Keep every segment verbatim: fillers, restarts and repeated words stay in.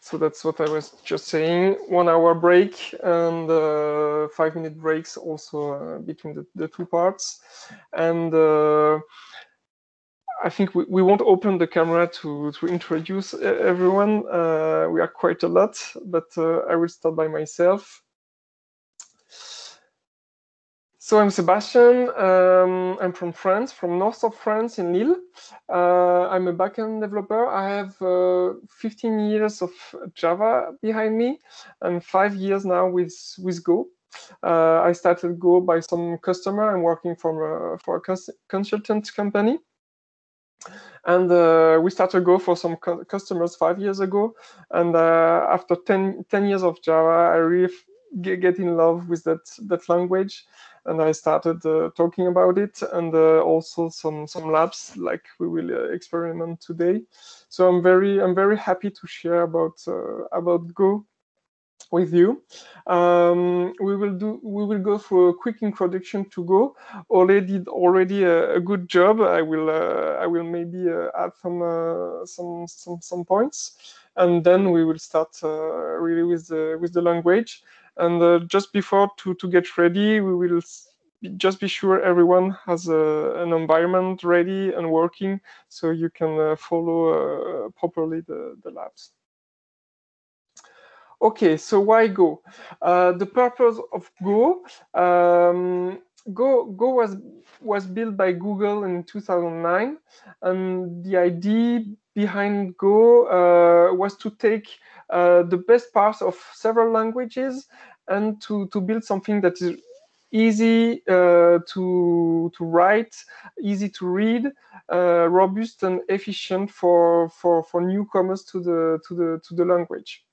So that's what I was just saying. One hour break and uh, five minute breaks also uh, between the, the two parts. And uh, I think we, we won't open the camera to, to introduce everyone. Uh, we are quite a lot, but uh, I will start by myself. So I'm Sébastien, um, I'm from France, from north of France in Lille. Uh, I'm a backend developer. I have uh, fifteen years of Java behind me and five years now with, with Go. Uh, I started Go by some customer. I'm working for, uh, for a cons consultant company. And uh, we started Go for some cu customers five years ago. And uh, after ten years of Java, I really get in love with that that language, and I started uh, talking about it, and uh, also some some labs like we will uh, experiment today. So I'm very I'm very happy to share about uh, about Go with you. Um, we will do we will go through a quick introduction to Go. Ole did already a, a good job. I will uh, I will maybe uh, add some, uh, some some some points, and then we will start uh, really with the with the language. And uh, just before to, to get ready, we will just be sure everyone has a, an environment ready and working, so you can uh, follow uh, properly the, the labs. OK, so why Go? Uh, the purpose of Go, um, Go, Go was, was built by Google in two thousand nine. And the idea behind Go uh, was to take Uh, the best parts of several languages and to, to build something that is easy uh, to, to write, easy to read, uh, robust and efficient for, for, for newcomers to the, to the, to the language.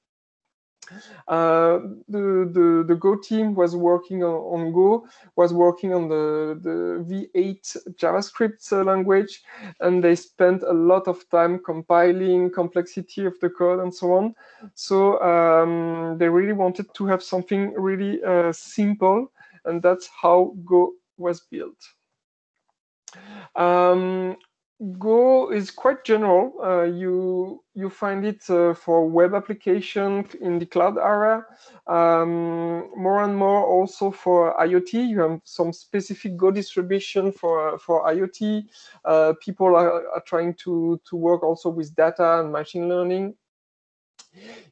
Uh, the, the, the Go team was working on, on Go, was working on the, the V eight JavaScript language, and they spent a lot of time compiling complexity of the code and so on. So um, they really wanted to have something really uh, simple, and that's how Go was built. Um, Go is quite general. Uh, you you find it uh, for web application in the cloud era, um, more and more also for IoT. You have some specific Go distribution for for IoT. Uh, people are, are trying to to work also with data and machine learning.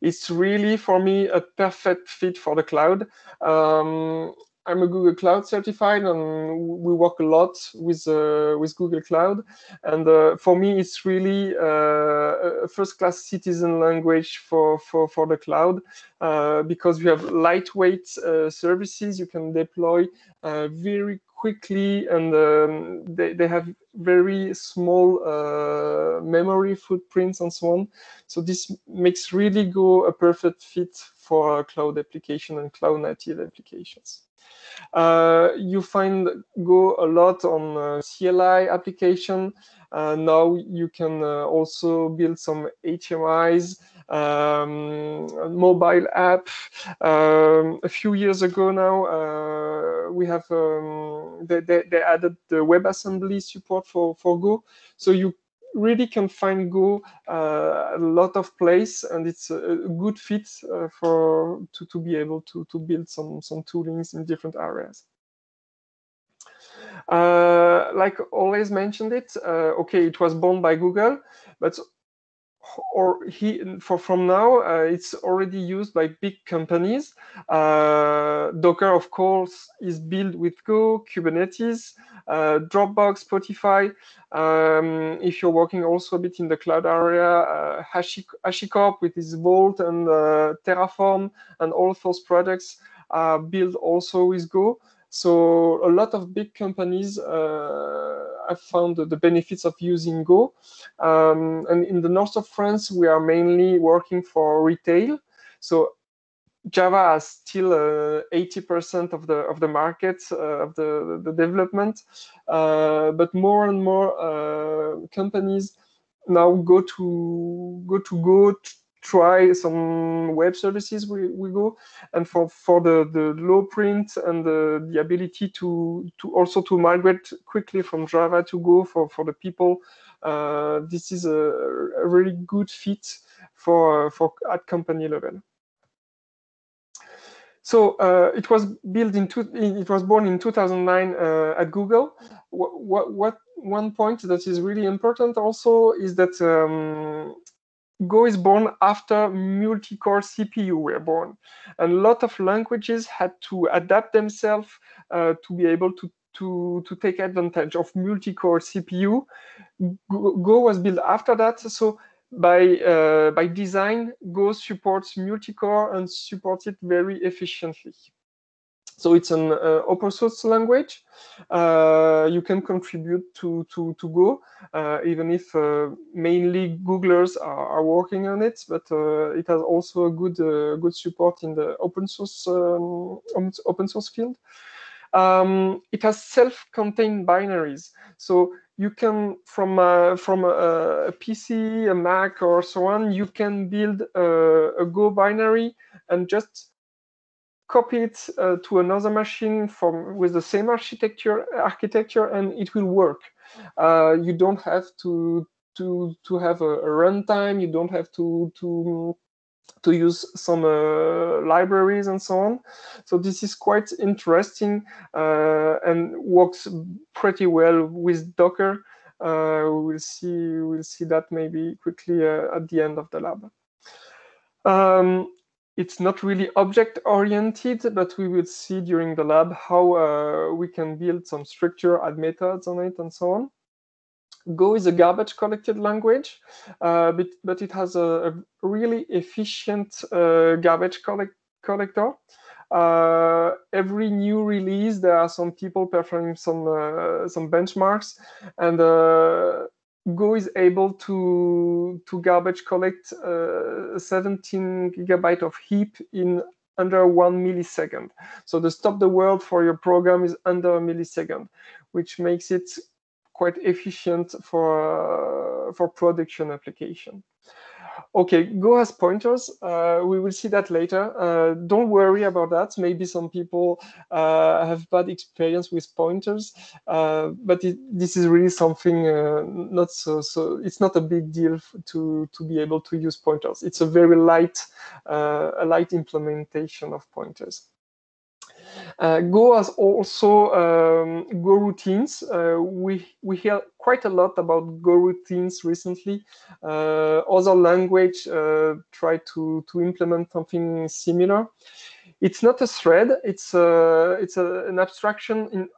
It's really for me a perfect fit for the cloud. Um, I'm a Google Cloud certified, and we work a lot with uh, with Google Cloud. And uh, for me, it's really uh, a first-class citizen language for for for the cloud uh, because you have lightweight uh, services you can deploy uh, very quickly, and um, they they have very small uh, memory footprints and so on. So this makes really Go a perfect fit for cloud application and cloud-native applications. Uh, you find Go a lot on uh, C L I application. Uh, now you can uh, also build some H M Is, um, mobile app. Um, a few years ago now, uh, we have um, they, they, they added the WebAssembly support for for Go. So you really can find Go uh, a lot of place, and it's a, a good fit uh, for to, to be able to, to build some, some toolings in different areas. Uh, like always mentioned it, uh, okay, it was born by Google, but or he for from now uh, it's already used by big companies. uh, Docker, of course, is built with Go, Kubernetes, uh, Dropbox, Spotify. Um, if you're working also a bit in the cloud area, uh, Hashi, HashiCorp with its Vault and uh, Terraform and all those products are built also with Go. So a lot of big companies uh, have found the benefits of using Go. Um, and in the north of France, we are mainly working for retail. So Java is still eighty percent uh, of the of the market uh, of the the development, uh, but more and more uh, companies now go to go to Go try some web services with, with Go, and for, for the, the low print and the, the ability to, to also to migrate quickly from Java to Go for, for the people. Uh, this is a, a really good fit for, for at company level. So uh, it was built in two, it was born in two thousand nine uh, at Google. What, what, what one point that is really important also is that um, Go is born after multi-core C P U were born, and a lot of languages had to adapt themselves uh, to be able to, to, to take advantage of multi-core C P U. Go was built after that, so by uh, by design, Go supports multi-core and supports it very efficiently. So it's an uh, open source language. Uh, you can contribute to, to, to Go, uh, even if uh, mainly Googlers are, are working on it, but uh, it has also a good, uh, good support in the open source, um, open source field. Um, it has self-contained binaries. So you can, from, a, from a, a P C, a Mac, or so on, you can build a, a Go binary and just copy it uh, to another machine from with the same architecture architecture and it will work. Uh, you don't have to to to have a, a runtime. You don't have to to to use some uh, libraries and so on. So this is quite interesting uh, and works pretty well with Docker. Uh, we'll see we'll see that maybe quickly uh, at the end of the lab. Um, It's not really object-oriented, but we will see during the lab how uh, we can build some structure, add methods on it, and so on. Go is a garbage-collected language, uh, but, but it has a, a really efficient uh, garbage collect collector. Uh, every new release, there are some people performing some, uh, some benchmarks, and uh, Go is able to to garbage collect uh, seventeen gigabytes of heap in under one millisecond. So the stop the world for your program is under a millisecond, which makes it quite efficient for uh, for production application. Okay, Go has pointers. Uh, we will see that later. Uh, don't worry about that. Maybe some people uh, have bad experience with pointers, uh, but it, this is really something uh, not so. So it's not a big deal to to be able to use pointers. It's a very light, uh, a light implementation of pointers. Uh, Go has also um, Go routines. Uh, we we hear quite a lot about Go routines recently. Uh, other language uh, try to to implement something similar. It's not a thread. It's a it's a, an abstraction in,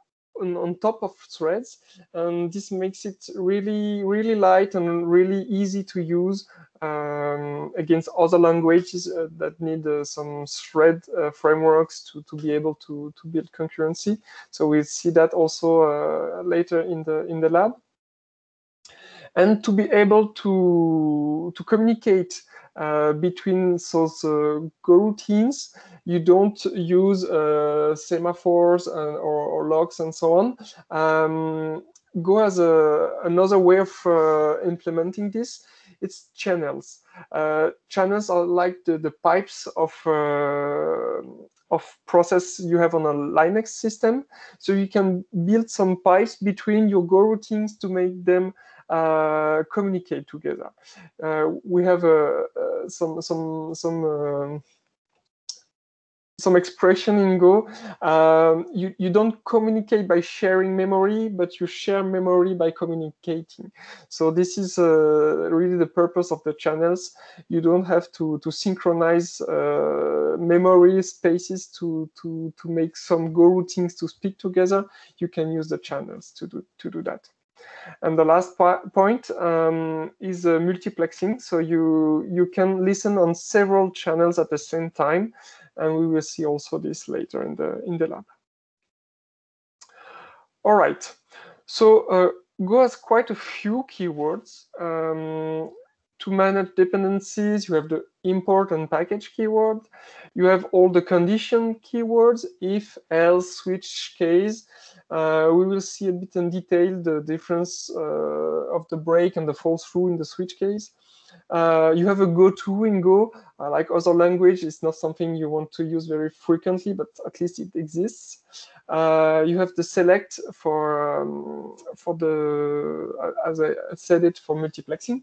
in on top of threads, and this makes it really really light and really easy to use Um, against other languages uh, that need uh, some thread uh, frameworks to, to be able to, to build concurrency. So we'll see that also uh, later in the in the lab. And to be able to to communicate uh, between those uh, Go routines, you don't use uh, semaphores and, or, or logs and so on. Um, Go has a, another way of uh, implementing this. It's channels. Uh, channels are like the, the pipes of uh, of process you have on a Linux system. So you can build some pipes between your Go routines to make them uh, communicate together. Uh, we have uh, uh, some some some. Um, some expression in Go. Um, you, you don't communicate by sharing memory, but you share memory by communicating. So this is uh, really the purpose of the channels. You don't have to, to synchronize uh, memory spaces to, to, to make some Go routines to speak together. You can use the channels to do, to do that. And the last point um, is uh, multiplexing. So you, you can listen on several channels at the same time. And we will see also this later in the in the lab. All right, so uh, Go has quite a few keywords um, to manage dependencies. You have the import and package keyword. You have all the condition keywords, if, else, switch, case. Uh, we will see a bit in detail the difference uh, of the break and the false through in the switch case. Uh, you have a go-to in Go. Uh, like other language, it's not something you want to use very frequently, but at least it exists. Uh, you have the select for um, for the, as I said it, for multiplexing.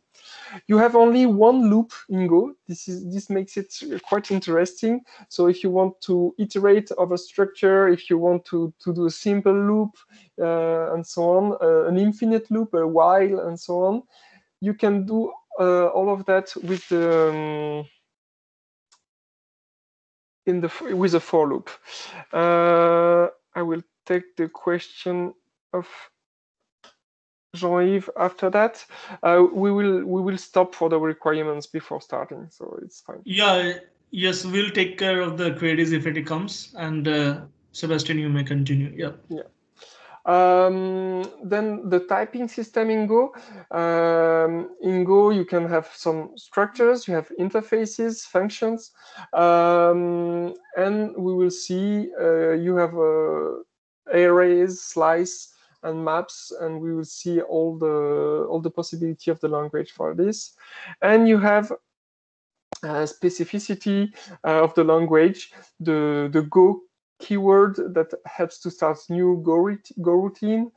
You have only one loop in Go. This is this makes it quite interesting. So if you want to iterate over structure, if you want to to do a simple loop uh, and so on, uh, an infinite loop, a while, and so on, you can do. Uh, all of that with the um, in the with a for loop. Uh, I will take the question of Jean-Yves after that. Uh, we will we will stop for the requirements before starting, so it's fine. Yeah, yes, we'll take care of the queries if it comes, and uh, Sébastien, you may continue. Yeah. Yeah. Um, then the typing system in Go. Um, in Go, you can have some structures, you have interfaces, functions, um, and we will see uh, you have uh, arrays, slice, and maps, and we will see all the all the possibility of the language for this. And you have uh, specificity uh, of the language, the the Go keyword that helps to start new Go, Go routine.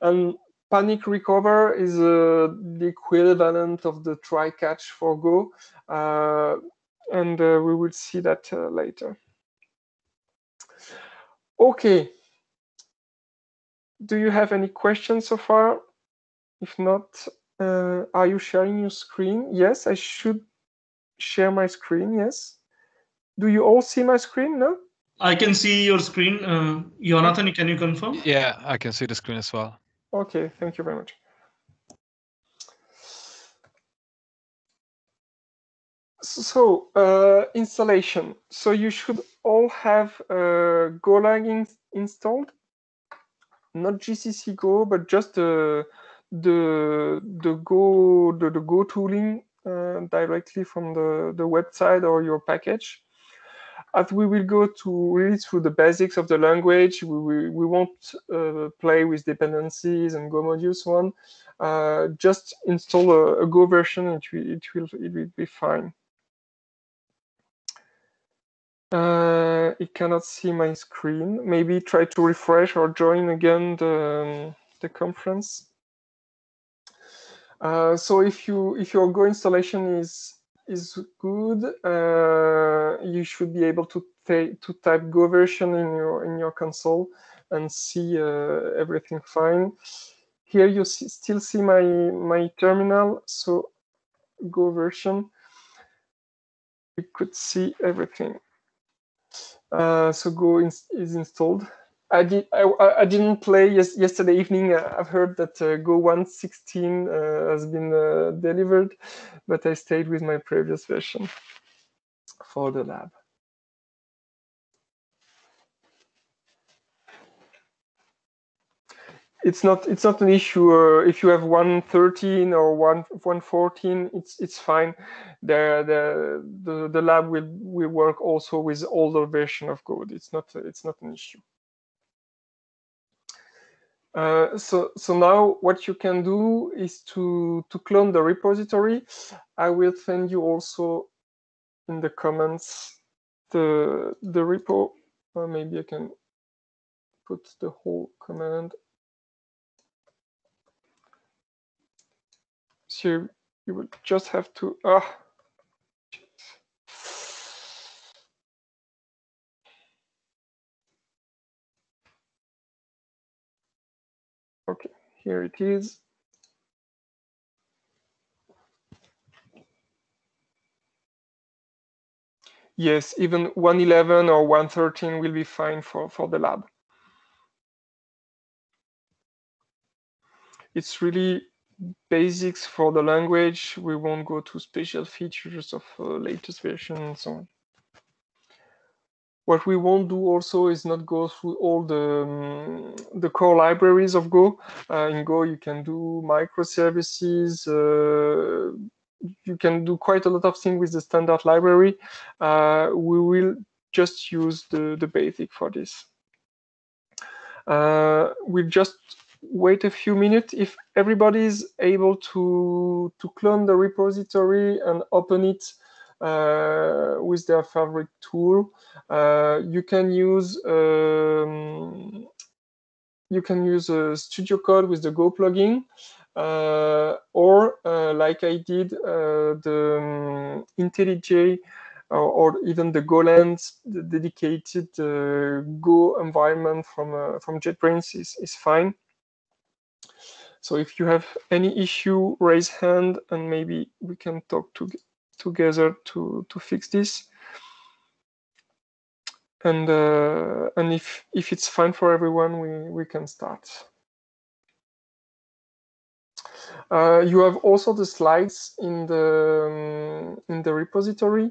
And panic recover is uh, the equivalent of the try catch for Go. Uh, and uh, we will see that uh, later. Okay. Do you have any questions so far? If not, uh, are you sharing your screen? Yes, I should share my screen. Yes. Do you all see my screen? No? I can see your screen. Uh, Jonathan, can you confirm? Yeah, I can see the screen as well. Okay, thank you very much. So, uh, installation. So you should all have uh, GoLand in installed. Not G C C Go, but just the the the Go the, the Go tooling uh, directly from the the website or your package. As we will go to really through the basics of the language, we, we, we won't uh, play with dependencies and Go modules one. Uh, just install a, a Go version, and it, it, will, it will be fine. Uh, it cannot see my screen. Maybe try to refresh or join again the, um, the conference. Uh, so if, you, if your Go installation is is good, uh, you should be able to to type Go version in your in your console and see uh, everything fine. Here you see, still see my my terminal, so Go version, you could see everything. Uh, so Go in, is installed. I did I, I didn't play yes, yesterday evening. I've heard that uh, Go one point sixteen uh, has been uh, delivered, but I stayed with my previous version for the lab. It's not it's not an issue uh, if you have one point thirteen or one point fourteen. It's it's fine. The the the, the lab will will work also with older version of Go. It's not it's not an issue. Uh, so, so now what you can do is to, to clone the repository. I will send you also in the comments the, the repo, or maybe I can put the whole command. So you will just have to, ah. Okay, here it is. Yes, even one point eleven or one point thirteen will be fine for, for the lab. It's really basics for the language. We won't go to special features of uh, latest version and so on. What we won't do also is not go through all the um, the core libraries of Go. Uh, in Go, you can do microservices. Uh, you you can do quite a lot of things with the standard library. Uh, we will just use the, the basic for this. Uh, we'll just wait a few minutes. If everybody is able to, to clone the repository and open it uh, with their favorite tool, uh, you can use um, you can use a Studio Code with the Go plugin, uh, or uh, like I did, uh, the um, IntelliJ or, or even the GoLand, the dedicated uh, Go environment from uh, from JetBrains is is fine. So if you have any issue, raise hand, and maybe we can talk to, together to, to fix this. And uh, and if if it's fine for everyone, we we can start. Uh, you have also the slides in the um, in the repository,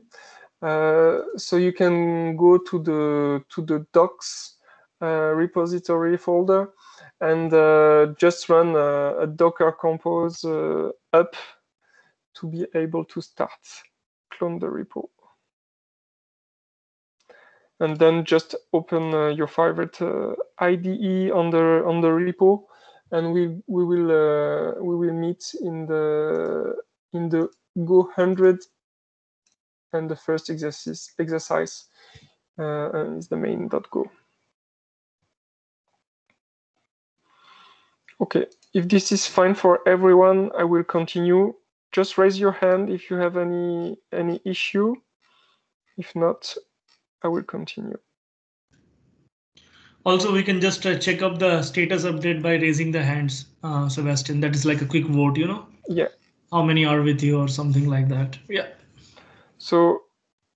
uh, so you can go to the to the docs uh, repository folder. And uh, just run a, a Docker compose uh, up to be able to start. Clone the repo. And then just open uh, your favorite uh, I D E on the on the repo, and we we will uh, we will meet in the in the Go one hundred and the first exercise exercise uh, and it's the main dot go. Okay, if this is fine for everyone, I will continue. Just raise your hand if you have any any issue. If not, I will continue. Also, we can just uh, check up the status update by raising the hands, uh, Sebastian. That is like a quick vote, you know? Yeah. How many are with you or something like that? Yeah. So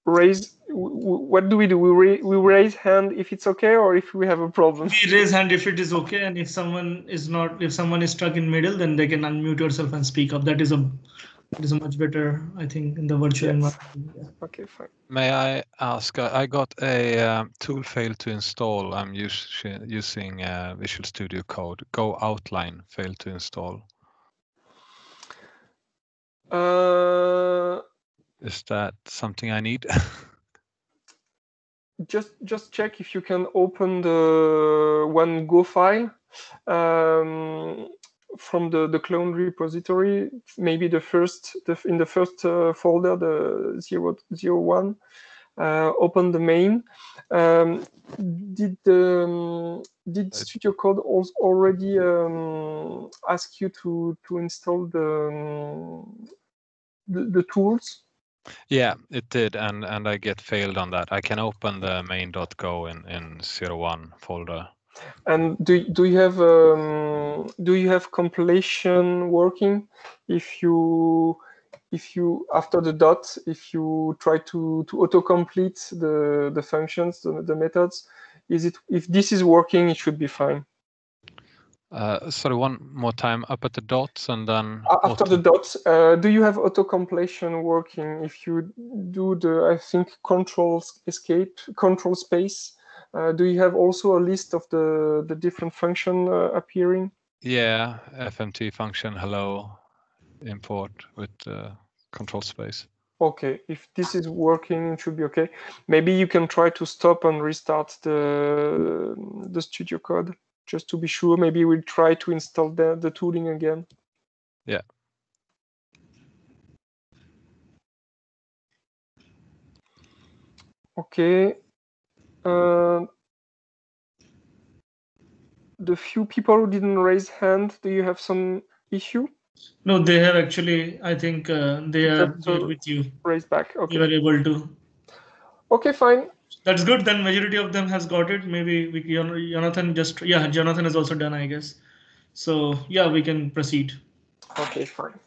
raise. What do we do? We, re we raise hand if it's okay, or if we have a problem? We raise hand if it is okay, and if someone is not, if someone is stuck in middle, then they can unmute yourself and speak up. That is a, that is a much better, I think, in the virtual environment. Yeah. Okay, fine. May I ask? I got a um, tool failed to install. I'm us using uh, Visual Studio Code. Go outline failed to install. Uh. Is that something I need? Just just check if you can open the one Go file um, from the the clone repository. Maybe the first the, in the first uh, folder, the zero zero one. Uh, open the main. Um, did um, did Studio Code also already um, ask you to to install the the, the tools? Yeah, it did, and and I get failed on that. I can open the main dot go in in zero one folder. And do do you have um, do you have completion working? If you if you after the dot, if you try to to autocomplete the the functions, the, the methods, is it if this is working, it should be fine. Uh, sorry, one more time, up at the dots and then... After the dots, uh, do you have autocompletion working? If you do the, I think, control escape, control space, uh, do you have also a list of the, the different function uh, appearing? Yeah, F M T function, hello, import with uh, control space. Okay, if this is working, it should be okay. Maybe you can try to stop and restart the, the Studio Code. Just to be sure, maybe we'll try to install the, the tooling again. Yeah. Okay. Uh, the few people who didn't raise hand, do you have some issue? No, they have actually, I think uh, they are with you. Raise back, okay. You are able to. Okay, fine. That's good. Then majority of them has got it. Maybe we, Jonathan just yeah, Jonathan is also done, I guess. So yeah, we can proceed. Okay, fine.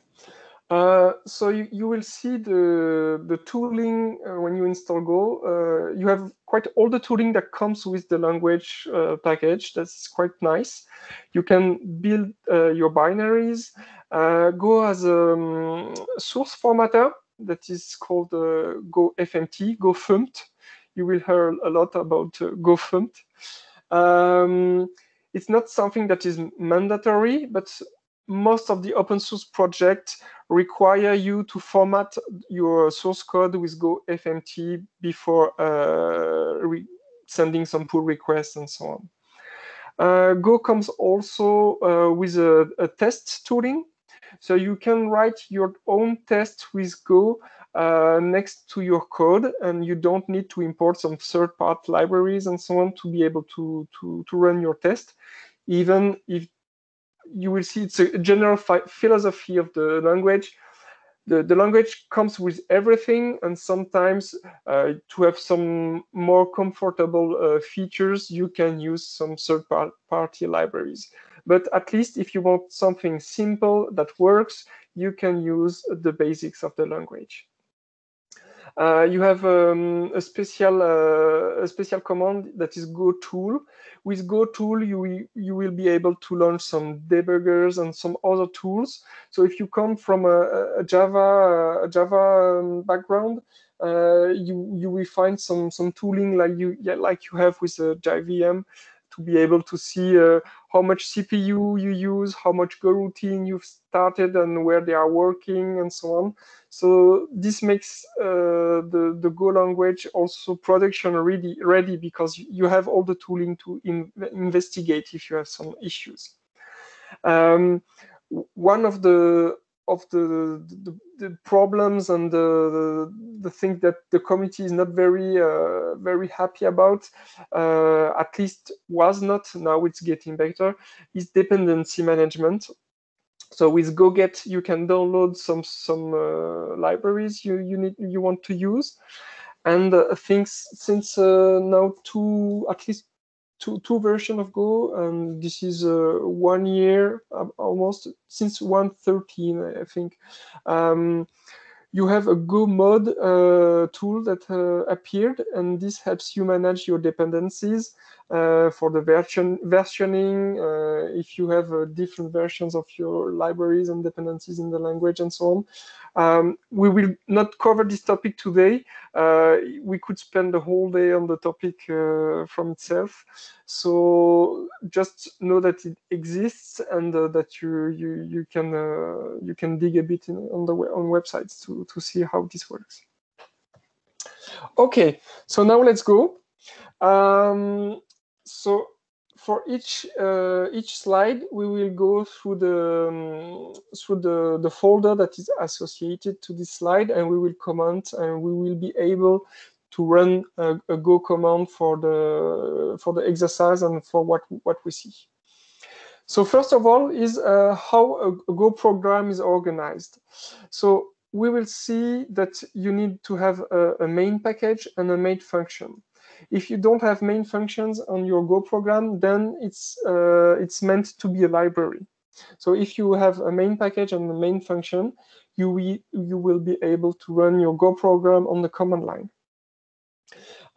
Uh, so you, you will see the the tooling uh, when you install Go. Uh, you have quite all the tooling that comes with the language uh, package. That's quite nice. You can build uh, your binaries. Uh, Go has a um, source formatter that is called uh, Go F M T, Go F M T. You will hear a lot about uh, Go F M T. Um, it's not something that is mandatory, but most of the open source projects require you to format your source code with Go F M T before uh, re sending some pull requests and so on. Uh, Go comes also uh, with a, a test tooling. So you can write your own test with Go uh, next to your code, and you don't need to import some third-party libraries and so on to be able to, to, to run your test. Even if you will see it's a general philosophy of the language. The, the language comes with everything, and sometimes uh, to have some more comfortable uh, features, you can use some third-party libraries. But at least if you want something simple that works, you can use the basics of the language. Uh, you have um, a special uh, a special command that is Go Tool. With Go Tool, you you will be able to launch some debuggers and some other tools. So if you come from a, a Java a Java background, uh, you you will find some some tooling like you like you have with uh, J V M to be able to see uh, how much C P U you use, how much Go routine you've started, and where they are working, and so on. So this makes uh, the, the Go language also production ready, ready because you have all the tooling to in investigate if you have some issues. Um, one of the of the, the, the problems and the, the, the thing that the committee is not very, uh, very happy about, uh, at least was not, now it's getting better, is dependency management. So with GoGet, you can download some some uh, libraries you you need you want to use, and uh, things since uh, now two at least two two versions of Go, and this is uh, one year almost since one point thirteen I think. Um, you have a Go mod uh, tool that uh, appeared, and this helps you manage your dependencies uh, for the version versioning, uh, if you have uh, different versions of your libraries and dependencies in the language and so on. Um, we will not cover this topic today. Uh, we could spend the whole day on the topic uh, from itself. So just know that it exists, and uh, that you you you can uh, you can dig a bit in, on the on websites to to see how this works. Okay, so now let's go. Um, so for each uh, each slide, we will go through the um, through the the folder that is associated to this slide, and we will comment, and we will be able to run a, a Go command for the for the exercise and for what what we see. So first of all is uh, how a, a Go program is organized. So we will see that you need to have a, a main package and a main function. If you don't have main functions on your Go program, then it's uh, it's meant to be a library. So if you have a main package and a main function, you we, you will be able to run your Go program on the command line.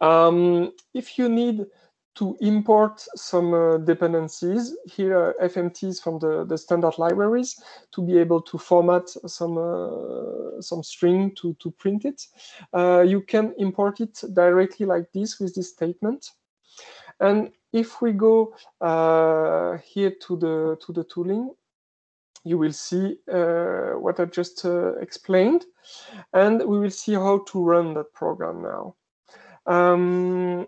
Um, if you need to import some uh, dependencies, here are F M Ts from the, the standard libraries to be able to format some uh, some string to, to print it. Uh, you can import it directly like this with this statement. And if we go uh, here to the to the tooling, you will see uh, what I just uh, explained, and we will see how to run that program now. Um,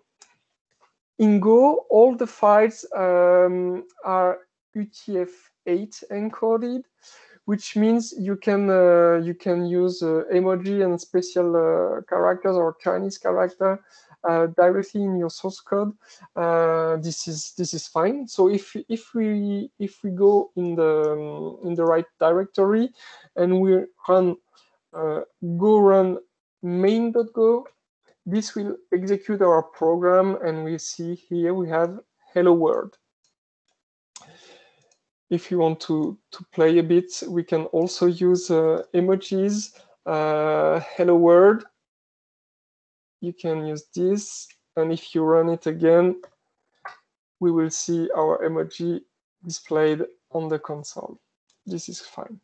in Go, all the files um, are U T F eight encoded, which means you can uh, you can use uh, emoji and special uh, characters or Chinese character uh, directly in your source code. Uh, this is this is fine. So if if we if we go in the um, in the right directory, and we run uh, go run main dot go. This will execute our program, and we see here we have hello world. If you want to, to play a bit, we can also use uh, emojis. Uh, hello world, you can use this. And if you run it again, we will see our emoji displayed on the console. This is fine.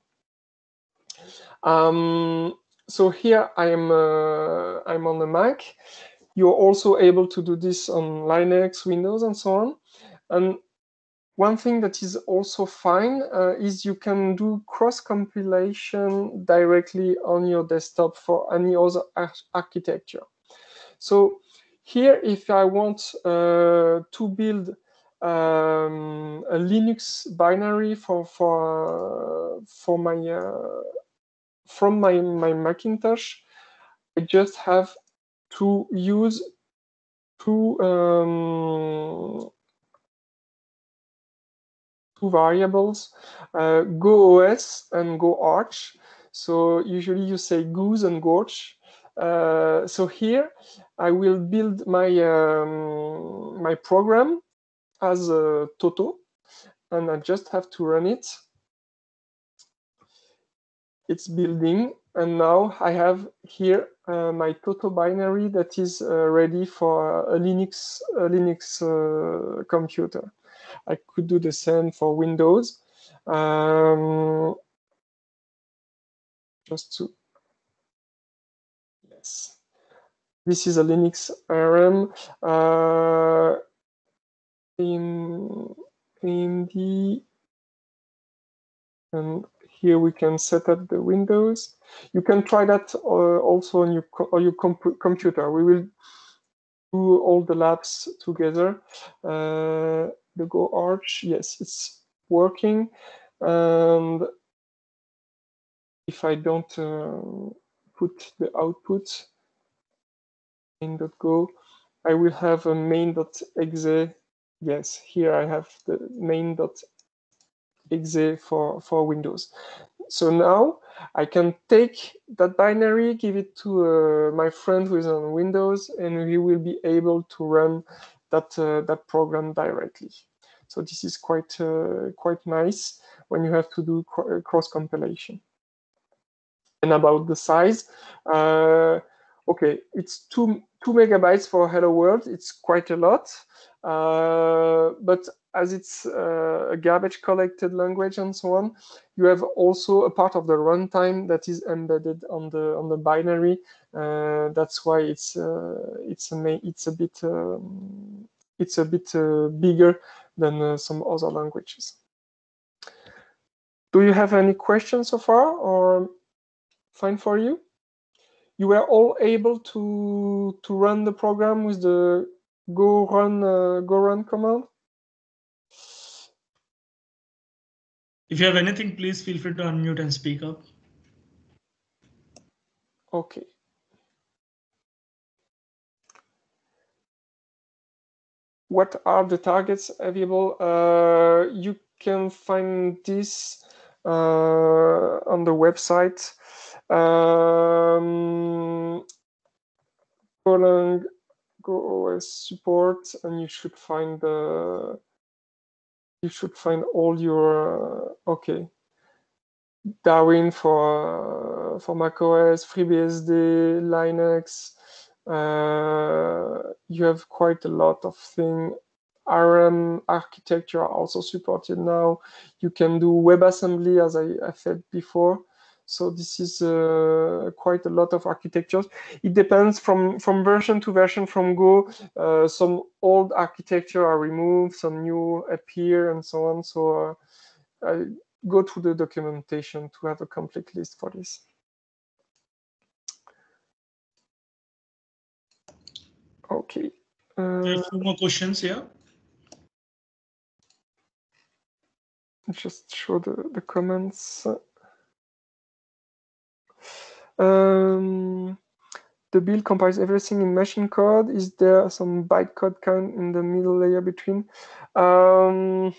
Um, So here I am. Uh, I'm on the Mac. You're also able to do this on Linux, Windows, and so on. And One thing that is also fine uh, is you can do cross-compilation directly on your desktop for any other ar architecture. So here, if I want uh, to build um, a Linux binary for for uh, for my uh, from my my Macintosh, I just have to use two. Um, Two variables, uh, Go O S and Go Arch. So usually you say goose and gorch. Uh, so here I will build my um, my program as a Toto, and I just have to run it. It's building, and now I have here uh, my Toto binary that is uh, ready for a Linux a Linux uh, computer. I could do the same for Windows. Um, just to, yes, this is a Linux R M. Uh, in, in the, and here we can set up the Windows. You can try that uh, also on your, on your comp computer. We will do all the labs together. Uh, The Go Arch, yes, it's working. And if I don't uh, put the output in .go, I will have a main.exe. Yes, here I have the main.exe for, for Windows. So now I can take that binary, give it to uh, my friend who is on Windows, and he will be able to run that uh, that program directly. So this is quite uh, quite nice when you have to do cr cross compilation. And about the size, uh, okay, it's two two megabytes for Hello World. It's quite a lot, uh, but as it's uh, a garbage collected language and so on, you have also a part of the runtime that is embedded on the on the binary. Uh, that's why it's uh, it's a it's a bit um, it's a bit uh, bigger than uh, some other languages. Do you have any questions so far, or fine for you? You were all able to to run the program with the go run uh, go run command. If you have anything, please feel free to unmute and speak up. Okay. What are the targets available? Uh, you can find this uh, on the website. Um, GoLand, GoOS support, and you should find the. You should find all your uh, okay. Darwin for uh, for macOS, FreeBSD, Linux. Uh, you have quite a lot of things. R M architecture are also supported now. You can do WebAssembly, as I, I said before. So this is uh, quite a lot of architectures. It depends from, from version to version from Go. Uh, some old architecture are removed, some new appear, and so on. So uh, I go to the documentation to have a complete list for this. Okay. Uh, there are two more questions here. Just show the, the comments. Um, the build compiles everything in machine code. Is there some bytecode count in the middle layer between? Um,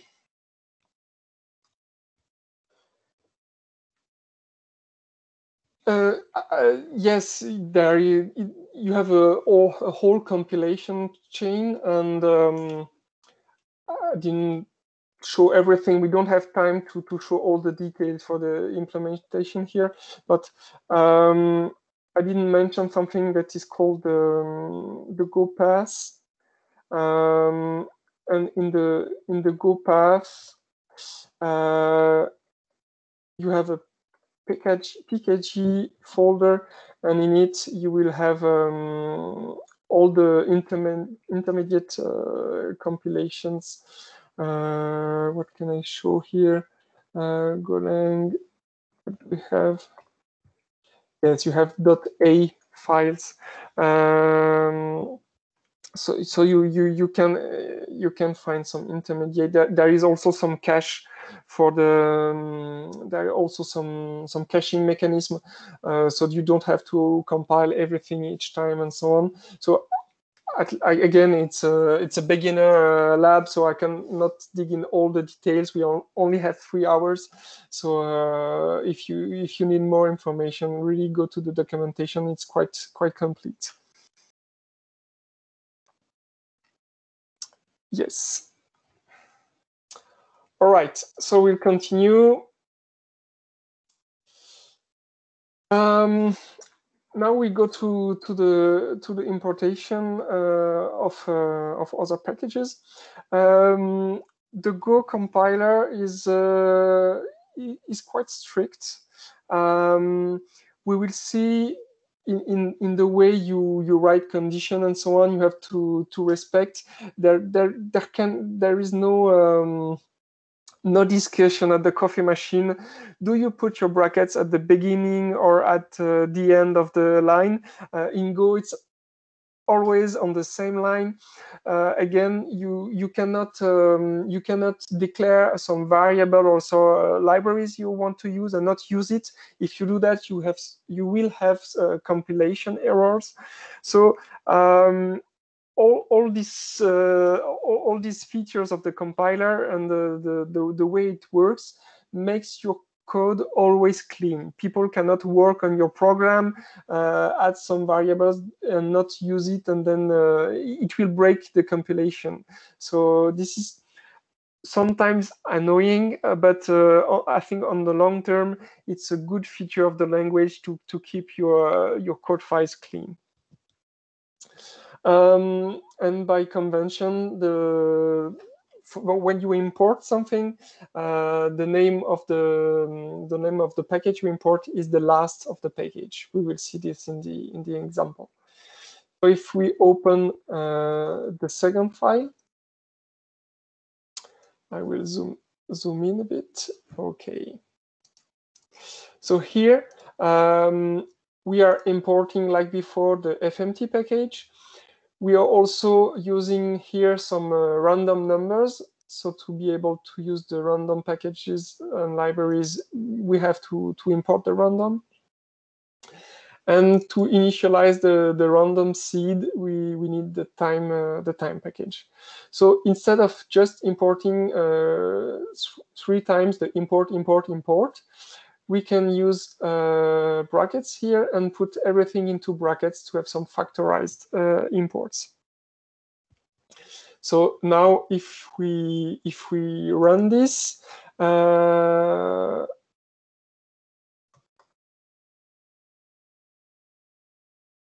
uh, uh, yes, there you, you have a, a whole compilation chain, and um, I didn't show everything. We don't have time to, to show all the details for the implementation here, but um, I didn't mention something that is called um, the Go path. Um, and in the in the Go path, uh, you have a package P K G folder, and in it you will have um, all the intermediate uh, compilations. Uh, what can I show here? Uh, GoLand, what do we have? Yes, you have .a files. Um, so so you you you can uh, you can find some intermediate. There, there is also some cache for the. Um, there are also some some caching mechanism, uh, so you don't have to compile everything each time and so on. So. I, again, it's a, it's a beginner uh, lab, so I cannot dig in all the details. We all, only have three hours. So uh, if you if you need more information, really go to the documentation. It's quite quite complete. Yes. All right, so we'll continue. Um, Now we go to to the to the importation uh, of uh, of other packages. Um, the Go compiler is uh, is quite strict. Um, we will see in, in in the way you you write condition and so on. You have to to respect. There there there can there is no. Um, No discussion at the coffee machine. Do you put your brackets at the beginning or at uh, the end of the line? Uh, in Go, it's always on the same line. Uh, again, you you cannot um, you cannot declare some variable or so uh, libraries you want to use and not use it. If you do that, you have you will have uh, compilation errors. So. Um, All all these uh, all, all these features of the compiler and the, the the the way it works makes your code always clean. People cannot work on your program, uh, add some variables and not use it, and then uh, it will break the compilation. So this is sometimes annoying, uh, but uh, I think on the long term, it's a good feature of the language to to keep your uh, your code files clean. Um, and by convention, the when you import something, uh, the name of the the name of the package you import is the last of the package. We will see this in the in the example. So if we open uh, the second file, I will zoom zoom in a bit. Okay. So here um, we are importing, like before, the F M T package. We are also using here some uh, random numbers. So to be able to use the random packages and libraries, we have to, to import the random. And to initialize the, the random seed, we, we need the time, uh, the time package. So instead of just importing uh, three times the import, import, import, we can use uh, brackets here and put everything into brackets to have some factorized uh, imports. So now, if we if we run this, uh,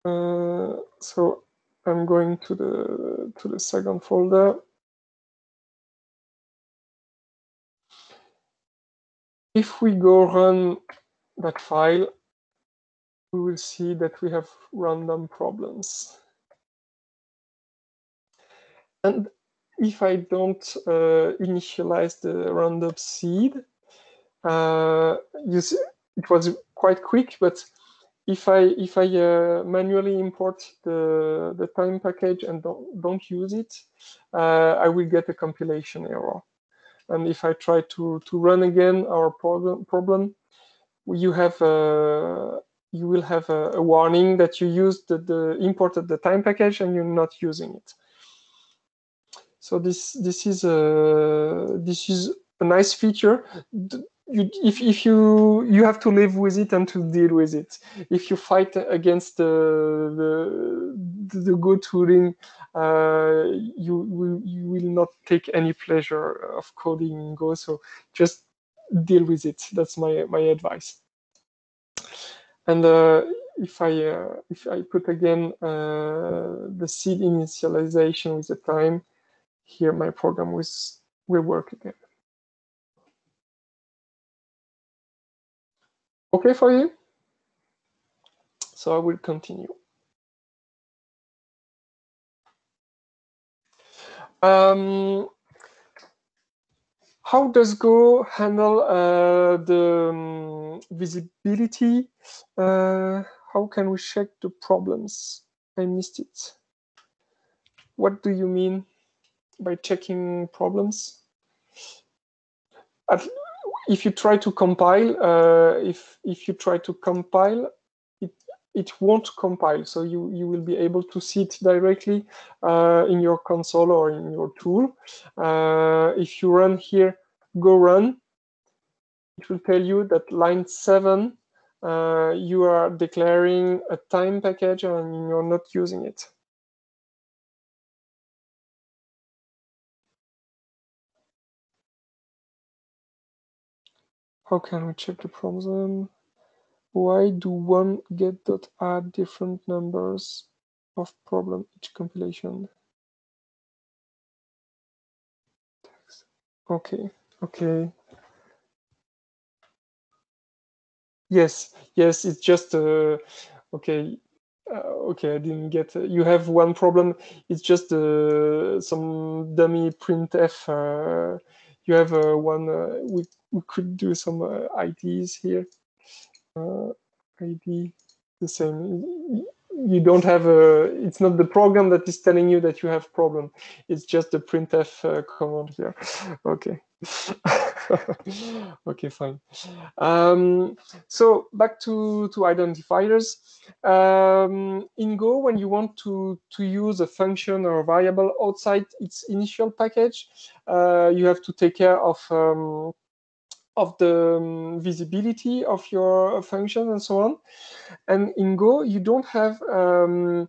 uh, so I'm going to the to the second folder. If we go run that file, we will see that we have random problems. And if I don't uh, initialize the random seed, uh, you see, it was quite quick. But if I if I uh, manually import the the time package and don't don't use it, uh, I will get a compilation error. And if I try to to run again our problem, problem you have a, you will have a, a warning that you used the, the imported the time package and you're not using it. So this this is a this is a nice feature. You, if if you you have to live with it and to deal with it. If you fight against the the, the Go tooling, uh, you will you will not take any pleasure of coding in Go. So just deal with it. That's my my advice. And uh, if I uh, if I put again uh, the seed initialization with the time, here my program was will work again. Okay for you? So I will continue. Um, How does Go handle uh, the um, visibility? Uh, how can we check the problems? I missed it. What do you mean by checking problems? At, if you try to compile, uh, if if you try to compile, it it won't compile. So you you will be able to see it directly uh, in your console or in your tool. Uh, if you run here, go run, it will tell you that line seven, uh, you are declaring a time package and you're not using it. How can we check the problem? Why do one get dot add different numbers of problem each compilation? Okay, okay. Yes, yes, it's just uh, okay. Uh, okay, I didn't get. Uh, you have one problem. It's just uh, some dummy printf. Uh, you have uh, one uh, with. We could do some uh, I Ds here. Uh, I D the same. You don't have a. It's not the program that is telling you that you have problem. It's just the printf uh, command here. Okay. Okay, fine. Um, so back to to identifiers. Um, in Go, when you want to to use a function or a variable outside its initial package, uh, you have to take care of. Um, of the um, visibility of your function and so on. And in Go, you don't have um,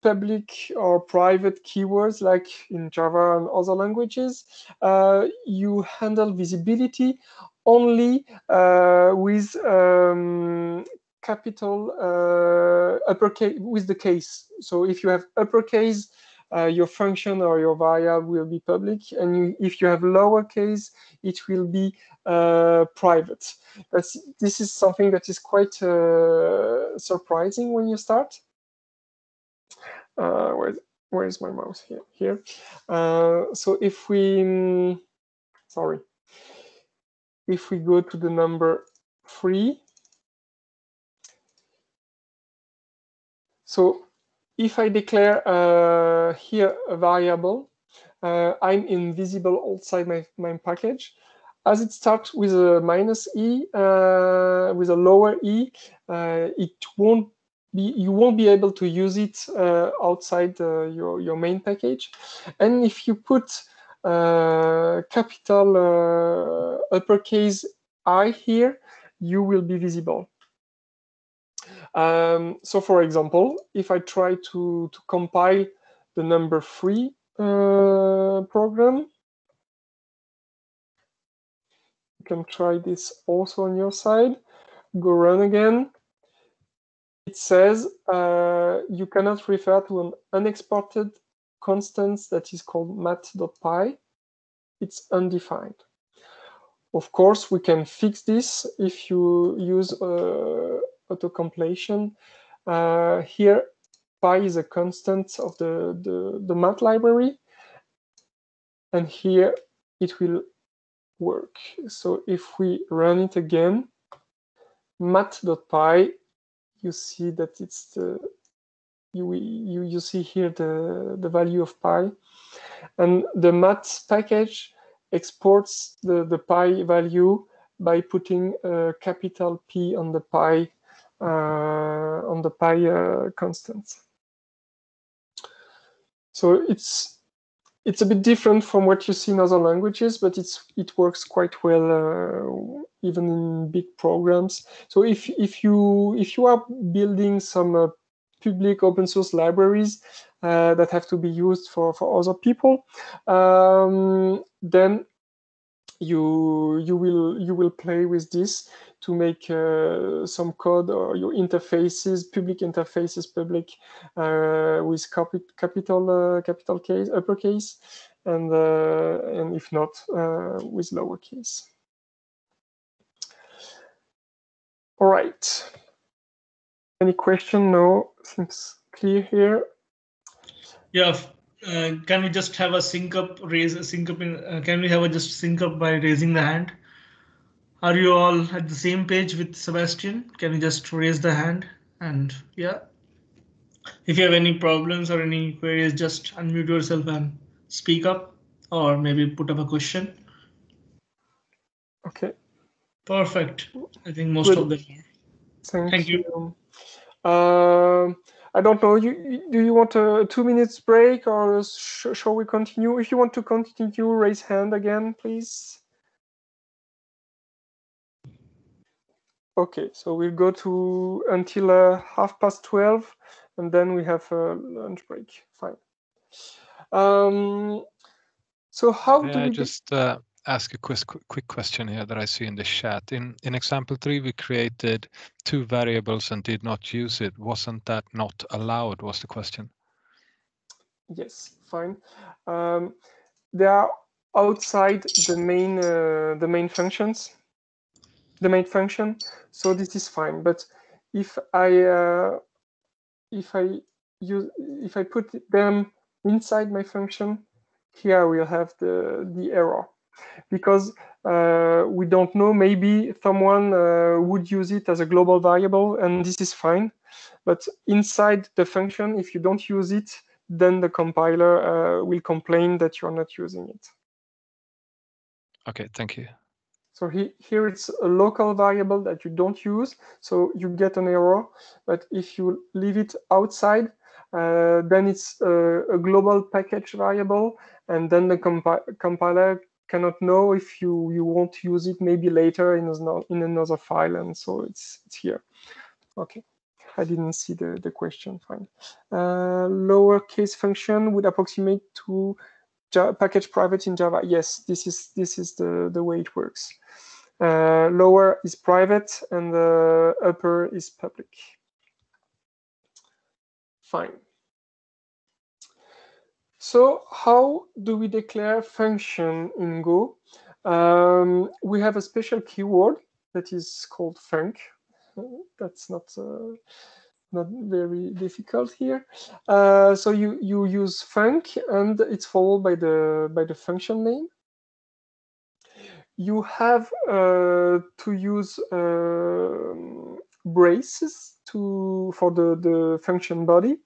public or private keywords like in Java and other languages. Uh, you handle visibility only uh, with um, capital uh, uppercase, with the case. So if you have uppercase, Uh, your function or your variable will be public, and you, if you have lowercase, it will be uh, private. That's, this is something that is quite uh, surprising when you start. Uh, where, where is my mouse? Here. Here. Uh, so if we, um, sorry, if we go to the number three, so. If I declare uh, here a variable, uh, I'm invisible outside my, my package. As it starts with a minus E, uh, with a lower E, uh, it won't be, you won't be able to use it uh, outside uh, your, your main package. And if you put uh, capital uh, uppercase I here, you will be visible. Um, so, for example, if I try to, to compile the number three uh, program, you can try this also on your side. Go run again. It says uh, you cannot refer to an unexported constant that is called mat.py. It's undefined. Of course, we can fix this if you use uh, auto-completion. Uh, here, pi is a constant of the, the, the mat library. And here it will work. So if we run it again, mat.py, you see that it's the, you, you, you see here the, the value of pi. And the mat package exports the, the pi value by putting a capital P on the pi Uh, on the pi uh, constant. So it's it's a bit different from what you see in other languages, but it's it works quite well uh, even in big programs. So if if you if you are building some uh, public open source libraries uh, that have to be used for for other people, um, then you you will you will play with this to make uh, some code or your interfaces, public interfaces, public uh, with capi capital uh, capital case, uppercase, and uh, and if not, uh, with lowercase. All right. Any question? No, seems clear here. Yeah, uh, can we just have a sync up, raise a sync up? In, uh, can we have a just sync up by raising the hand? Are you all at the same page with Sébastien? Can you just raise the hand? And yeah, if you have any problems or any queries, just unmute yourself and speak up, or maybe put up a question. OK. Perfect. I think most Good. of them. Thank, Thank you. you. Uh, I don't know. You, do you want a two minutes break, or sh shall we continue? If you want to continue, raise hand again, please. OK, so we'll go to until uh, half past twelve, and then we have a lunch break. Fine. Um, so how yeah, do we just uh, ask a quick quick question here that I see in the chat? In in example three, we created two variables and did not use it. Wasn't that not allowed? Was the question? Yes, fine. Um, they are outside the main uh, the main functions, the main function. So this is fine. But if I uh, if I use if I put them inside my function, here we'll have the, the error, because uh, we don't know, maybe someone uh, would use it as a global variable, and this is fine. But inside the function, if you don't use it, then the compiler uh, will complain that you're not using it. OK, thank you. So he, here it's a local variable that you don't use, so you get an error. But if you leave it outside, Uh, then it's uh, a global package variable, and then the compi compiler cannot know if you you won't use it maybe later in another in another file, and so it's it's here. Okay, I didn't see the the question. Fine. Uh, lowercase function would approximate to Java package private in Java. Yes, this is this is the the way it works. Uh, lower is private, and the upper is public. Fine. So how do we declare function in Go? Um, we have a special keyword that is called func. That's not uh, not very difficult here. Uh, so you you use func, and it's followed by the by the function name. You have uh, to use uh, braces to for the the function body,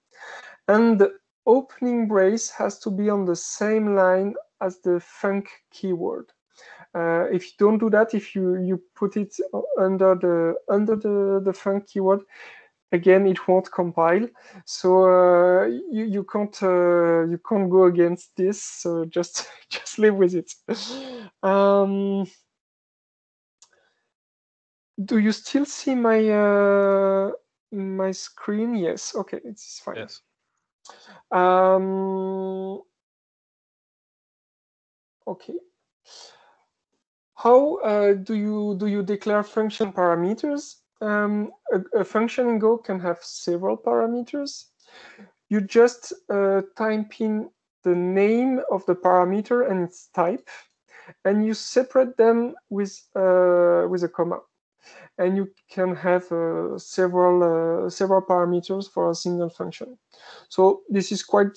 and the opening brace has to be on the same line as the func keyword. Uh, if you don't do that, if you you put it under the under the the func keyword, again it won't compile. So uh, you you can't uh, you can't go against this. So just just live with it. Um, Do you still see my uh, my screen? Yes. Okay, it's fine. Yes. Um, okay. How uh, do you do you declare function parameters? Um, a, a function in Go can have several parameters. You just uh, type in the name of the parameter and its type, and you separate them with uh, with a comma. And you can have uh, several uh, several parameters for a single function. So this is quite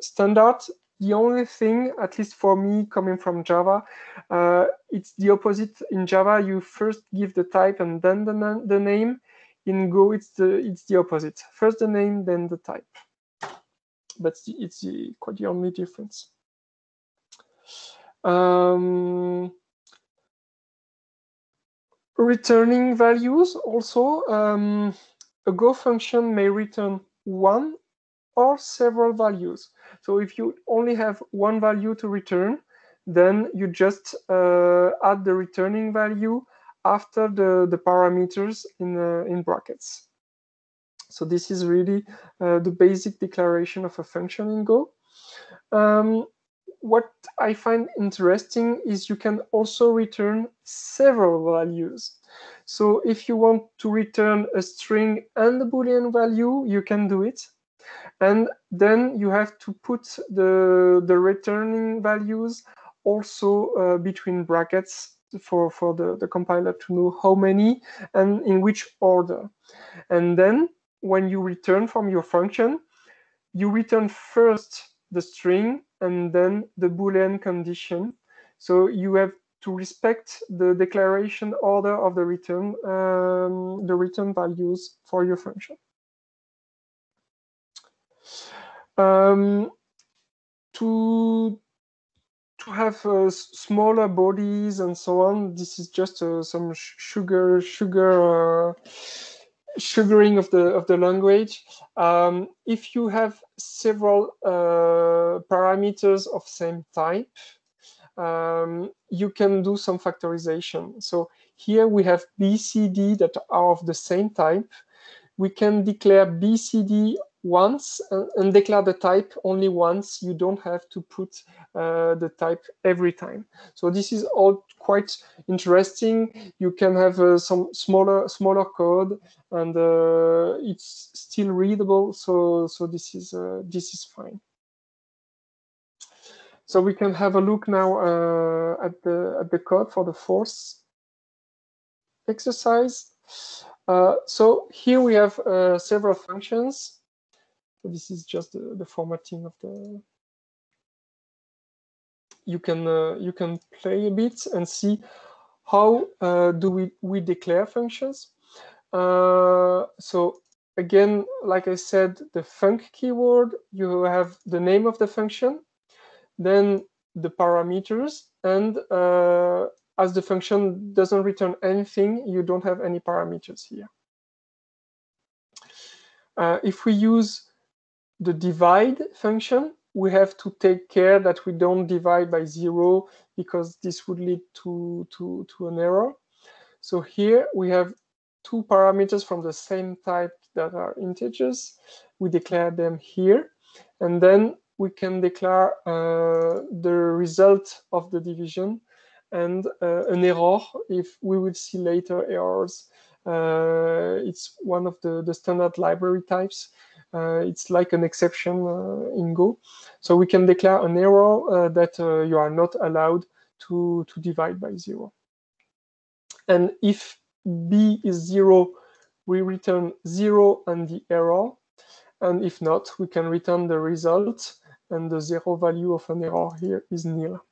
standard. The only thing, at least for me, coming from Java, uh, it's the opposite. In Java, you first give the type and then the, na the name. In Go, it's the it's the opposite. First the name, then the type. But it's the, quite the only difference. Um, Returning values also. Um, a Go function may return one or several values. So if you only have one value to return, then you just uh, add the returning value after the, the parameters in, uh, in brackets. So this is really uh, the basic declaration of a function in Go. Um, What I find interesting is you can also return several values. So if you want to return a string and a Boolean value, you can do it. And then you have to put the, the returning values also uh, between brackets for, for the, the compiler to know how many and in which order. And then when you return from your function, you return first the string, and then the Boolean condition. So you have to respect the declaration order of the return, um, the return values for your function. Um, to to have uh, smaller bodies and so on. This is just uh, some sugar sugar. Uh, sugaring of the of the language. Um, if you have several uh, parameters of same type, um, you can do some factorization. So here we have B C D that are of the same type. We can declare B C D once uh, and declare the type only once. You don't have to put uh, the type every time. So this is all quite interesting. You can have uh, some smaller smaller code, and uh, it's still readable. So so this is uh, this is fine. So we can have a look now uh, at the at the code for the fourth exercise. Uh, so here we have uh, several functions. So this is just the, the formatting of the. You can uh, you can play a bit and see how uh, do we we declare functions. Uh, so again, like I said, the func keyword. You have the name of the function, then the parameters, and uh, as the function doesn't return anything, you don't have any parameters here. Uh, if we use the divide function, we have to take care that we don't divide by zero, because this would lead to, to, to an error. So here we have two parameters from the same type that are integers. We declare them here, and then we can declare uh, the result of the division and uh, an error if we will see later errors. Uh, it's one of the, the standard library types. Uh, it's like an exception uh, in Go. So we can declare an error uh, that uh, you are not allowed to, to divide by zero. And if B is zero, we return zero and the error. And if not, we can return the result, and the zero value of an error here is nil.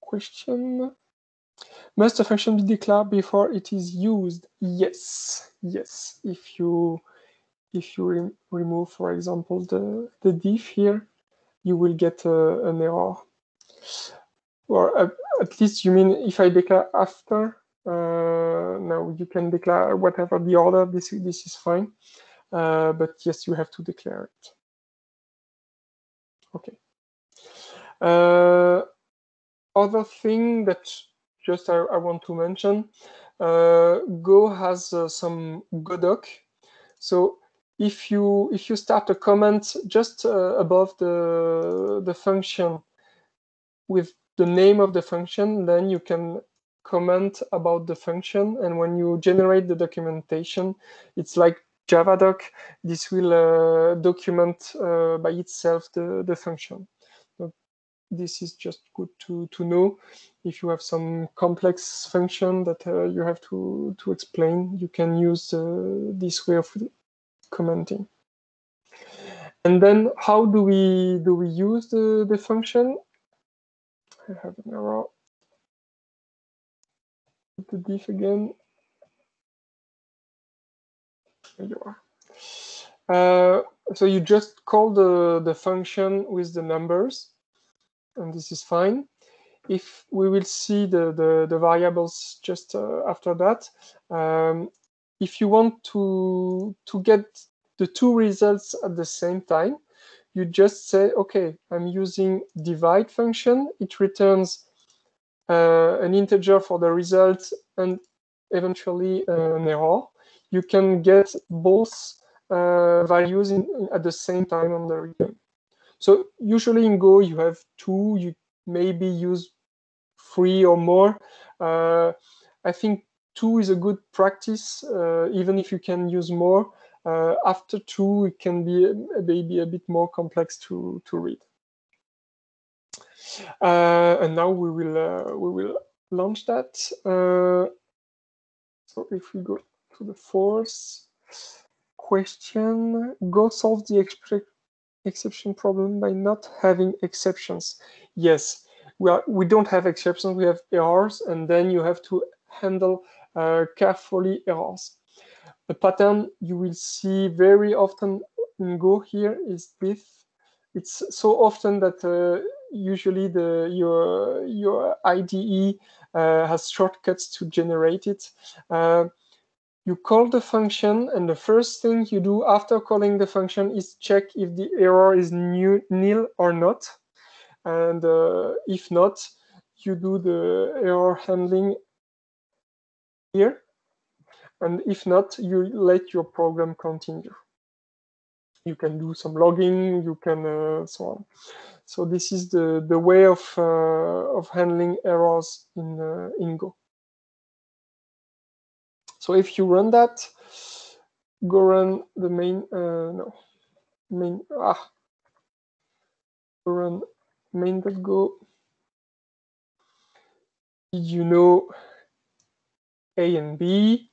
Question? Must a function be declared before it is used? Yes, yes. If you if you re remove, for example, the the diff here, you will get uh, an error. Or uh, at least you mean if I declare after? Uh, no, you can declare whatever the order. This this is fine. Uh, but yes, you have to declare it. Okay. Uh, other thing that just I, I want to mention, uh, Go has uh, some Godoc. So if you if you start a comment just uh, above the the function with the name of the function, then you can comment about the function. And when you generate the documentation, it's like Java doc. This will uh, document uh, by itself the the function. This is just good to, to know. If you have some complex function that uh, you have to, to explain, you can use uh, this way of commenting. And then how do we do we use the, the function? I have an error. The diff again. There you are. Uh, so you just call the, the function with the numbers. And this is fine. If we will see the, the, the variables just uh, after that, um, if you want to, to get the two results at the same time, you just say, okay, I'm using divide function. It returns uh, an integer for the result and eventually uh, an error. You can get both uh, values in, at the same time on the return. So usually in Go, you have two, you maybe use three or more. Uh, I think two is a good practice, uh, even if you can use more. Uh, after two, it can be maybe a bit more complex to, to read. Uh, and now we will, uh, we will launch that. Uh, so if we go to the fourth, question, Go solve the exp exception problem by not having exceptions. Yes, we, are, we don't have exceptions, we have errors, and then you have to handle uh, carefully errors. The pattern you will see very often in Go here is this. It's so often that uh, usually the your your I D E uh, has shortcuts to generate it. Uh, you call the function, and the first thing you do after calling the function is check if the error is new, nil or not. And uh, if not, you do the error handling here. And if not, you let your program continue. You can do some logging, you can uh, so on. So this is the the way of uh, of handling errors in uh, in Go. So if you run that, go run the main uh, no main ah go run main.go. Did you know A and B?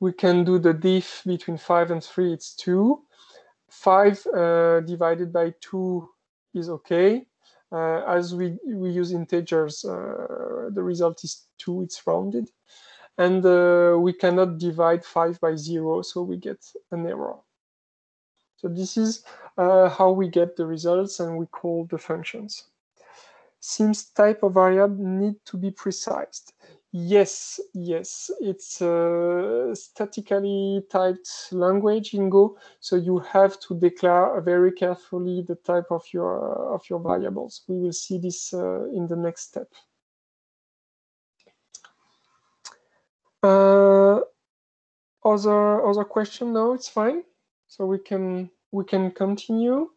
We can do the diff between five and three. It's two. Five uh, divided by two is okay. Uh, as we, we use integers, uh, the result is two, it's rounded. And uh, we cannot divide five by zero, so we get an error. So this is uh, how we get the results, and we call the functions. Seems type of variable need to be precise. Yes, yes, it's a statically typed language in Go, so you have to declare very carefully the type of your of your variables. We will see this uh, in the next step. Uh, other other question? No, it's fine. So we can we can continue.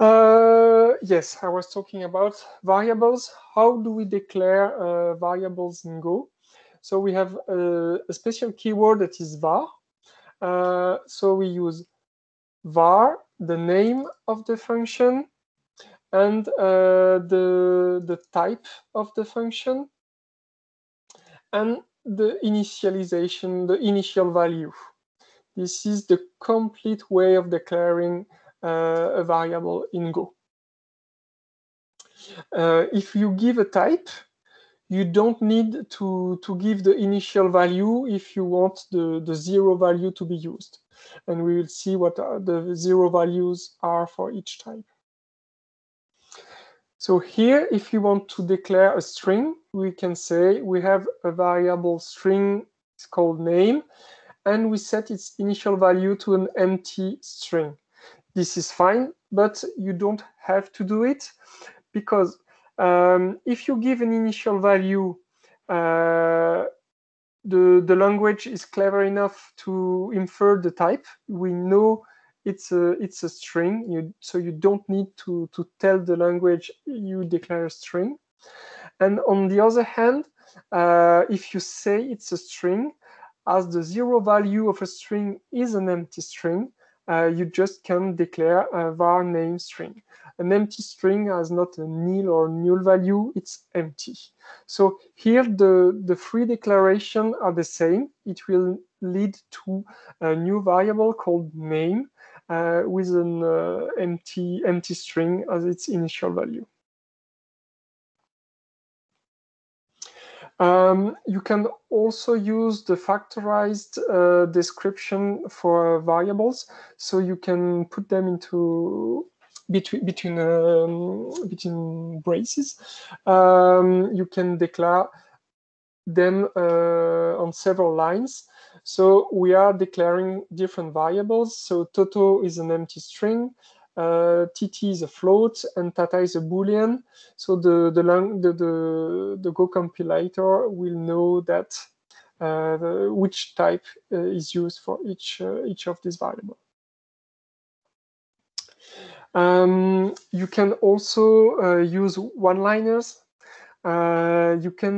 Uh, yes, I was talking about variables. How do we declare uh, variables in Go? So we have a, a special keyword that is var. Uh, so we use var, the name of the function, and uh, the, the type of the function, and the initialization, the initial value. This is the complete way of declaring Uh, a variable in Go. Uh, if you give a type, you don't need to, to give the initial value if you want the, the zero value to be used. And we will see what are the zero values are for each type. So here, if you want to declare a string, we can say we have a variable string, it's called name, and we set its initial value to an empty string. This is fine, but you don't have to do it, because um, if you give an initial value, uh, the, the language is clever enough to infer the type. We know it's a, it's a string, you, so you don't need to, to tell the language you declare a string. And on the other hand, uh, if you say it's a string, as the zero value of a string is an empty string, Uh, you just can declare a var name string. An empty string has not a nil or null value, it's empty. So here the, the three declarations are the same. It will lead to a new variable called name uh, with an uh, empty, empty string as its initial value. Um, you can also use the factorized uh, description for variables, so you can put them into between between um, between braces. Um, you can declare them uh, on several lines. So we are declaring different variables. So Toto is an empty string. Uh, T T is a float and Tata is a boolean, so the the the, the, the Go compilator will know that uh, the, which type uh, is used for each uh, each of these variables. Um, you can also uh, use one-liners. Uh, you can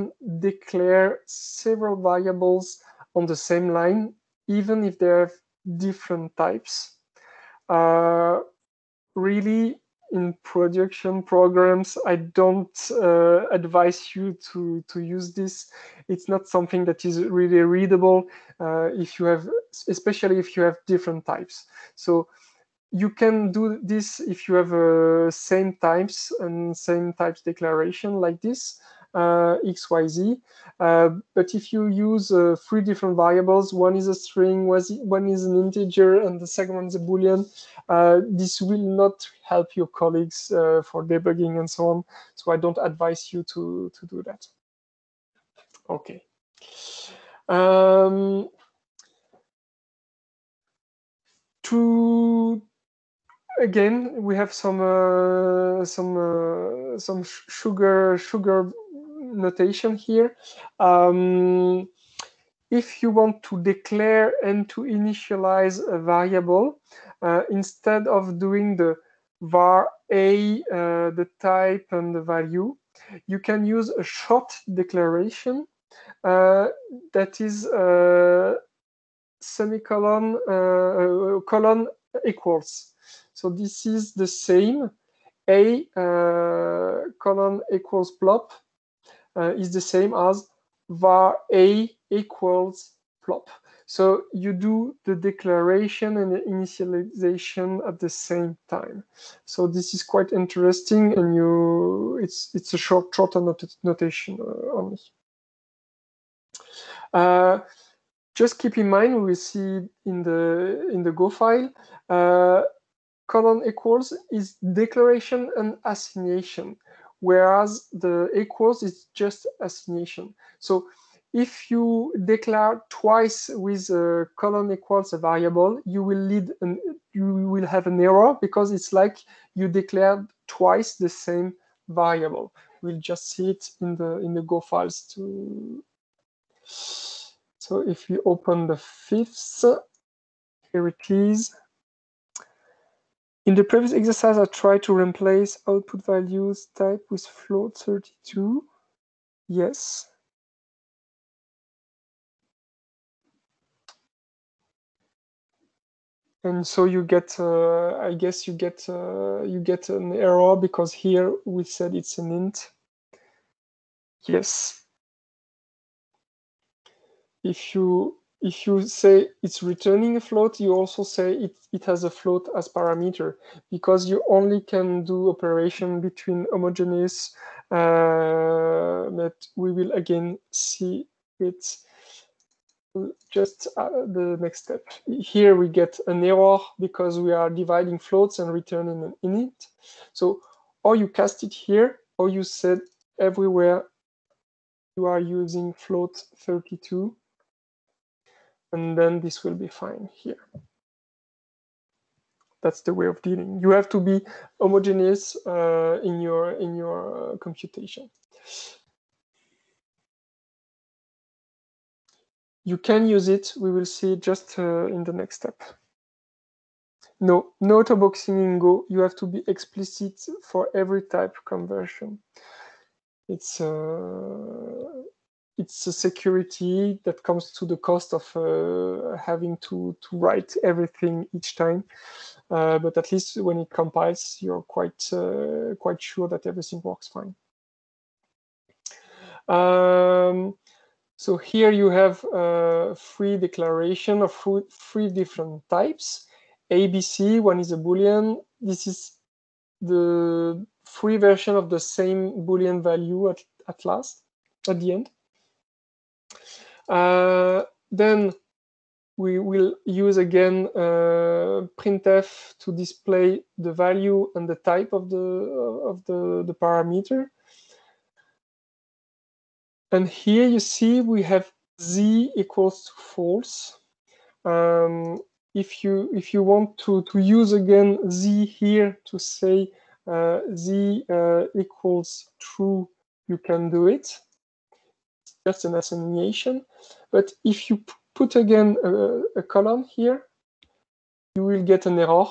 declare several variables on the same line, even if they have different types. Uh, Really, in production programs, I don't uh, advise you to, to use this. It's not something that is really readable, uh, if you have, especially if you have different types. So you can do this if you have uh, same types and same types declaration like this, uh, X Y Z. Uh, but if you use uh, three different variables, one is a string, one is an integer, and the second one is a Boolean, uh, this will not help your colleagues uh, for debugging and so on. So I don't advise you to, to do that. Okay. Um, to... Again, we have some uh, some uh, some sugar sugar notation here. Um, if you want to declare and to initialize a variable, uh, instead of doing the var a, uh, the type and the value, you can use a short declaration uh, that is uh, semicolon uh, colon equals. So this is the same. A uh, colon equals plop uh, is the same as var a equals plop. So you do the declaration and the initialization at the same time. So this is quite interesting, and you it's it's a short shorter not notation uh, only. Uh, just keep in mind, we will see in the in the Go file. Uh, Colon equals is declaration and assignation, whereas the equals is just assignation. So if you declare twice with a colon equals a variable, you will lead an, you will have an error, because it's like you declared twice the same variable. We'll just see it in the in the Go files too. So if you open the fifth, here it is. In the previous exercise, I tried to replace output values type with float thirty-two. Yes. And so you get, uh, I guess you get, uh, you get an error, because here we said it's an int. Yes. If you If you say it's returning a float, you also say it, it has a float as parameter, because you only can do operation between homogeneous, uh, but we will again see it just uh, the next step. Here we get an error because we are dividing floats and returning an init. So or you cast it here, or you said everywhere you are using float thirty-two. And then this will be fine here. That's the way of dealing. You have to be homogeneous uh, in your in your uh, computation. You can use it. We will see just uh, in the next step. No, no autoboxing in Go. You have to be explicit for every type conversion. It's. Uh, It's a security that comes to the cost of uh, having to, to write everything each time. Uh, but at least when it compiles, you're quite, uh, quite sure that everything works fine. Um, so here you have a free declaration of three different types. A, B, C, one is a Boolean. This is the free version of the same Boolean value at, at last, at the end. Uh, then we will use again uh, printf to display the value and the type of the of the, the parameter. And here you see we have z equals to false. Um, if you if you want to to use again z here to say uh, z uh, equals true, you can do it. Just an assignation, but if you put again a, a column here, you will get an error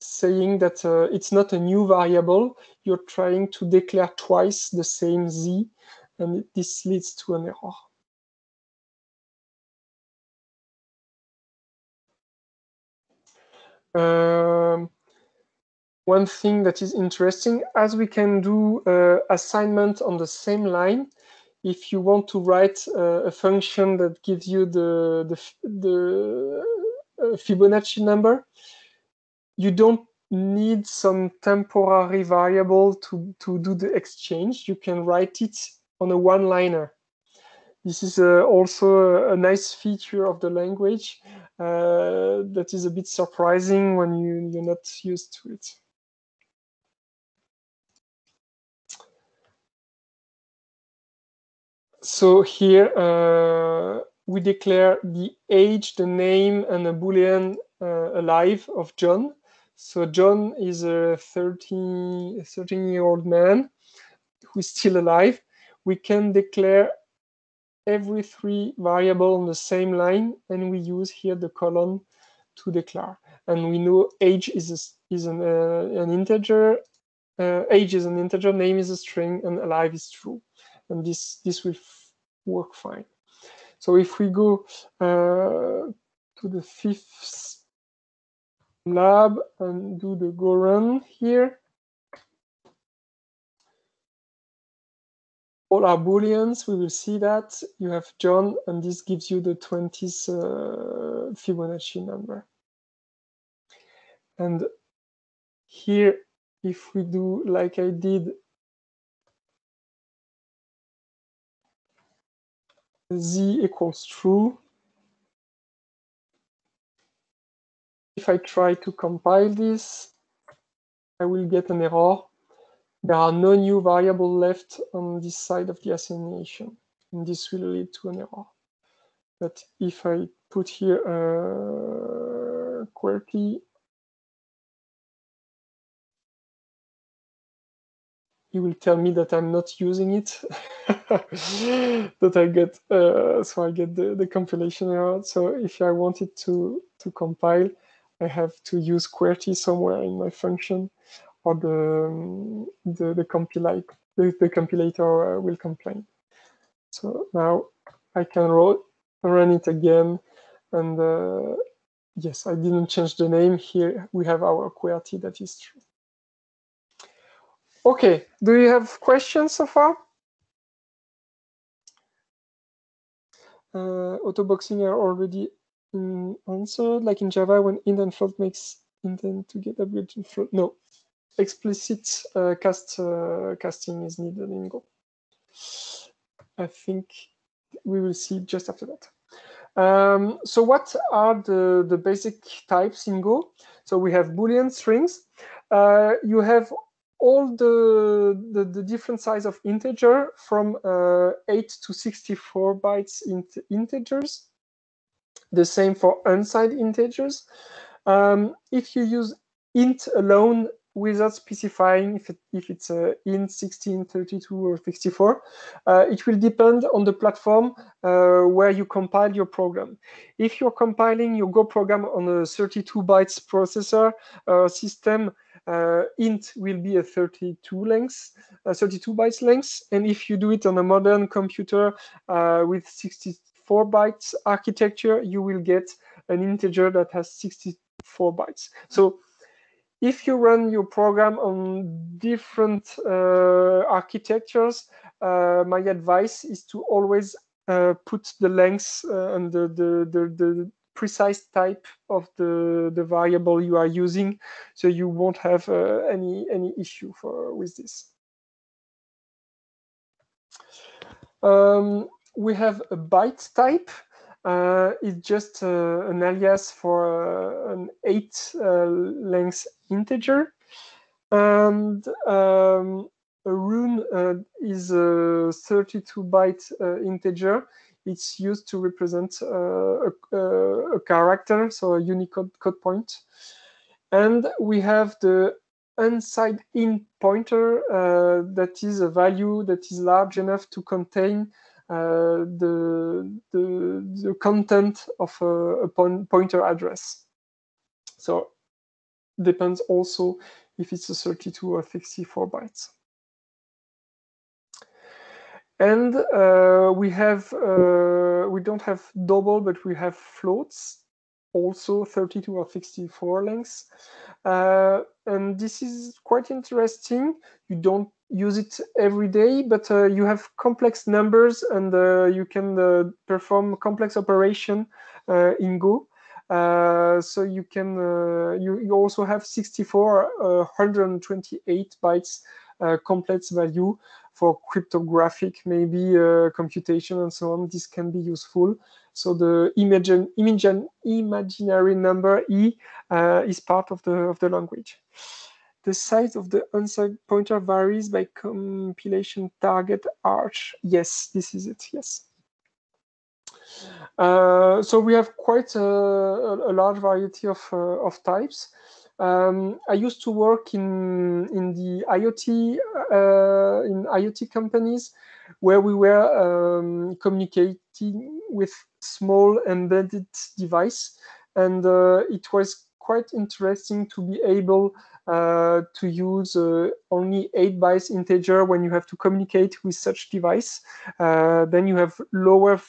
saying that uh, it's not a new variable. You're trying to declare twice the same z, and it, this leads to an error. Um, one thing that is interesting, as we can do uh, assignment on the same line, if you want to write uh, a function that gives you the, the, the uh, Fibonacci number, you don't need some temporary variable to, to do the exchange. You can write it on a one-liner. This is uh, also a nice feature of the language uh, that is a bit surprising when you, you're not used to it. So here uh, we declare the age, the name, and a Boolean uh, alive of John. So John is a thirteen-year-old man who is still alive. We can declare every three variable on the same line, and we use here the colon to declare. And we know age is a, is an, uh, an integer, uh, age is an integer, name is a string, and alive is true. And this this will work fine. So if we go uh, to the fifth lab and do the go run here, all our booleans, we will see that you have John, and this gives you the twentieth uh, Fibonacci number. And here, if we do like I did, z equals true. If I try to compile this, I will get an error. There are no new variable left on this side of the assignation, and this will lead to an error. But if I put here a QWERTY, he will tell me that I'm not using it, that I get, uh, so I get the, the compilation error. So if I wanted to, to compile, I have to use QWERTY somewhere in my function, or the the, the, compil the, the compilator uh, will complain. So now I can run it again. And uh, yes, I didn't change the name here. We have our QWERTY that is true. OK, do you have questions so far? Uh, Autoboxing are already um, answered, like in Java when int and float makes intent to get a bridge in float. No, explicit uh, cast uh, casting is needed in Go. I think we will see just after that. Um, so what are the, the basic types in Go? So we have Boolean strings. Uh, you have all the, the, the different size of integer from uh, eight to sixty-four bytes in integers. The same for unsigned integers. Um, if you use int alone without specifying if, it, if it's uh, int sixteen, thirty-two, or sixty-four, uh, it will depend on the platform uh, where you compile your program. If you're compiling your Go program on a thirty-two bytes processor uh, system, Uh, int will be a thirty-two length, uh, thirty-two bytes length, and if you do it on a modern computer uh, with sixty-four bytes architecture, you will get an integer that has sixty-four bytes. So, if you run your program on different uh, architectures, uh, my advice is to always uh, put the length uh, and the the the, the precise type of the, the variable you are using, so you won't have uh, any, any issue for, with this. Um, we have a byte type. Uh, it's just uh, an alias for uh, an eight uh, length integer. And um, a rune uh, is a thirty-two byte uh, integer. It's used to represent uh, a, a character, so a Unicode code point. And we have the unsigned int pointer uh, that is a value that is large enough to contain uh, the, the, the content of a, a pointer address. So depends also if it's a thirty-two or sixty-four bytes. And uh, we have uh, we don't have double, but we have floats. also thirty-two or sixty-four lengths. Uh, and this is quite interesting. You don't use it every day, but uh, you have complex numbers and uh, you can uh, perform complex operation uh, in Go. Uh, so you can uh, you, you also have sixty-four, one hundred twenty-eight bytes uh, complex value for cryptographic, maybe uh, computation and so on. This can be useful. So the imagine, imagine, imaginary number E uh, is part of the of the language. The size of the unsigned pointer varies by compilation target arch. Yes, this is it. Yes. Uh, so we have quite a, a large variety of uh, of types. Um, I used to work in in the IoT uh, in IoT companies where we were um, communicating with small embedded device, and uh, it was quite interesting to be able uh, to use uh, only eight bytes integer when you have to communicate with such device. Uh, then you have lower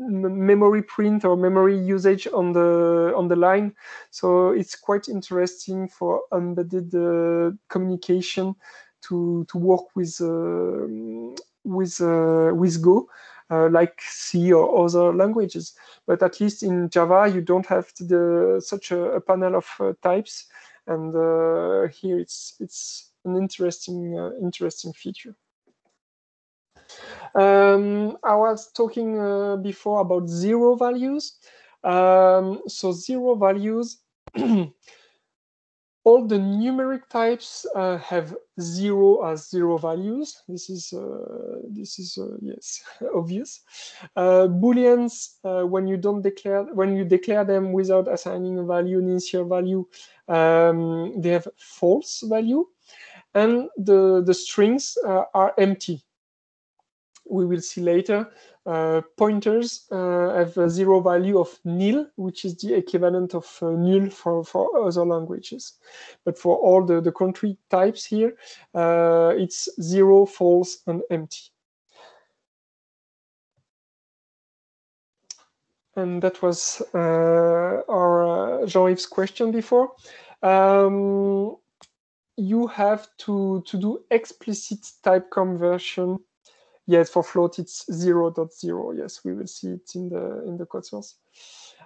memory print or memory usage on the on the line, so it's quite interesting for embedded uh, communication to to work with uh, with uh, with Go, uh, like C or other languages. But at least in Java, you don't have the such a, a panel of uh, types, and uh, here it's it's an interesting uh, interesting feature. Um, I was talking uh, before about zero values. Um, so zero values, all the numeric types uh, have zero as zero values. This is uh, this is uh, yes, obvious. Uh, Booleans, uh, when you don't declare when you declare them without assigning a value, initial value, um, they have false value, and the the strings uh, are empty. We will see later. Uh, pointers uh, have a zero value of nil, which is the equivalent of uh, null for, for other languages. But for all the, the concrete types here, uh, it's zero, false, and empty. And that was uh, our uh, Jean-Yves' question before. Um, you have to, to do explicit type conversion. Yes, for float it's zero point zero. Yes, we will see it in the in the code source.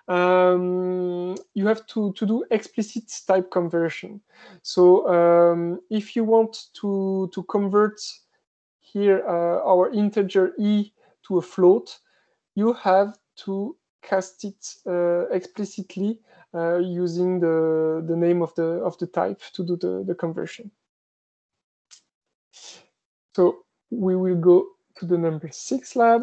Um, you have to to do explicit type conversion. So um, if you want to to convert here uh, our integer e to a float, you have to cast it uh, explicitly uh, using the the name of the of the type to do the the conversion. So we will go to the number six lab.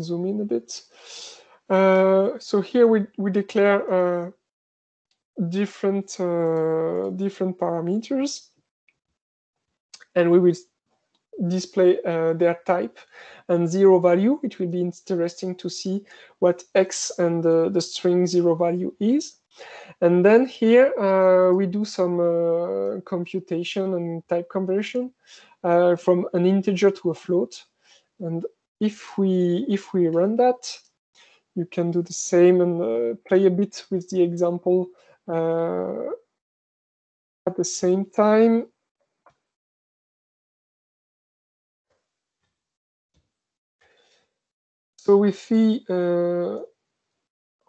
Zoom in a bit. Uh, so here we we declare uh, different uh, different parameters, and we will display uh, their type and zero value. It will be interesting to see what x and uh, the string zero value is. And then here uh, we do some uh, computation and type conversion uh, from an integer to a float. And if we if we run that, you can do the same and uh, play a bit with the example uh, at the same time. So if we uh,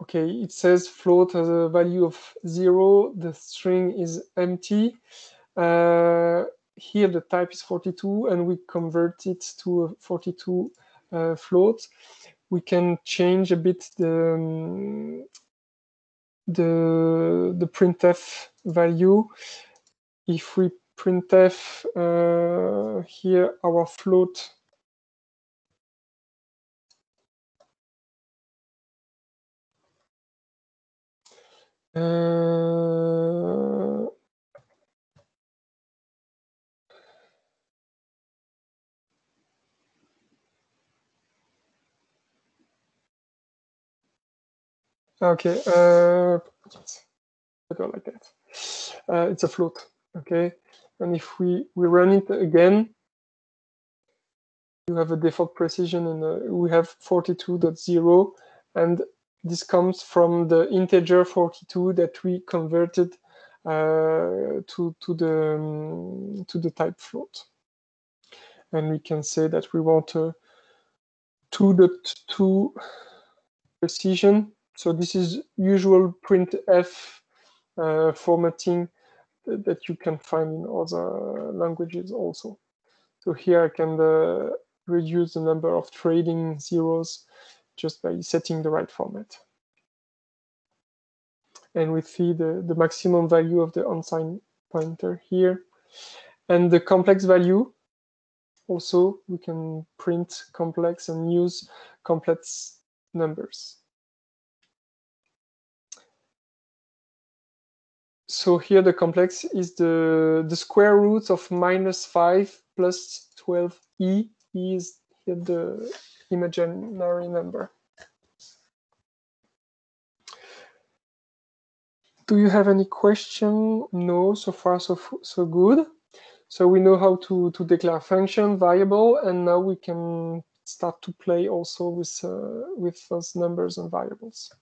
okay, it says float has a value of zero. The string is empty. Uh, here the type is forty-two, and we convert it to a forty-two uh, float. We can change a bit the um, the the printf value. If we printf uh, here our float. Uh, okay, uh, I go like that. Uh, it's a float, okay. And if we we run it again, you have a default precision, and uh, we have forty-two point zero, and this comes from the integer forty-two that we converted uh, to to the um, to the type float, and we can say that we want a two point two precision. So this is usual printf uh, formatting that you can find in other languages also. So here I can uh, reduce the number of trailing zeros just by setting the right format. And we see the, the maximum value of the unsigned pointer here. And the complex value, also we can print complex and use complex numbers. So here the complex is the, the square root of minus five plus twelve e. E is here the imaginary number. Do you have any question? No, so far so, so good. So we know how to, to declare function, variable, and now we can start to play also with, uh, with those numbers and variables.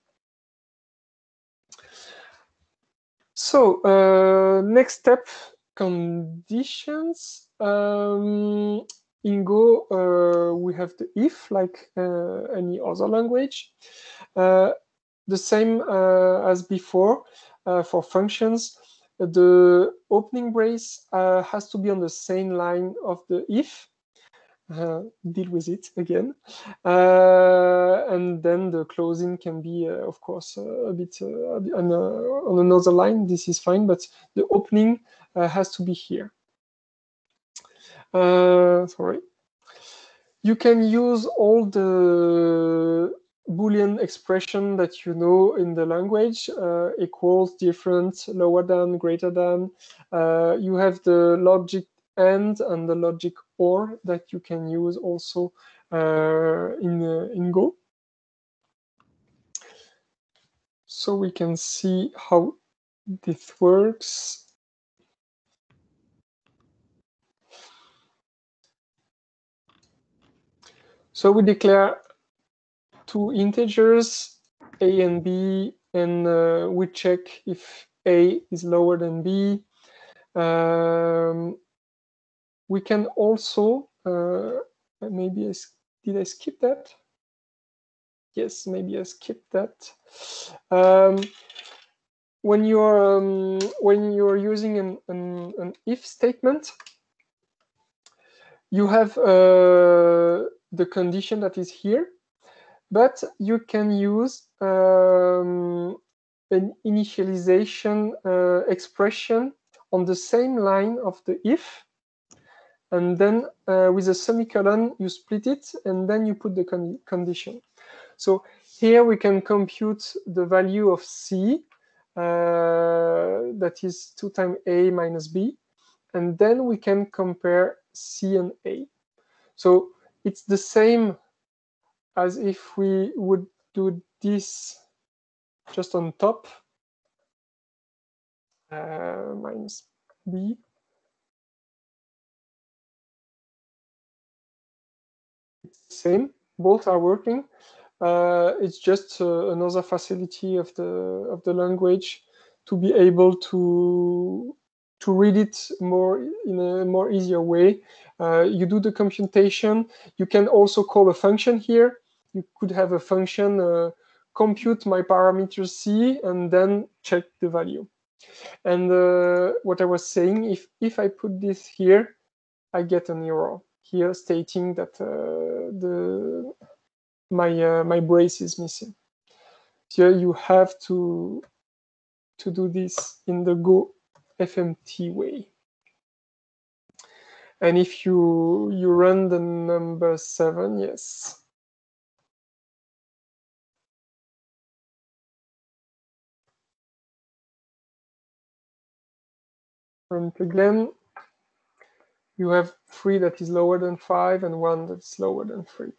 So uh, next step, conditions. Um, in Go, uh, we have the if, like uh, any other language. Uh, the same uh, as before uh, for functions. The opening brace uh, has to be on the same line of the if. Uh, deal with it again. Uh, and then the closing can be, uh, of course, uh, a bit uh, on, a, on another line. This is fine, but the opening uh, has to be here. Uh, sorry. You can use all the Boolean expression that you know in the language, uh, equals, different, lower than, greater than. Uh, you have the logic and and the logic or that you can use also uh, in uh, in Go. So we can see how this works. So we declare two integers, a and b, and uh, we check if a is lower than b. Um, We can also, uh, maybe I, did I skip that? Yes, maybe I skipped that. Um, when you're um, when you're using an, an, an if statement, you have uh, the condition that is here, but you can use um, an initialization uh, expression on the same line of the if. And then uh, with a semicolon, you split it, and then you put the con condition. So here we can compute the value of C, uh, that is two times A minus B, and then we can compare C and A. So it's the same as if we would do this just on top, uh, minus B. Same, both are working. Uh, it's just uh, another facility of the of the language to be able to to read it more in a more easier way. Uh, you do the computation. You can also call a function here. You could have a function uh, compute my parameter C and then check the value. And uh, what I was saying, if if I put this here, I get an error here stating that uh, the my uh, my brace is missing. Here you have to to do this in the Go F M T way. And if you you run the number seven, yes. Run it again. You have three that is lower than five and one that's lower than three.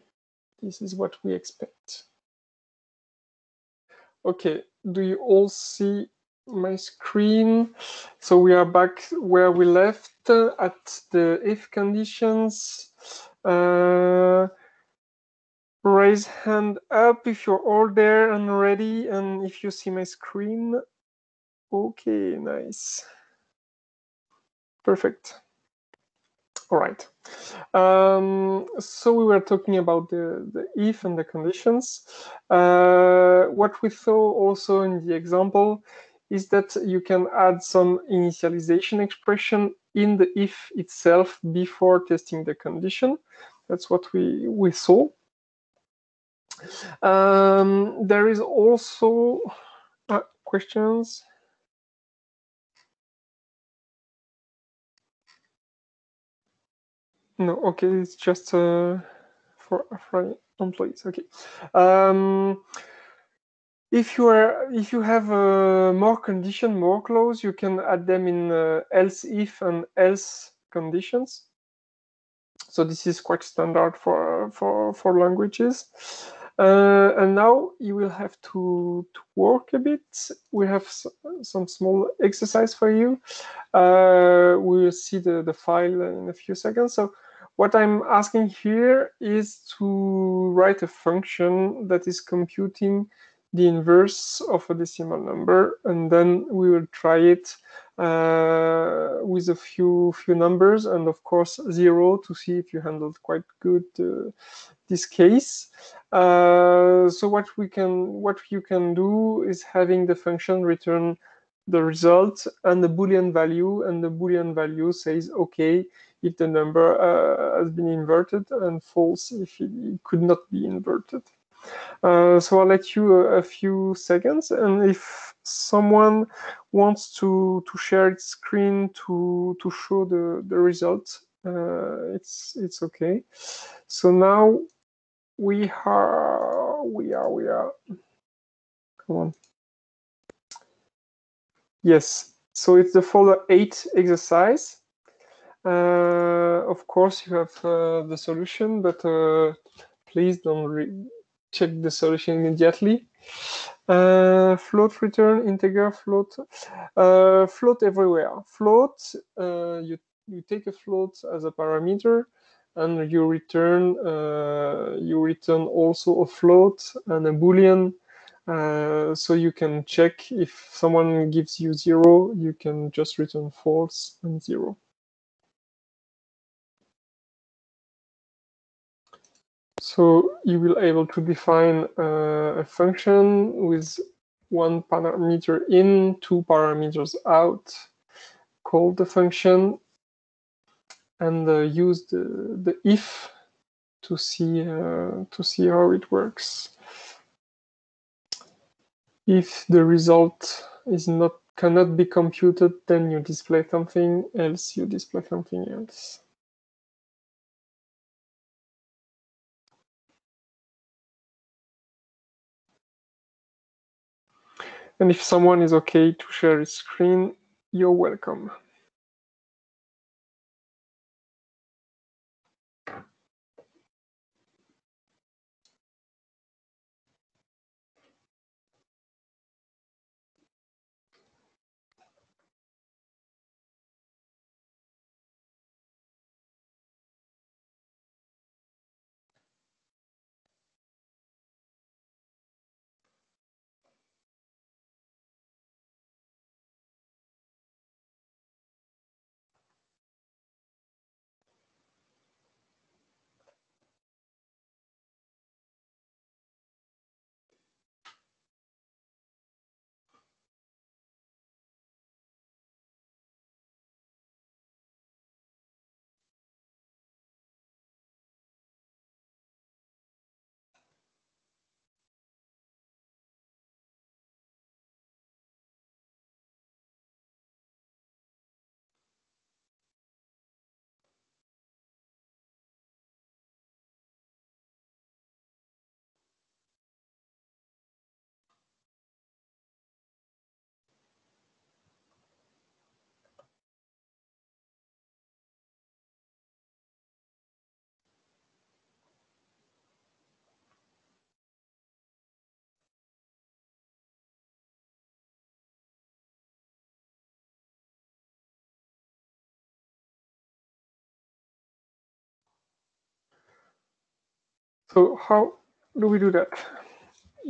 This is what we expect. Okay, do you all see my screen? So we are back where we left uh, at the if conditions. Uh, raise hand up if you're all there and ready, and if you see my screen. Okay, nice. Perfect. All right. Um, so we were talking about the, the if and the conditions. Uh, what we saw also in the example is that you can add some initialization expression in the if itself before testing the condition. That's what we, we saw. Um, there is also uh, questions. No, okay, it's just uh, for, for employees. Okay. Um, if you are, if you have uh, more condition, more clause, you can add them in uh, else if and else conditions. So this is quite standard for for for languages. Uh, and now you will have to, to work a bit. We have some small exercise for you. Uh, we will see the the file in a few seconds. So what I'm asking here is to write a function that is computing the inverse of a decimal number, and then we will try it uh, with a few few numbers, and of course zero, to see if you handled quite good uh, this case. Uh, so what we can, what you can do is having the function return the result and the Boolean value, and the Boolean value says okay if the number uh, has been inverted, and false if it, it could not be inverted. Uh, so I'll let you a, a few seconds, and if someone wants to to share its screen to to show the the result, uh, it's it's okay. So now we are we are we are. Come on. Yes. So it's the folder eight exercise. Uh, of course, you have uh, the solution, but uh, please don't re- check the solution immediately. Uh, float return, integer, float, uh, float everywhere. Float, uh, you, you take a float as a parameter, and you return, uh, you return also a float and a Boolean. Uh, so you can check if someone gives you zero, you can just return false and zero. So you will able to define uh, a function with one parameter in, two parameters out, call the function, and uh, use the, the if to see uh, to see how it works. If the result is not cannot be computed, then you display something else, you display something else. And if someone is okay to share his screen, you're welcome. So how do we do that?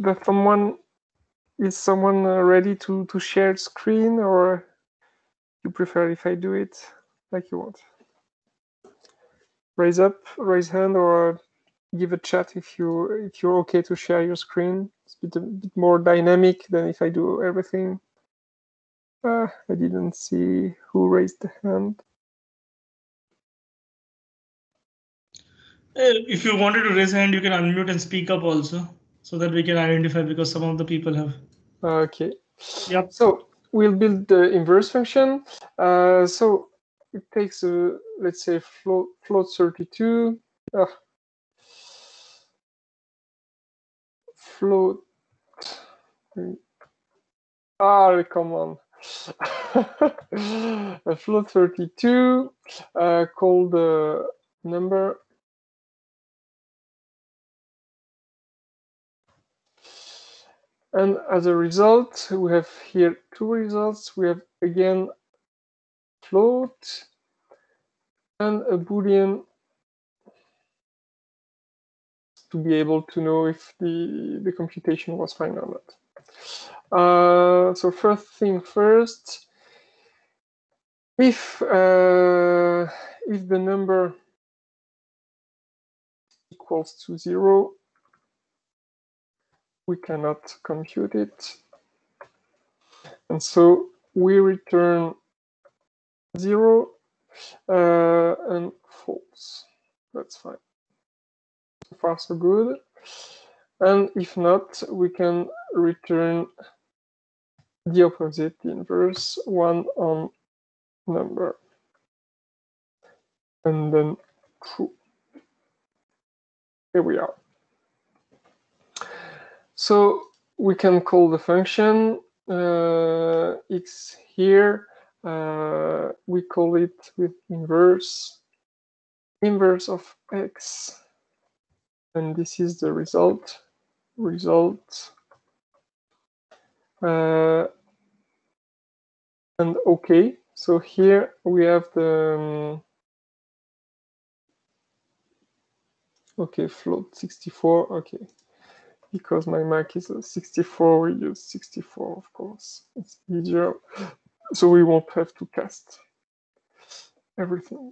That someone is someone ready to to share screen, or you prefer if I do it like you want? Raise up, raise hand, or give a chat if you if you're okay to share your screen. It's a bit, a bit more dynamic than if I do everything. Uh, I didn't see who raised the hand. If you wanted to raise a hand, you can unmute and speak up also, so that we can identify, because some of the people have. Okay. Yep. So we'll build the inverse function. Uh, so it takes, a, let's say, float, float thirty-two. Uh, float. Ah, come on. A float thirty-two uh, called the uh, number. And as a result, we have here two results. We have again float and a Boolean to be able to know if the, the computation was fine or not. Uh, so first thing first, if uh, if the number equals to zero, we cannot compute it. And so we return zero uh, and false. That's fine. So far, so good. And if not, we can return the opposite, the inverse, one on number. And then true. Here we are. So we can call the function uh, x here. Uh, we call it with inverse, inverse of x. And this is the result, result. Uh, and OK. So here we have the, um, OK, float sixty-four, OK. Because my Mac is a sixty-four, we use sixty-four, of course. It's easier. So we won't have to cast everything.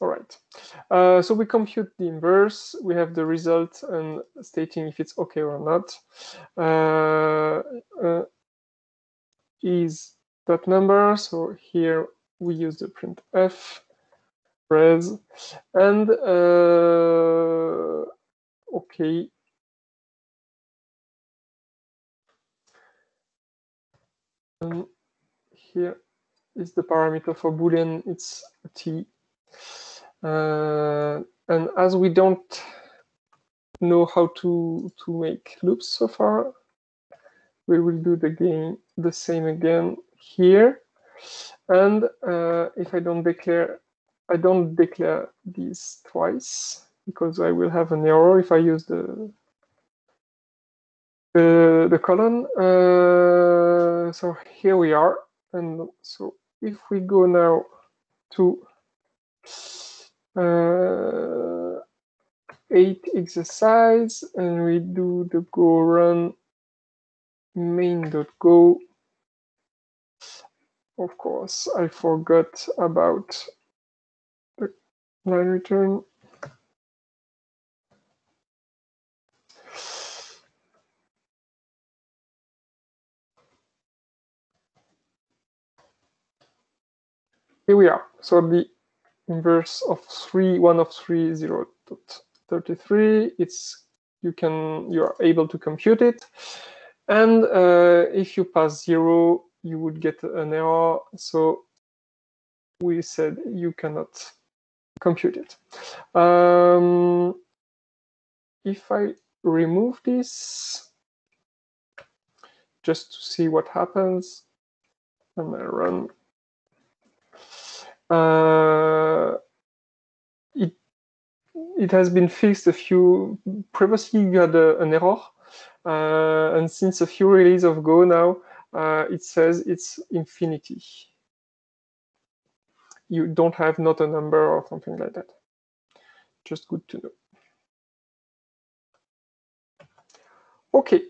All right. Uh, so we compute the inverse. We have the result and stating if it's OK or not. Uh, uh, is that number. So here we use the printf. Res and uh, okay. And here is the parameter for Boolean. It's t. Uh, and as we don't know how to to make loops so far, we will do the game the same again here. And uh, if I don't declare. I don't declare these twice because I will have an error if I use the the, the colon. Uh, so here we are. And so if we go now to uh, eight exercise and we do the go run main.go, of course, I forgot about line return. Here we are. So the inverse of three, one of three, zero dot thirty-three. It's you can you are able to compute it, and uh, if you pass zero, you would get an error. So we said you cannot compute it. Um, if I remove this, just to see what happens, and I run, uh, it it has been fixed a few. Previously, you had a, an error, uh, and since a few releases of Go now, uh, it says it's infinity. You don't have not a number or something like that. just good to know. Okay.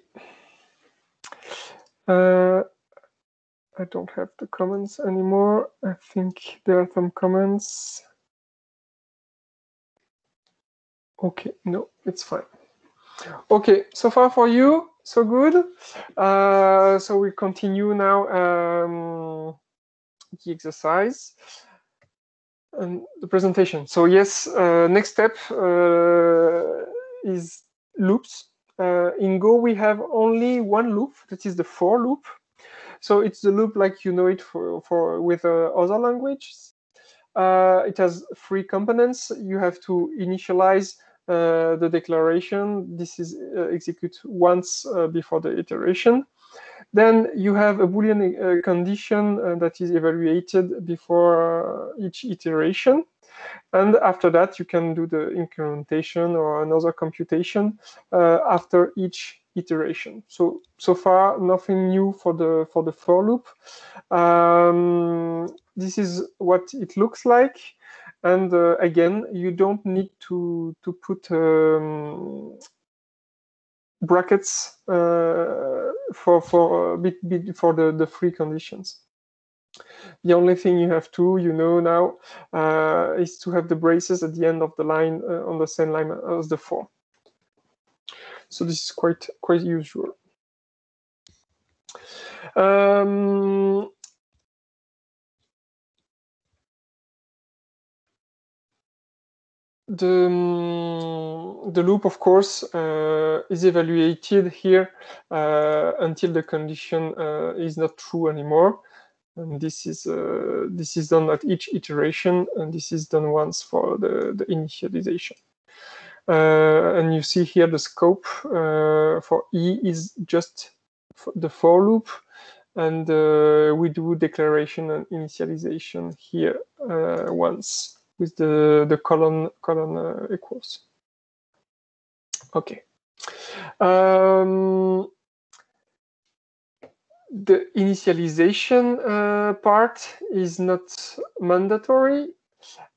Uh, I don't have the comments anymore. I think there are some comments. Okay, no, it's fine. Okay, so far for you, so good. Uh, so we continue now um, the exercise and the presentation. So yes, uh, next step uh, is loops. Uh, in Go, we have only one loop, that is the for loop. So it's the loop like you know it for, for with uh, other languages. Uh, it has three components. You have to initialize uh, the declaration. This is uh, executed once uh, before the iteration. Then you have a Boolean uh, condition uh, that is evaluated before uh, each iteration. And after that, you can do the incrementation or another computation uh, after each iteration. So, so far, nothing new for the for the for loop. Um, this is what it looks like. And uh, again, you don't need to, to put um, brackets uh, for, for, a bit, bit for the, the three conditions. The only thing you have to, you know now, uh, is to have the braces at the end of the line uh, on the same line as the for. So this is quite quite usual. Um, the the loop, of course, uh, is evaluated here uh, until the condition uh, is not true anymore. And this is uh, this is done at each iteration, and this is done once for the, the initialization. Uh, and you see here the scope uh, for E is just the for loop, and uh, we do declaration and initialization here uh, once with the the colon colon uh, equals. Okay. Um, The initialization uh, part is not mandatory,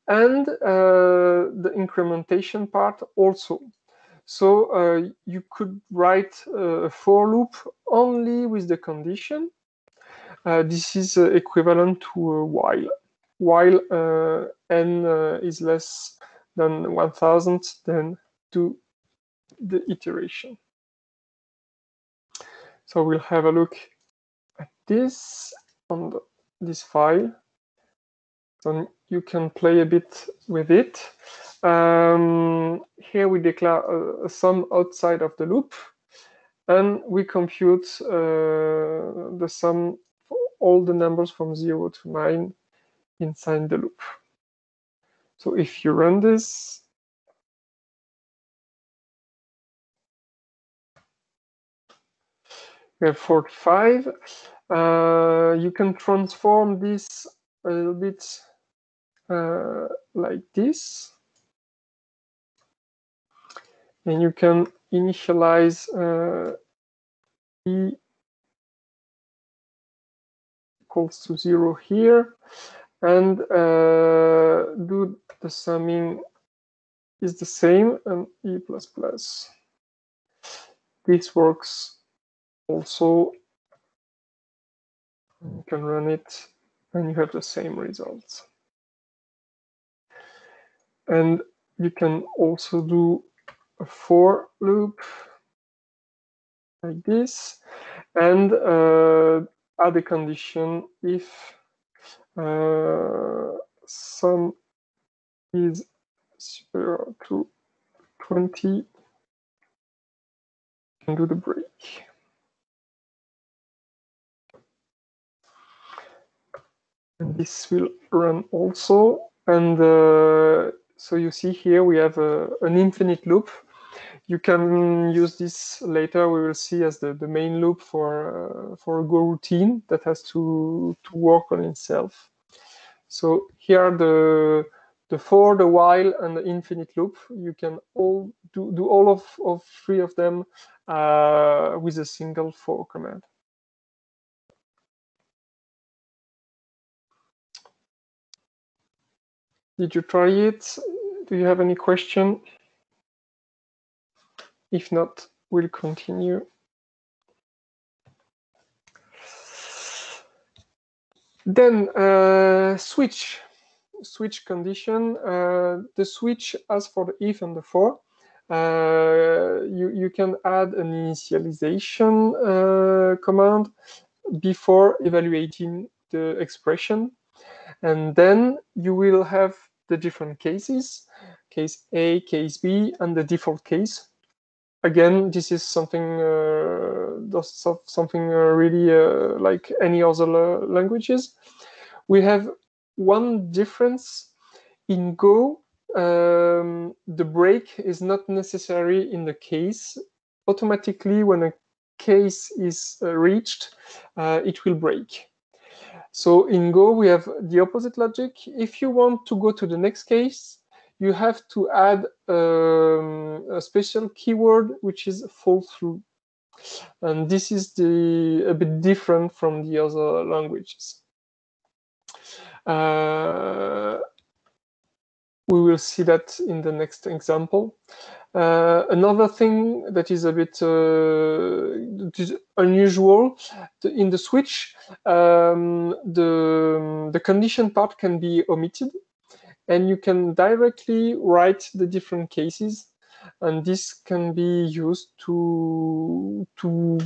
and uh, the incrementation part also. So uh, you could write a for loop only with the condition. Uh, this is uh, equivalent to a while. While uh, n uh, is less than one thousand, then do the iteration. So we'll have a look this on the, this file, and you can play a bit with it. Um, here we declare a, a sum outside of the loop, and we compute uh, the sum for all the numbers from zero to nine inside the loop. So if you run this, we have forty-five. Uh, you can transform this a little bit uh, like this. And you can initialize uh, E equals to zero here. And uh, do the summing is the same, and E plus plus. This works. Also, you can run it, and you have the same results. And you can also do a for loop like this, and uh, add a condition if uh, sum is zero to twenty, you can do the break. And this will run also. And uh, so you see here we have a, an infinite loop. You can use this later, we will see, as the, the main loop for, uh, for a Go routine that has to, to work on itself. So here are the, the for, the while, and the infinite loop. You can all do, do all of, of three of them uh, with a single for command. Did you try it? It do you have any question? If not, we'll continue. Then uh, switch, switch condition. Uh, the switch, as for the if and the for, uh, you, you can add an initialization uh, command before evaluating the expression. And then you will have the different cases, case A, case B, and the default case. Again, this is something uh, something uh, really uh, like any other la languages. We have one difference in Go. Um, the break is not necessary in the case. Automatically, when a case is uh, reached, uh, it will break. So in Go, we have the opposite logic. If you want to go to the next case, you have to add um, a special keyword, which is fall through. And this is the, a bit different from the other languages. Uh, we will see that in the next example. Uh, another thing that is a bit uh, unusual in the switch, um, the, the condition part can be omitted. And you can directly write the different cases, and this can be used to to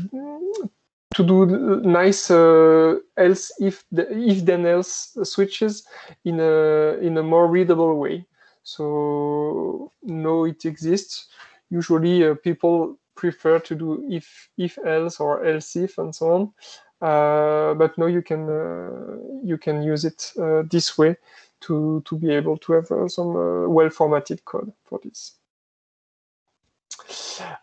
to do nice uh, else if the, if then else switches in a in a more readable way. So no, it exists. Usually, uh, people prefer to do if if else or else if and so on. Uh, but no, you can uh, you can use it uh, this way. To, to be able to have uh, some uh, well-formatted code for this.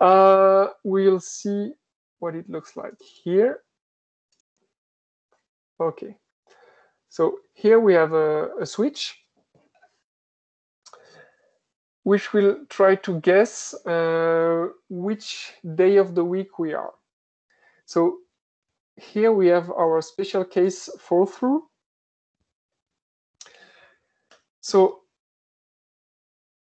Uh, we'll see what it looks like here. Okay, so here we have a, a switch, which will try to guess uh, which day of the week we are. So here we have our special case fall through. So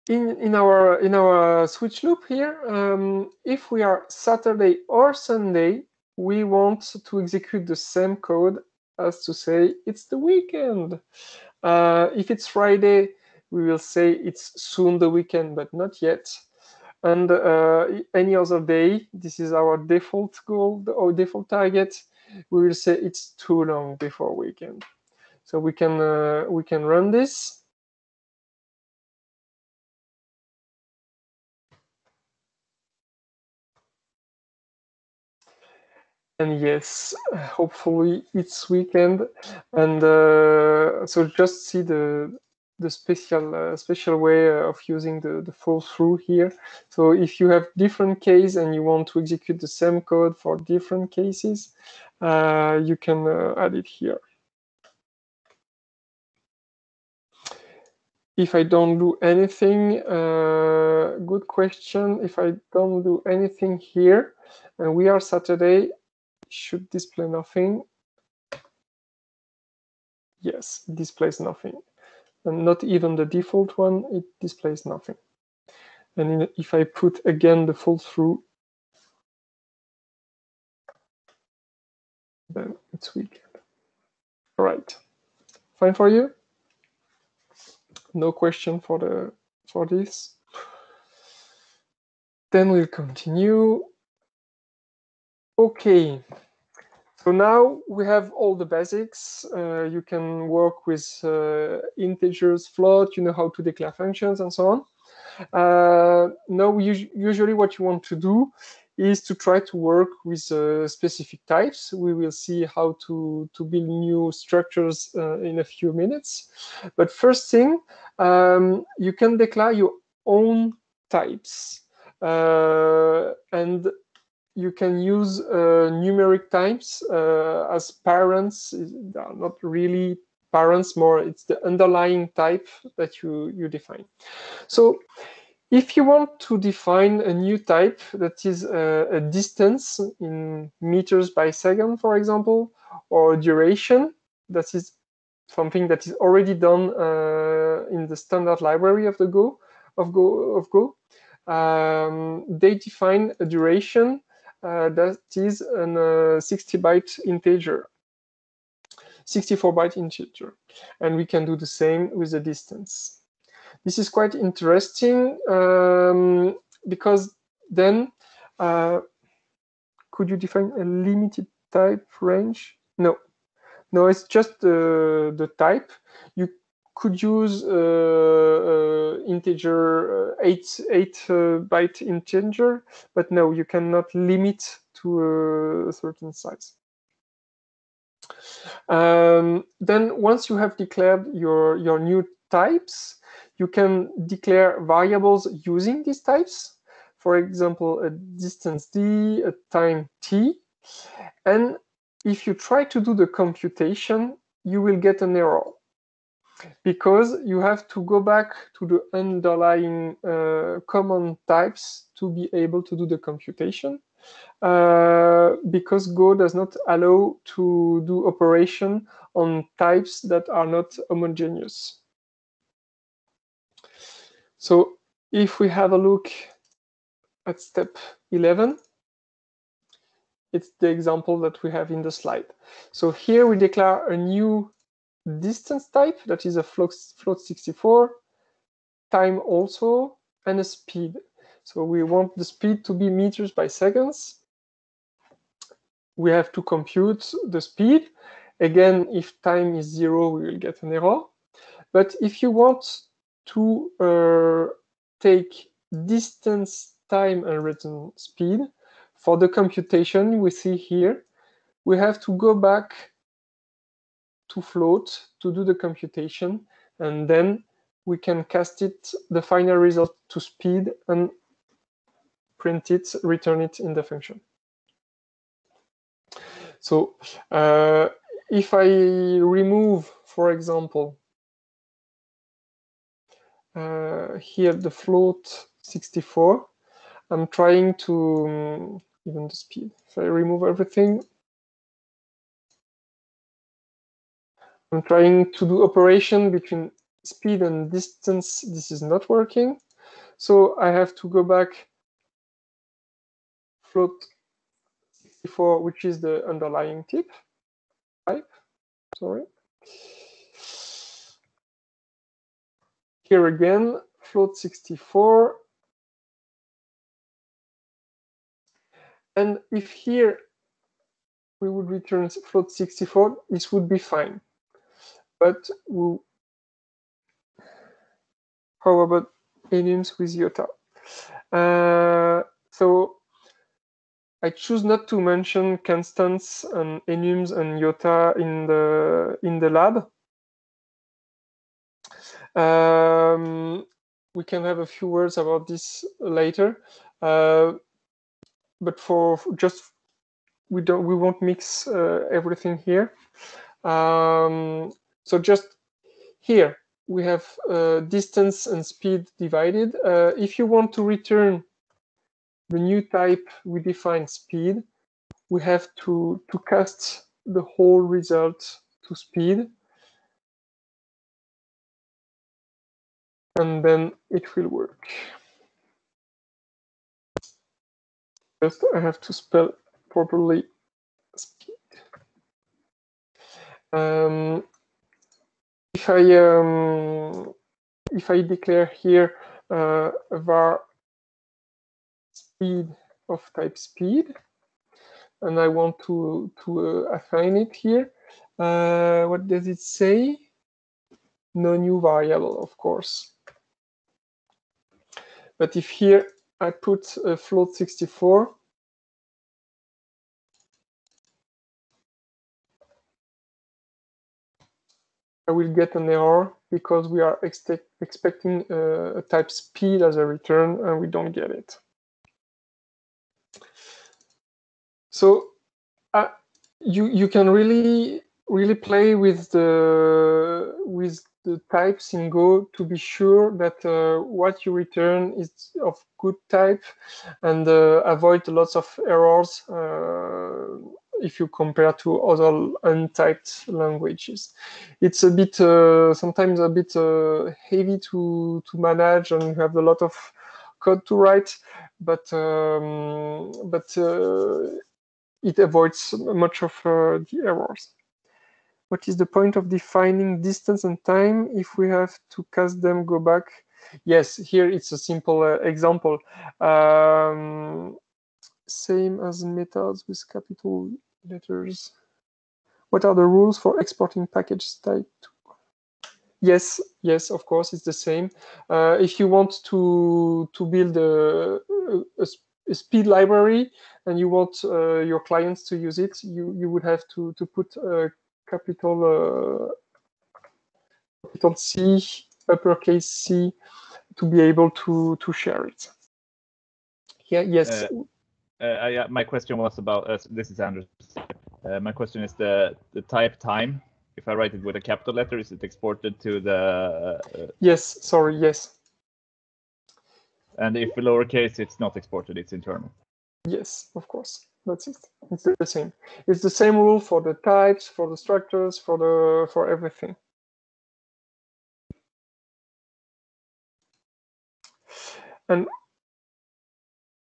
in in our in our switch loop here, um, if we are Saturday or Sunday, we want to execute the same code as to say it's the weekend. Uh, if it's Friday, we will say it's soon the weekend, but not yet. And uh, any other day, this is our default goal or default target. We will say it's too long before weekend. So we can uh, we can run this. And yes, hopefully it's weekend, and uh, so just see the the special uh, special way of using the the fall through here. So if you have different cases and you want to execute the same code for different cases, uh, you can uh, add it here. If I don't do anything, uh, good question. If I don't do anything here, and we are Saturday. Should display nothing. Yes, it displays nothing. And not even the default one, it displays nothing. And if I put again the fall through, then it's weekend. All right, fine for you? No question for the for this. Then we'll continue. Okay, so now we have all the basics. Uh, you can work with uh, integers, float, you know how to declare functions and so on. Uh, now, usually what you want to do is to try to work with uh, specific types. We will see how to, to build new structures uh, in a few minutes. But first thing, um, you can declare your own types. Uh, and you can use uh, numeric types uh, as parents. They are not really parents, more it's the underlying type that you, you define. So if you want to define a new type that is a, a distance in meters by second, for example, or duration, that is something that is already done uh, in the standard library of the Go. of Go. Of Go. Um, they define a duration uh, that is an uh, sixty byte integer, sixty-four byte integer, and we can do the same with the distance. This is quite interesting um, because then uh, could you define a limited type range? No, no, it's just uh, the type. You could use uh, uh, integer uh, eight eight uh, byte integer, but no, you cannot limit to a certain size. Um, then once you have declared your your new types, you can declare variables using these types. For example, a distance d, a time t. And if you try to do the computation, you will get an error because you have to go back to the underlying uh, common types to be able to do the computation uh, because Go does not allow to do operation on types that are not homogeneous. So if we have a look at step eleven, it's the example that we have in the slide. So here we declare a new distance type that is a float, float sixty-four, time also, and a speed. So we want the speed to be meters by seconds. We have to compute the speed. Again, if time is zero, we will get an error. But if you want to uh, take distance, time, and written speed. For the computation we see here, we have to go back to float to do the computation, and then we can cast it, the final result, to speed and print it, return it in the function. So uh, if I remove, for example, Uh, here the float sixty-four. I'm trying to um, even the speed. If I remove everything, I'm trying to do operation between speed and distance. This is not working, so I have to go back float sixty-four, which is the underlying type. Type. Sorry. Here again, float sixty-four. And if here we would return float sixty-four, this would be fine. But we'll... how about enums with iota? Uh, so I choose not to mention constants and enums and iota in the in the lab. Um, we can have a few words about this later, uh, but for just we don't we won't mix uh, everything here. Um, so just here we have uh, distance and speed divided. Uh, if you want to return the new type we define speed, we have to to cast the whole result to speed. And then it will work. Just I have to spell properly speed. Um, if I um, if I declare here uh, a var speed of type speed, and I want to to uh, assign it here, uh, what does it say? No new variable, of course. But if here I put a float sixty-four, I will get an error because we are ex expecting uh, a type speed as a return and we don't get it. So uh, you you can really really play with the with the types in Go to be sure that uh, what you return is of good type and uh, avoid lots of errors uh, if you compare to other untyped languages. It's a bit, uh, sometimes a bit uh, heavy to, to manage, and you have a lot of code to write, but, um, but uh, it avoids much of uh, the errors. What is the point of defining distance and time if we have to cast them go back? Yes, here it's a simple uh, example. Um, same as methods with capital letters. What are the rules for exporting package type to? Yes, yes, of course, it's the same. Uh, if you want to, to build a, a, a speed library and you want uh, your clients to use it, you, you would have to, to put a capital, uh, capital C, uppercase C, to be able to, to share it. Yeah, yes. Uh, uh, I, my question was about, uh, this is Anders. Uh, my question is the, the type time. If I write it with a capital letter, is it exported to the? Uh, yes, sorry, yes. And if lowercase, it's not exported; it's internal. Yes, of course. That's it. It's the same. It's the same rule for the types, for the structures, for the for everything. And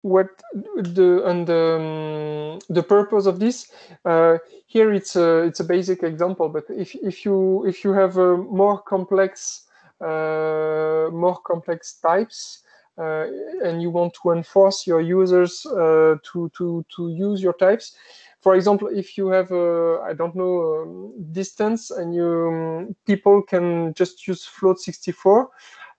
what the and the, um, the purpose of this? Uh, here it's a it's a basic example, but if if you if you have a more complex uh, more complex types. Uh, and you want to enforce your users uh, to to to use your types. For example, if you have a, I don't know um, distance, and you um, people can just use float sixty-four,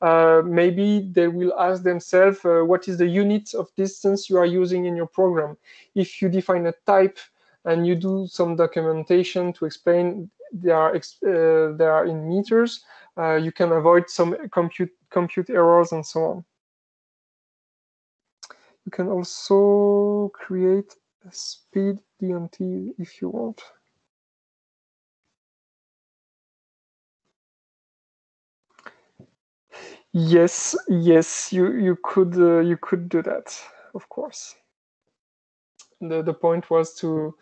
uh, maybe they will ask themselves uh, what is the unit of distance you are using in your program. If you define a type and you do some documentation to explain they are ex uh, they are in meters, uh, you can avoid some compute compute errors and so on. You can also create a speed D M T if you want. Yes, yes, you you could uh, you could do that, of course. The the point was to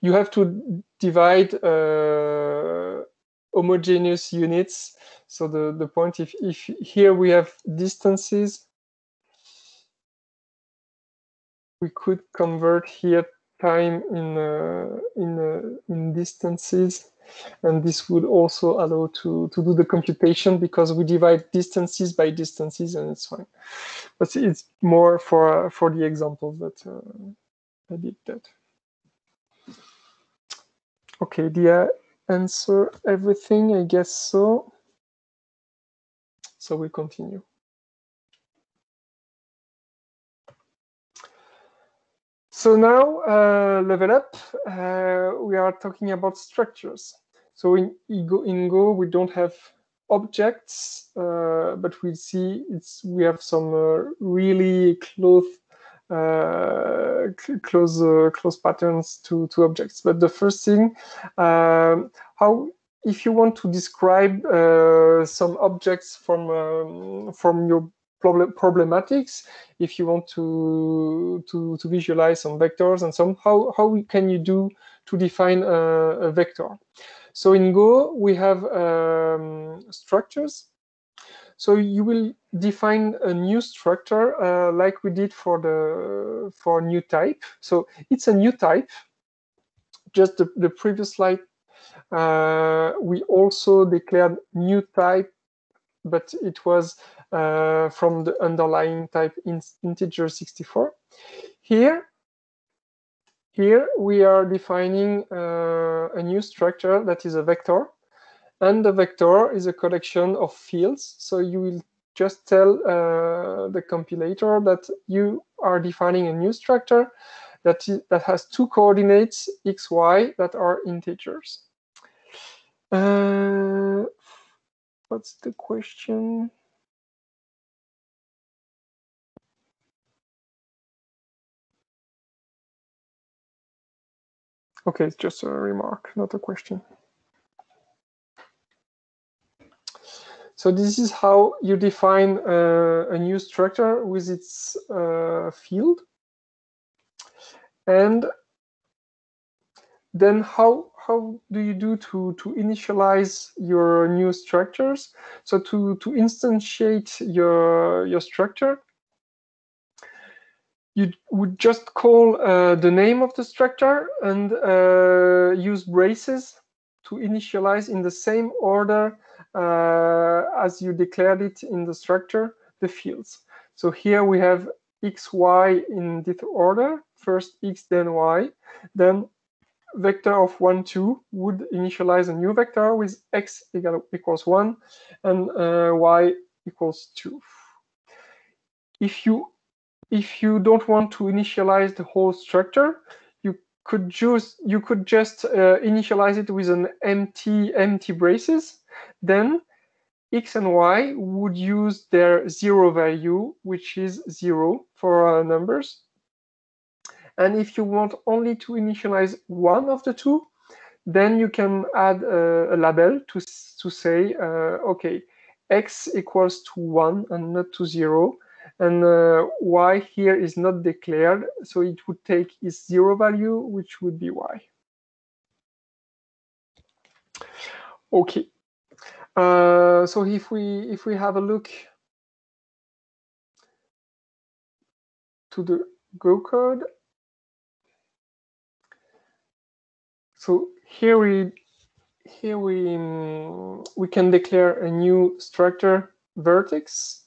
you have to divide uh, homogeneous units. So the the point if if here we have distances. We could convert here time in uh, in uh, in distances, and this would also allow to to do the computation because we divide distances by distances, and it's fine. But it's more for uh, for the example that uh, I did that. Okay, did I answer everything? I guess so. So we continue. So now, uh, level up, uh, we are talking about structures. So in, in Go, we don't have objects, uh, but we see it's, we have some uh, really close, uh, close, uh, close patterns to, to objects. But the first thing, um, how if you want to describe uh, some objects from, um, from your problematics, if you want to, to to visualize some vectors and some, how, how can you do to define a, a vector? So in Go, we have um, structures. So you will define a new structure uh, like we did for the for new type. So it's a new type. Just the, the previous slide, uh, we also declared new type, but it was uh, from the underlying type in integer sixty-four. Here, here we are defining uh, a new structure that is a vector, and the vector is a collection of fields. So you will just tell uh, the compilator that you are defining a new structure that, is, that has two coordinates, x, y, that are integers. Uh, What's the question? Okay, it's just a remark, not a question. So this is how you define uh, a new structure with its uh, field. And then how how do you do to to initialize your new structures? So to to instantiate your your structure, you would just call uh, the name of the structure and uh, use braces to initialize in the same order uh, as you declared it in the structure, the fields. So here we have x, y in this order, first x, then y, then vector of one, two would initialize a new vector with x equals one and uh, y equals two. If you If you don't want to initialize the whole structure, you could just you could just uh, initialize it with an empty empty braces. Then x and y would use their zero value, which is zero for uh, numbers. And if you want only to initialize one of the two, then you can add a, a label to to say uh, okay, x equals to one and not to zero. And uh, y here is not declared, so it would take its zero value, which would be y. Okay. Uh, so if we if we have a look to the Go code, so here we here we um, we can declare a new structure vertex.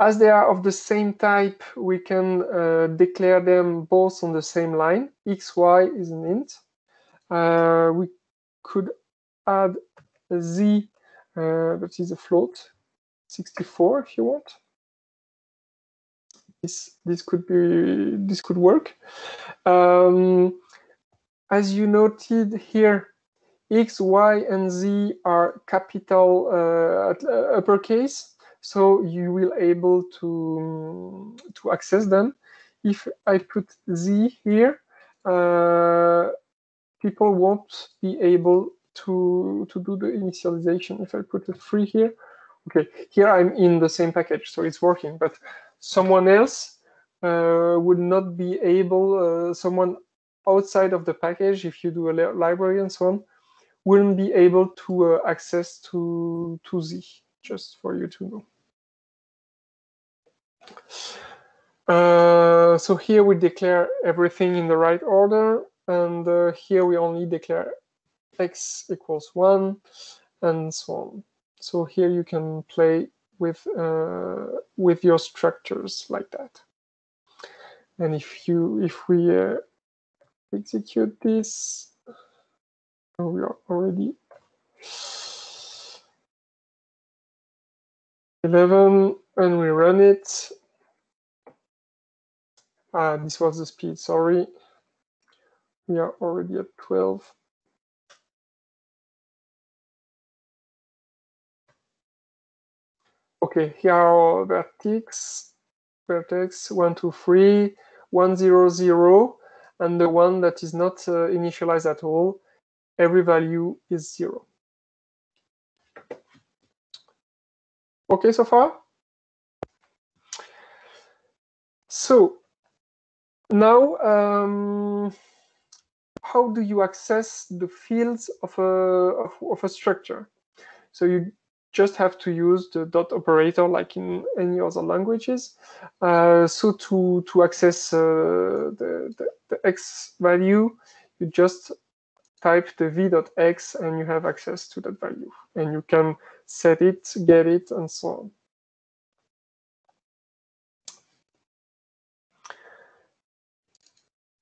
As they are of the same type, we can uh, declare them both on the same line. X, y is an int. Uh, we could add a z, uh, that is a float, sixty-four if you want. This this could be this could work. Um, as you noted here, x, y, and z are capital uh, uppercase. So you will able to to access them. If I put z here, uh, people won't be able to to do the initialization. If I put a three here, okay, here I'm in the same package, so it's working. But someone else uh, would not be able. Uh, someone outside of the package, if you do a library and so on, wouldn't be able to uh, access to to z. Just for you to know. Uh, so here we declare everything in the right order, and uh, here we only declare x equals one, and so on. So here you can play with uh, with your structures like that. And if you if we uh, execute this, we are already. eleven, and we run it. Ah, this was the speed, sorry. We are already at twelve. Okay, here are our vertex, vertex one, two, three, one, zero, zero, and the one that is not uh, initialized at all, every value is zero. Okay, so far. So now, um, how do you access the fields of a of, of a structure? So you just have to use the dot operator, like in any other languages. Uh, so to to access uh, the, the the x value, you just type the v.x and you have access to that value, and you can set it, get it, and so on.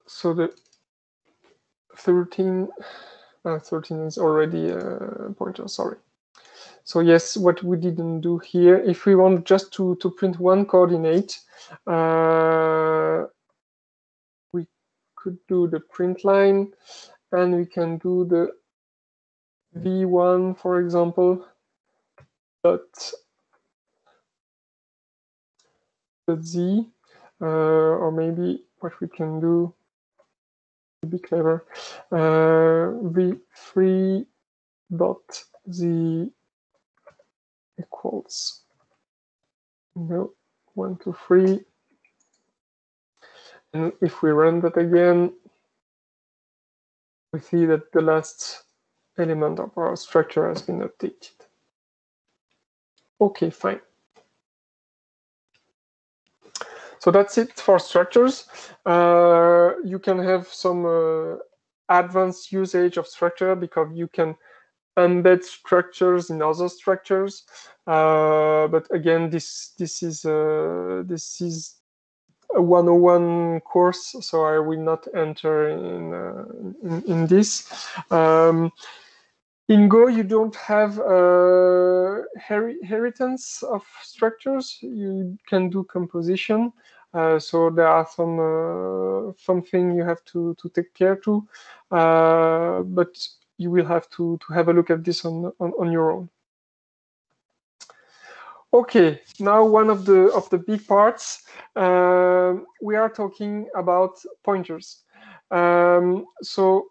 So the thirteen, uh, thirteen is already a pointer, sorry. So yes, what we didn't do here, if we want just to, to print one coordinate, uh, we could do the print line. And we can do the v one, for example, dot, dot z, uh, or maybe what we can do to be clever, uh, v three dot z equals no one two three, and if we run that again. we see that the last element of our structure has been updated. Okay, fine. So that's it for structures. Uh, you can have some uh, advanced usage of structure because you can embed structures in other structures. Uh, but again, this this is uh, this is a one oh one course, so I will not enter in uh, in, in this. Um, In Go, you don't have uh, inheritance of structures. You can do composition. Uh, so there are some uh, something you have to to take care to, uh, but you will have to to have a look at this on on, on your own. Okay, now one of the of the big parts. Uh, we are talking about pointers. Um, so.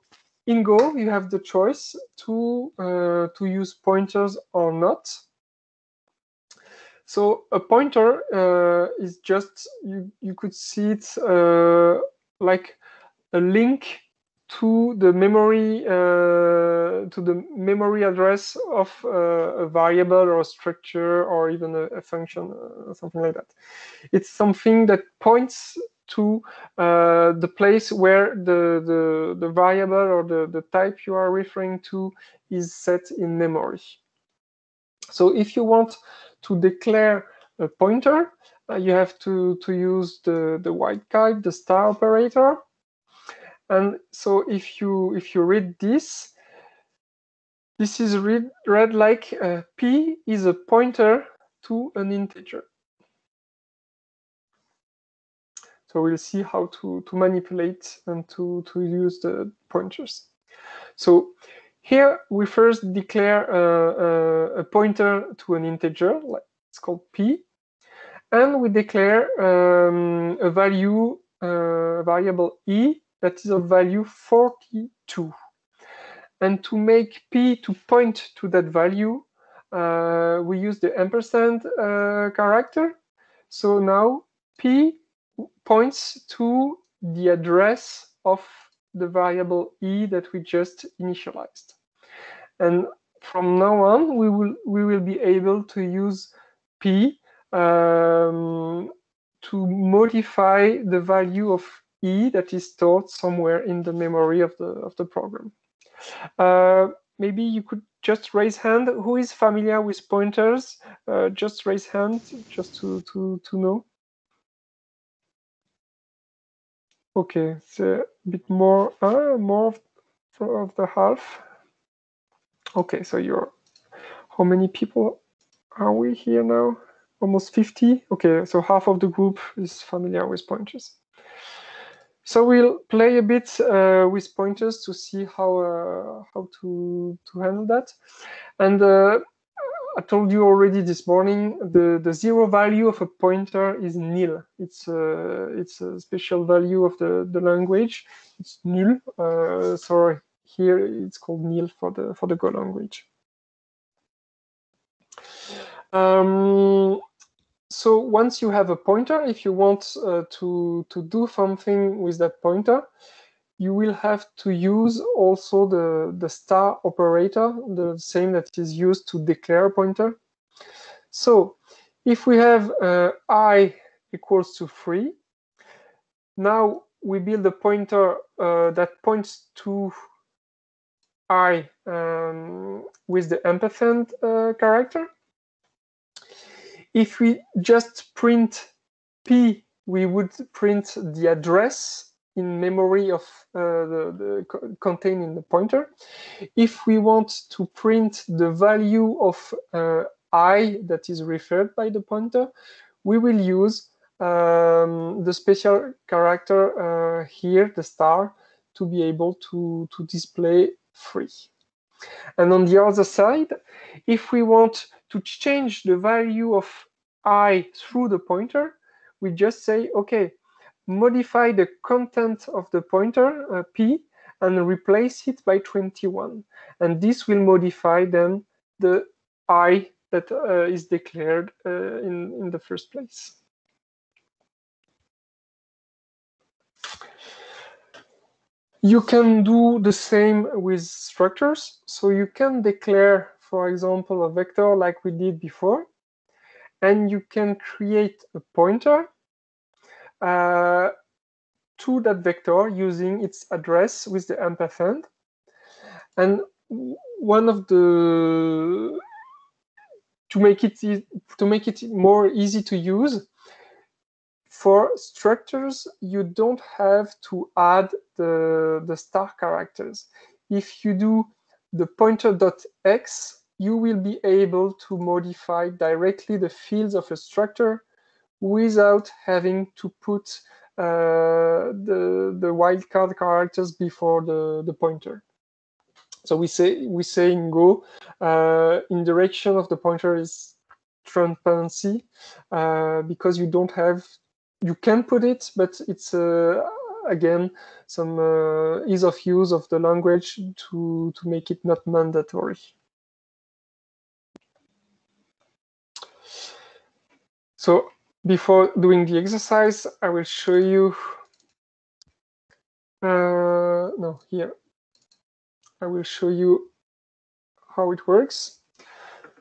In Go, you have the choice to uh, to use pointers or not. So a pointer uh, is just you you could see it uh, like a link to the memory uh, to the memory address of uh, a variable or a structure or even a, a function or something like that. It's something that points to uh, the place where the, the, the variable or the, the type you are referring to is set in memory. So if you want to declare a pointer, uh, you have to, to use the, the wildcard, the star operator. And so if you, if you read this, this is read, read like uh, P is a pointer to an integer. So we'll see how to, to manipulate and to, to use the pointers. So here we first declare a, a, a pointer to an integer, like it's called P, and we declare um, a value uh, variable E that is of value forty-two. And to make P to point to that value, uh, we use the ampersand uh, character. So now P points to the address of the variable E that we just initialized. And from now on, we will we will be able to use P um, to modify the value of E that is stored somewhere in the memory of the of the program. Uh, maybe you could just raise hand. Who is familiar with pointers? Uh, just raise hand, just to to to know. Okay, it's a bit more, uh, more of the half. Okay, so you're, how many people are we here now? Almost fifty. Okay, so half of the group is familiar with pointers. So we'll play a bit uh, with pointers to see how uh, how to to handle that. And uh, I told you already this morning, the, the zero value of a pointer is nil. It's a, it's a special value of the, the language. It's nul. Uh, so here it's called nil for the for the Go language. Um, so once you have a pointer, if you want uh, to, to do something with that pointer, you will have to use also the, the star operator, the same that is used to declare a pointer. So if we have uh, I equals to three, now we build a pointer uh, that points to I um, with the ampersand uh, character. If we just print P, we would print the address in memory of uh, the, the containing the pointer. If we want to print the value of uh, I that is referred by the pointer, we will use um, the special character uh, here, the star, to be able to, to display three. And on the other side, if we want to change the value of I through the pointer, we just say, okay, modify the content of the pointer, uh, P, and replace it by twenty-one. And this will modify then the I that uh, is declared uh, in, in the first place. You can do the same with structures. So you can declare, for example, a vector like we did before, and you can create a pointer uh, to that vector using its address with the ampersand. And one of the to make it e to make it more easy to use, for structures, you don't have to add the, the star characters. If you do the pointer.x, you will be able to modify directly the fields of a structure without having to put uh, the, the wildcard characters before the, the pointer. So we say, we say in Go, uh, indirection of the pointer is transparency uh, because you don't have you can put it, but it's uh, again some uh, ease of use of the language to to make it not mandatory. So before doing the exercise, I will show you. Uh, no, here I will show you how it works.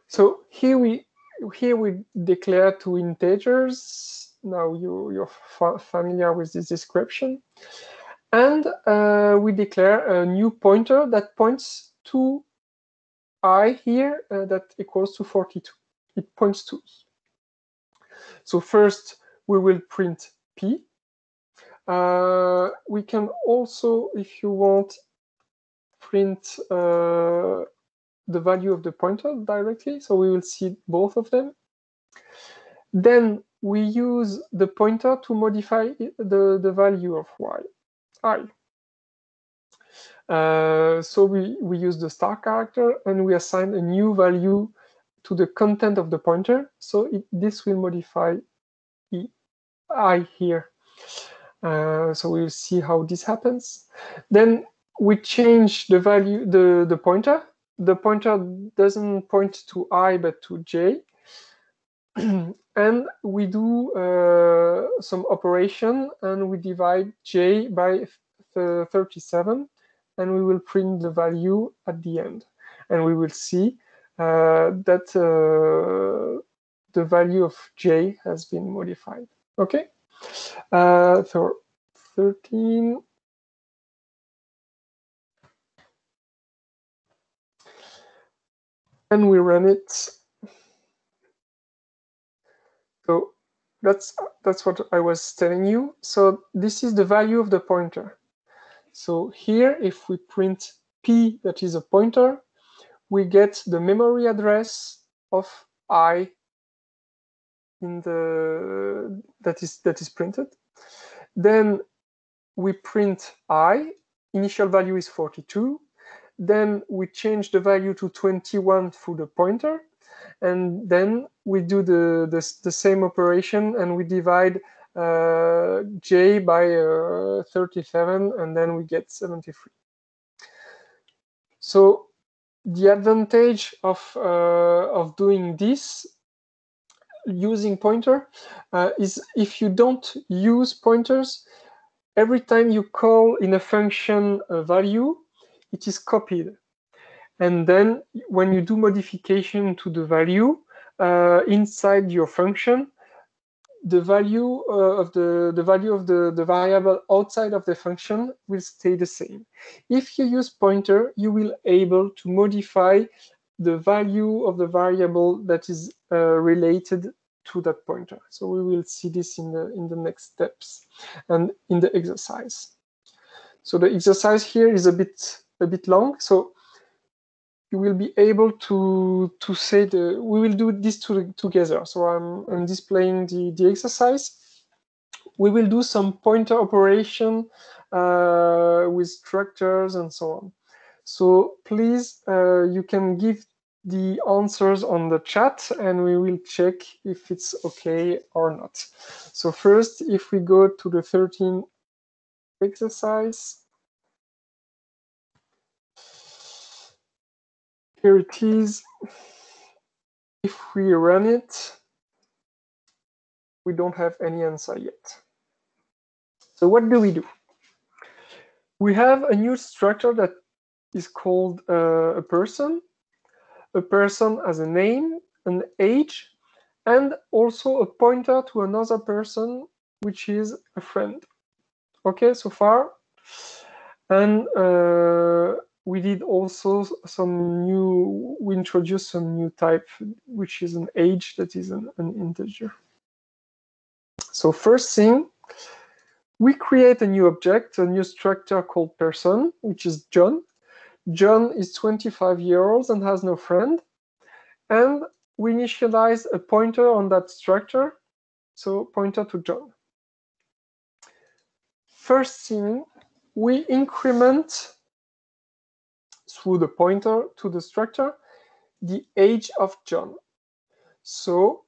So here we here we declare two integers. Now you, you're fa familiar with this description. And uh, we declare a new pointer that points to I here, uh, that equals to forty-two. It points to E. So first, we will print P. Uh, we can also, if you want, print uh, the value of the pointer directly. So we will see both of them. Then we use the pointer to modify the, the value of y, I. Uh, so we, we use the star character and we assign a new value to the content of the pointer. So it, this will modify e, I here. Uh, so we'll see how this happens. Then we change the value, the, the pointer. The pointer doesn't point to I, but to j. And we do uh, some operation, and we divide j by thirty-seven, and we will print the value at the end. And we will see uh, that uh, the value of j has been modified. OK? Uh, so thirteen. And we run it. So that's that's what I was telling you. So this is the value of the pointer. So here, if we print P, that is a pointer, we get the memory address of I in the that is that is printed. Then we print I. Initial value is forty-two. Then we change the value to twenty-one through the pointer. And then we do the, the, the same operation, and we divide uh, j by uh, thirty-seven, and then we get seventy-three. So the advantage of, uh, of doing this using pointer uh, is if you don't use pointers, every time you call in a function a value, it is copied. And then when you do modification to the value uh, inside your function, the value uh, of the, the value of the, the variable outside of the function will stay the same. If you use pointer, you will able to modify the value of the variable that is uh, related to that pointer. So we will see this in the, in the next steps and in the exercise. So the exercise here is a bit, a bit long. So you will be able to to say the we will do this to, together. So I'm, I'm displaying the, the exercise. We will do some pointer operation uh, with structures and so on. So please, uh, you can give the answers on the chat, and we will check if it's OK or not. So first, if we go to the thirteen exercise. Here it is. If we run it, we don't have any answer yet. So what do we do? we have a new structure that is called uh, a person. A person has a name, an age, and also a pointer to another person, which is a friend. Okay, so far. And uh, we did also some new, we introduced some new type, which is an age that is an, an integer. So first thing, we create a new object, a new structure called person, which is John. John is twenty-five years old and has no friend. And we initialize a pointer on that structure, so pointer to John. First thing, we increment through the pointer to the structure the age of John. So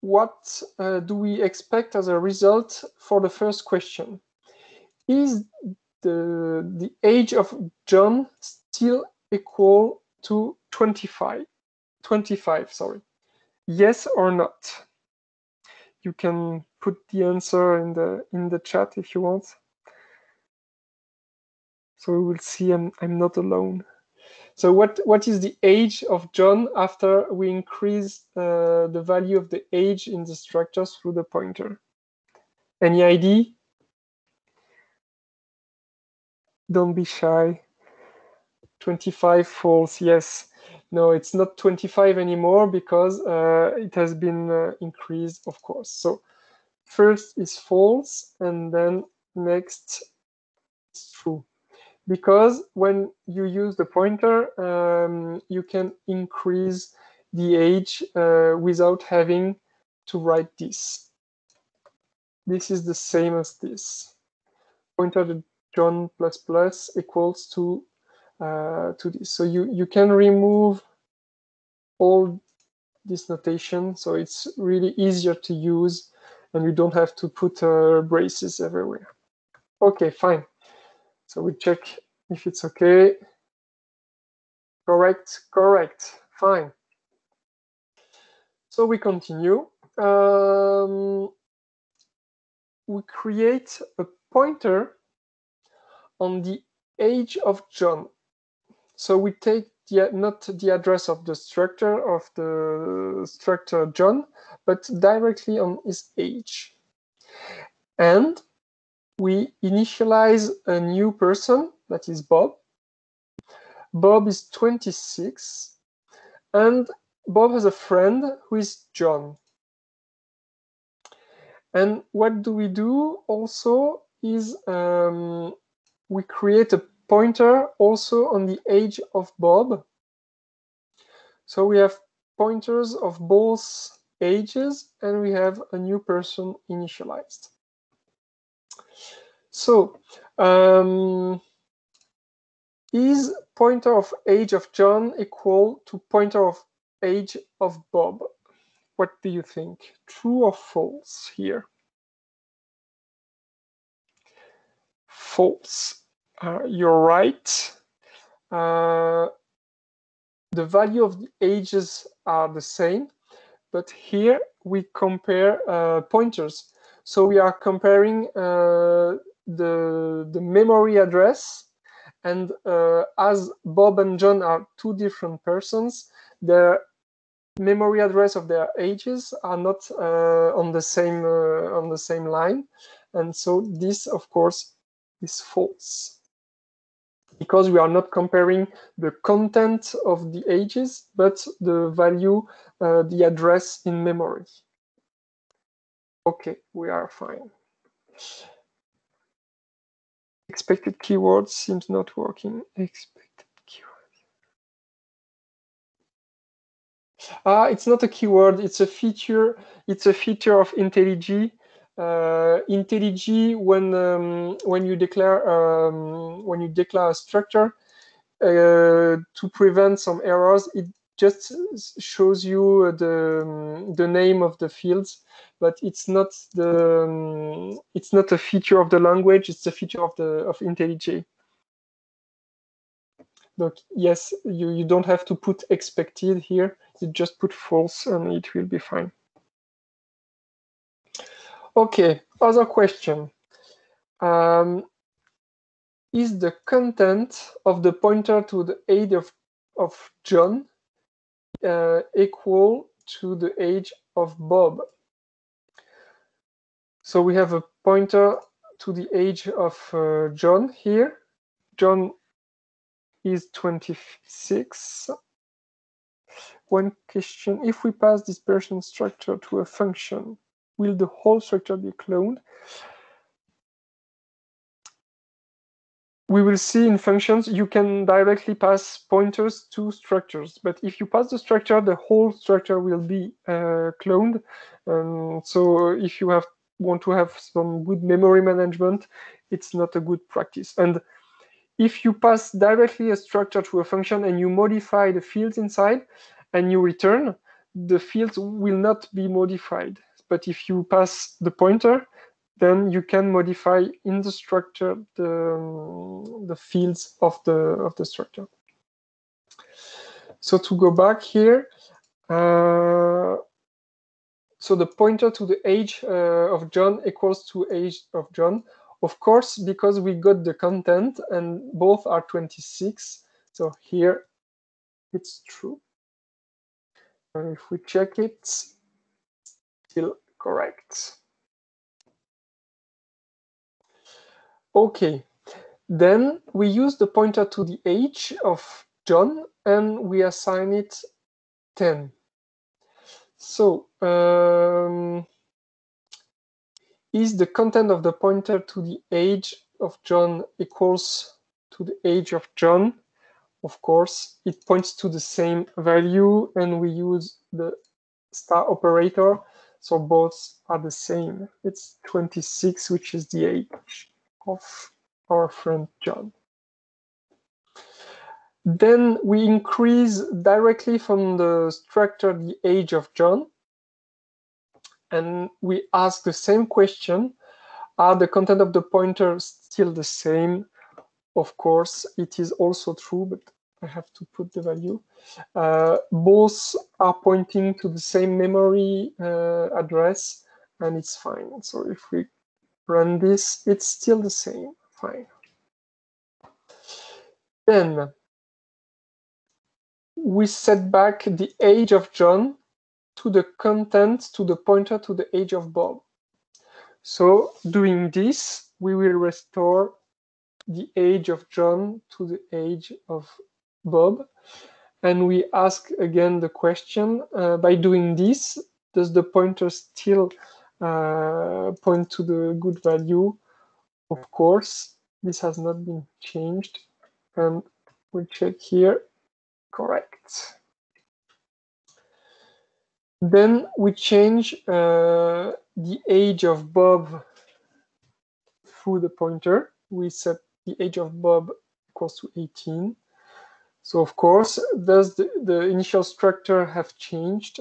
what uh, do we expect as a result for the first question? Is the, the age of John still equal to twenty-five? twenty-five, sorry. Yes or not? You can put the answer in the in the chat if you want. So we will see I'm, I'm not alone. So what, what is the age of John after we increase uh, the value of the age in the structure through the pointer? Any idea? Don't be shy. twenty-five, false, yes. No, it's not twenty-five anymore because uh, it has been uh, increased, of course. So first is false, and then next it's true. Because when you use the pointer, um, you can increase the age uh, without having to write this. This is the same as this. Pointer to John plus plus equals to uh, to this. So you you can remove all this notation. So it's really easier to use, and you don't have to put uh, braces everywhere. Okay, fine. So we check if it's okay. Correct, correct, fine. So we continue. Um, we create a pointer on the age of John. So we take the, not the address of the structure of the structure John, but directly on his age. And we initialize a new person, that is Bob. Bob is twenty-six, and Bob has a friend who is John. And what do we do also is um, we create a pointer also on the age of Bob. So we have pointers of both ages, and we have a new person initialized. So, um, is pointer of age of John equal to pointer of age of Bob? What do you think? True or false here? False. Uh, you're right. Uh, the value of the ages are the same, but here we compare uh, pointers. So we are comparing uh, the, the memory address, and uh, as Bob and John are two different persons, their memory address of their ages are not uh, on the same uh, on the same line, and so this, of course, is false because we are not comparing the content of the ages, but the value, uh, the address in memory. Okay, we are fine. Expected keyword seems not working. Expected keyword. Ah, it's not a keyword. It's a feature. It's a feature of IntelliJ. Uh, IntelliJ, when um, when you declare um, when you declare a structure uh, to prevent some errors, it just shows you the the name of the fields, but it's not the um, it's not a feature of the language. It's a feature of the of IntelliJ. Look, yes, you you don't have to put expected here. You just put false, and it will be fine. Okay, other question. Um, is the content of the pointer to the age of, of John uh, equal to the age of Bob? So we have a pointer to the age of uh, John here. John is twenty-six. One question, if we pass this person structure to a function, will the whole structure be cloned? We will see in functions, you can directly pass pointers to structures, but if you pass the structure, the whole structure will be uh, cloned. Um, so if you have want to have some good memory management, it's not a good practice. And if you pass directly a structure to a function and you modify the fields inside and you return, the fields will not be modified. But if you pass the pointer, then you can modify in the structure the, the fields of the, of the structure. So to go back here, uh, so the pointer to the age uh, of John equals to age of John. Of course, because we got the content and both are twenty-six. So here it's true. And if we check it, it's still correct. Okay, then we use the pointer to the age of John and we assign it ten. So um, is the content of the pointer to the age of John equals to the age of John? Of course, it points to the same value and we use the star operator. So both are the same. It's twenty-six, which is the age of our friend John. Then we increase directly from the structure the age of John. And we ask the same question. Are the content of the pointer still the same? Of course, it is also true, but I have to put the value. Uh, both are pointing to the same memory uh, address, and it's fine. So if we run this, it's still the same, fine. Then we set back the age of John to the content, to the pointer to the age of Bob. So doing this, we will restore the age of John to the age of Bob. And we ask again the question, uh, by doing this, does the pointer still uh, point to the good value? Of course, this has not been changed. And we'll check here. Correct. Then we change uh, the age of Bob through the pointer. We set the age of Bob equals to eighteen. So of course, does the, the initial structure have changed?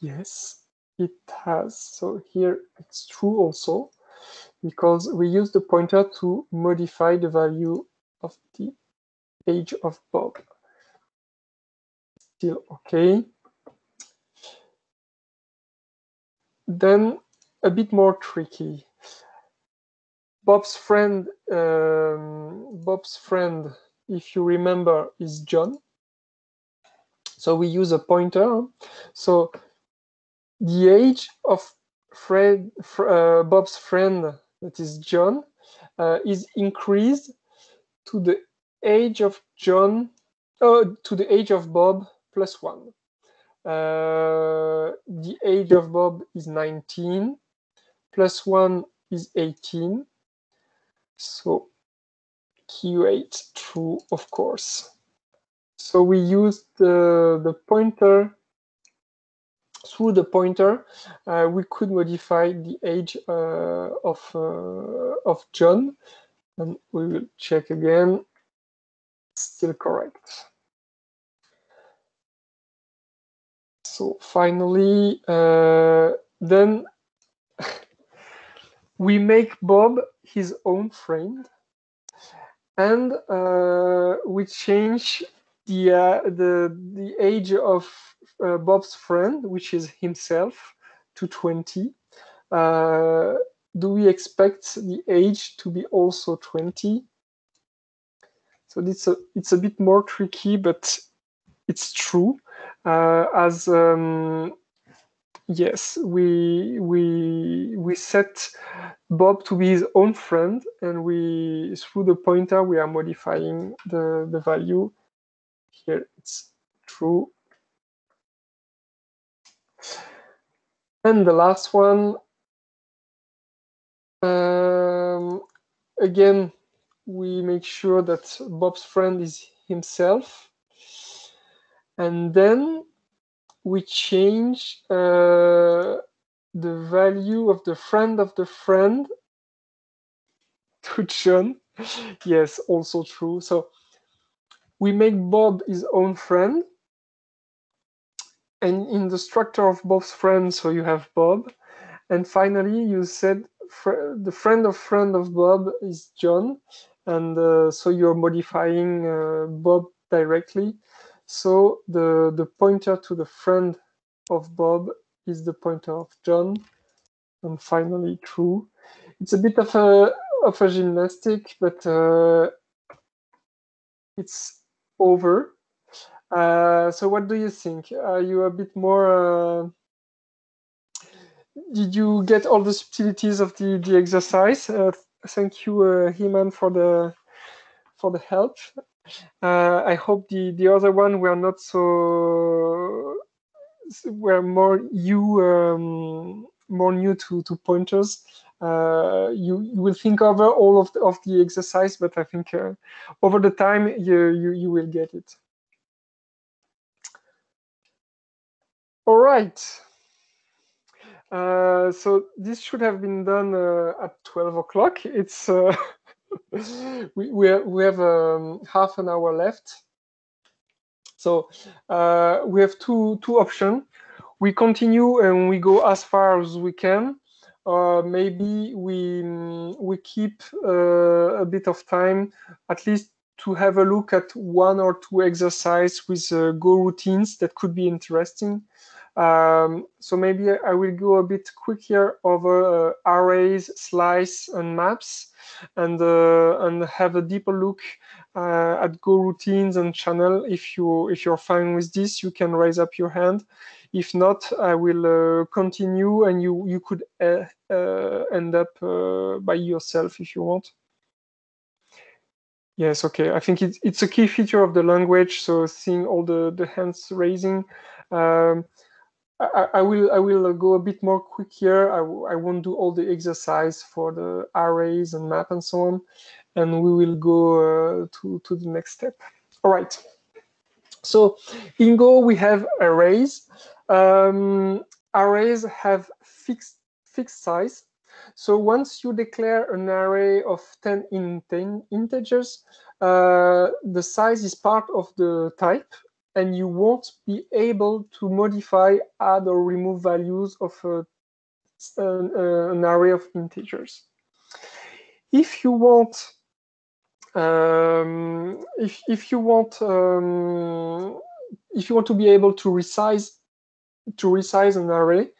Yes, it has. So here it's true also, because we use the pointer to modify the value of the age of Bob. Still okay. Then a bit more tricky. Bob's friend, um, Bob's friend, if you remember, is John. So we use a pointer. So the age of Fred, uh, Bob's friend, that is John, uh, is increased to the age of John, uh, to the age of Bob plus one. Uh, the age of Bob is nineteen, plus one is eighteen. So Q eight true, of course. So we use the, the pointer, through the pointer, uh, we could modify the age uh, of, uh, of John. And we will check again. Still correct. So finally, uh, then we make Bob his own friend, and uh, we change the uh, the the age of uh, Bob's friend, which is himself, to twenty. Uh, do we expect the age to be also twenty? So it's a, it's a bit more tricky, but it's true. Uh, as um, yes, we we we set Bob to be his own friend, and we through the pointer we are modifying the the value. Here it's true. And the last one. Um, again, we make sure that Bob's friend is himself. And then we change uh, the value of the friend of the friend to John. Yes, also true. So we make Bob his own friend. And in the structure of Bob's friend, so you have Bob. And finally, you said fr the friend of friend of Bob is John. And uh, so you're modifying uh, Bob directly. So the, the pointer to the friend of Bob is the pointer of John. And finally, true. It's a bit of a, of a gymnastic, but uh, it's over. Uh, so what do you think? Are you a bit more... Uh, did you get all the subtleties of the, the exercise? Uh, thank you, uh, Himan, for the, for the help. Uh, I hope the, the other one were not so... were more you um, more new to, to pointers. Uh, you, you will think over all of the, of the exercise, but I think uh, over the time you, you, you will get it. All right. Uh, so this should have been done uh, at twelve o'clock. It's uh, we we have, we have um, half an hour left. So uh, we have two two options. We continue and we go as far as we can, or maybe we we keep uh, a bit of time, at least to have a look at one or two exercises with uh, Go routines that could be interesting. Um, so maybe I will go a bit quicker over uh, arrays, slice, and maps, and uh, and have a deeper look uh, at Go routines and channel. If you if you're fine with this, you can raise up your hand. If not, I will uh, continue, and you you could uh, uh, end up uh, by yourself if you want. Yes, okay. I think it's it's a key feature of the language. So seeing all the the hands raising. Um, I, I will I will go a bit more quick here. I, I won't do all the exercise for the arrays and map and so on, and we will go uh, to to the next step. All right. So in Go we have arrays. Um, arrays have fixed fixed size. So once you declare an array of ten in ten integers, uh, the size is part of the type. And you won't be able to modify, add, or remove values of uh, an, uh, an array of integers. If you want, um, if if you want, um, if you want to be able to resize, to resize an array,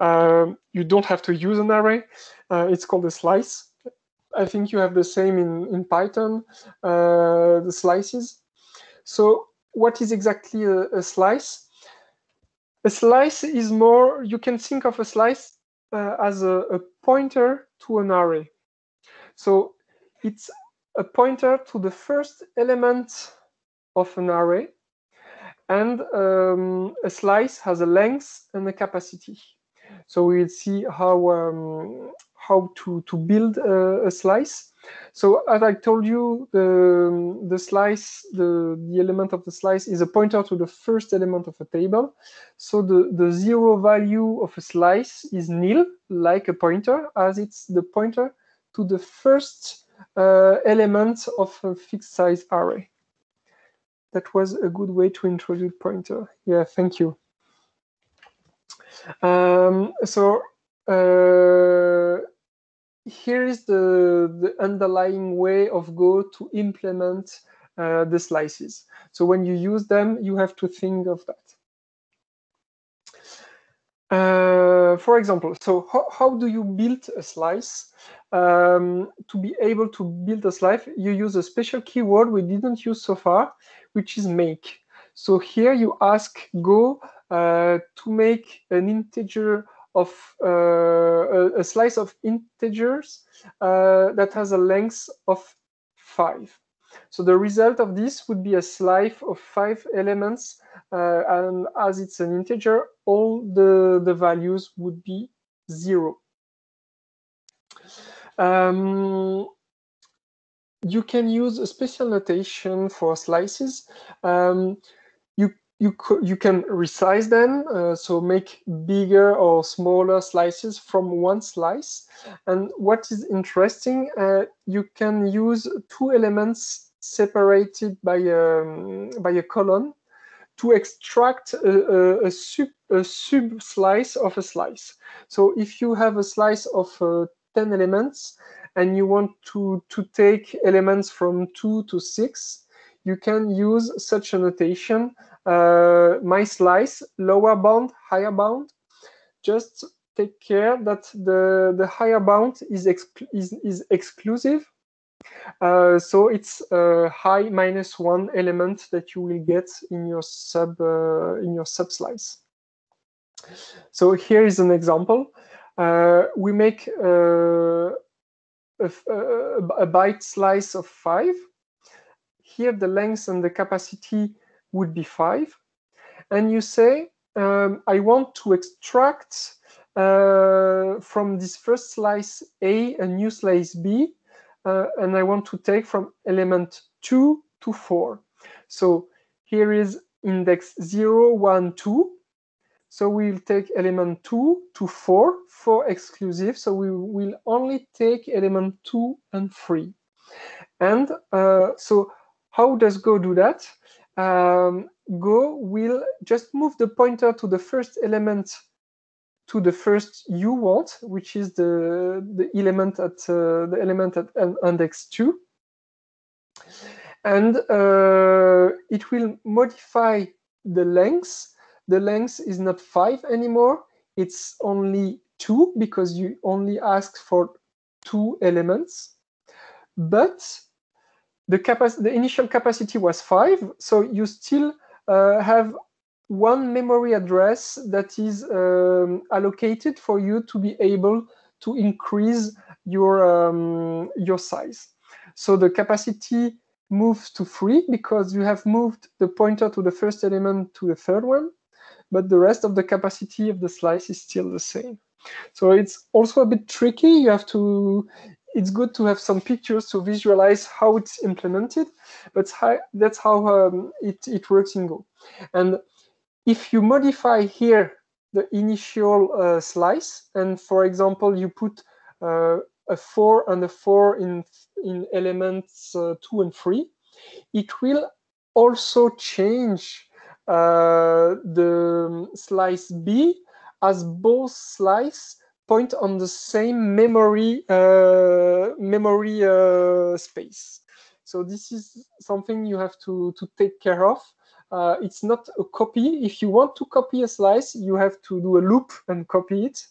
uh, you don't have to use an array. Uh, it's called a slice. I think you have the same in in Python, uh, the slices. So. What is exactly a, a slice? A slice is more, you can think of a slice uh, as a, a pointer to an array. So it's a pointer to the first element of an array. And um, a slice has a length and a capacity. So we'll see how, um, how to, to build a, a slice. So as I told you, the, the slice, the, the element of the slice is a pointer to the first element of a table. So the, the zero value of a slice is nil, like a pointer, as it's the pointer to the first uh, element of a fixed size array. That was a good way to introduce pointer. Yeah, thank you. Um, so uh, here is the, the underlying way of Go to implement uh, the slices. So when you use them, you have to think of that. Uh, for example, so how, how do you build a slice? Um, to be able to build a slice, you use a special keyword we didn't use so far, which is make. So here you ask Go uh, to make an integer of uh, a, a slice of integers uh, that has a length of five. So the result of this would be a slice of five elements, uh, and as it's an integer, all the, the values would be zero. Um, you can use a special notation for slices. Um, you, you, you can resize them, uh, so make bigger or smaller slices from one slice. And what is interesting, uh, you can use two elements separated by a, by a colon to extract a, a, a, sub, a sub slice of a slice. So if you have a slice of uh, ten elements and you want to, to take elements from two to six, you can use such a notation, uh, my slice, lower bound, higher bound. Just take care that the, the higher bound is, ex is, is exclusive. Uh, so it's a high minus one element that you will get in your sub uh, in your sub slice. So here is an example. Uh, we make uh, a, a byte slice of five. Here the length and the capacity would be five, and you say um, I want to extract uh, from this first slice A a new slice B. Uh, and I want to take from element two to four. So here is index zero, one, two. So we'll take element two to four, four exclusive. So we will only take element two and three. And uh, so how does Go do that? Um, Go will just move the pointer to the first element to the first you want, which is the the element at uh, the element at index two, and uh, it will modify the length. The length is not five anymore; it's only two because you only ask for two elements. But the capacity, the initial capacity was five, so you still uh, have one memory address that is um, allocated for you to be able to increase your um, your size. So the capacity moves to three because you have moved the pointer to the first element to the third one, but the rest of the capacity of the slice is still the same. So it's also a bit tricky. You have to. It's good to have some pictures to visualize how it's implemented, but that's how um, it it works in Go. And if you modify here the initial uh, slice, and for example, you put uh, a four and a four in, in elements uh, two and three, it will also change uh, the slice B as both slices point on the same memory, uh, memory uh, space. So this is something you have to, to take care of. Uh, it's not a copy. If you want to copy a slice, you have to do a loop and copy it.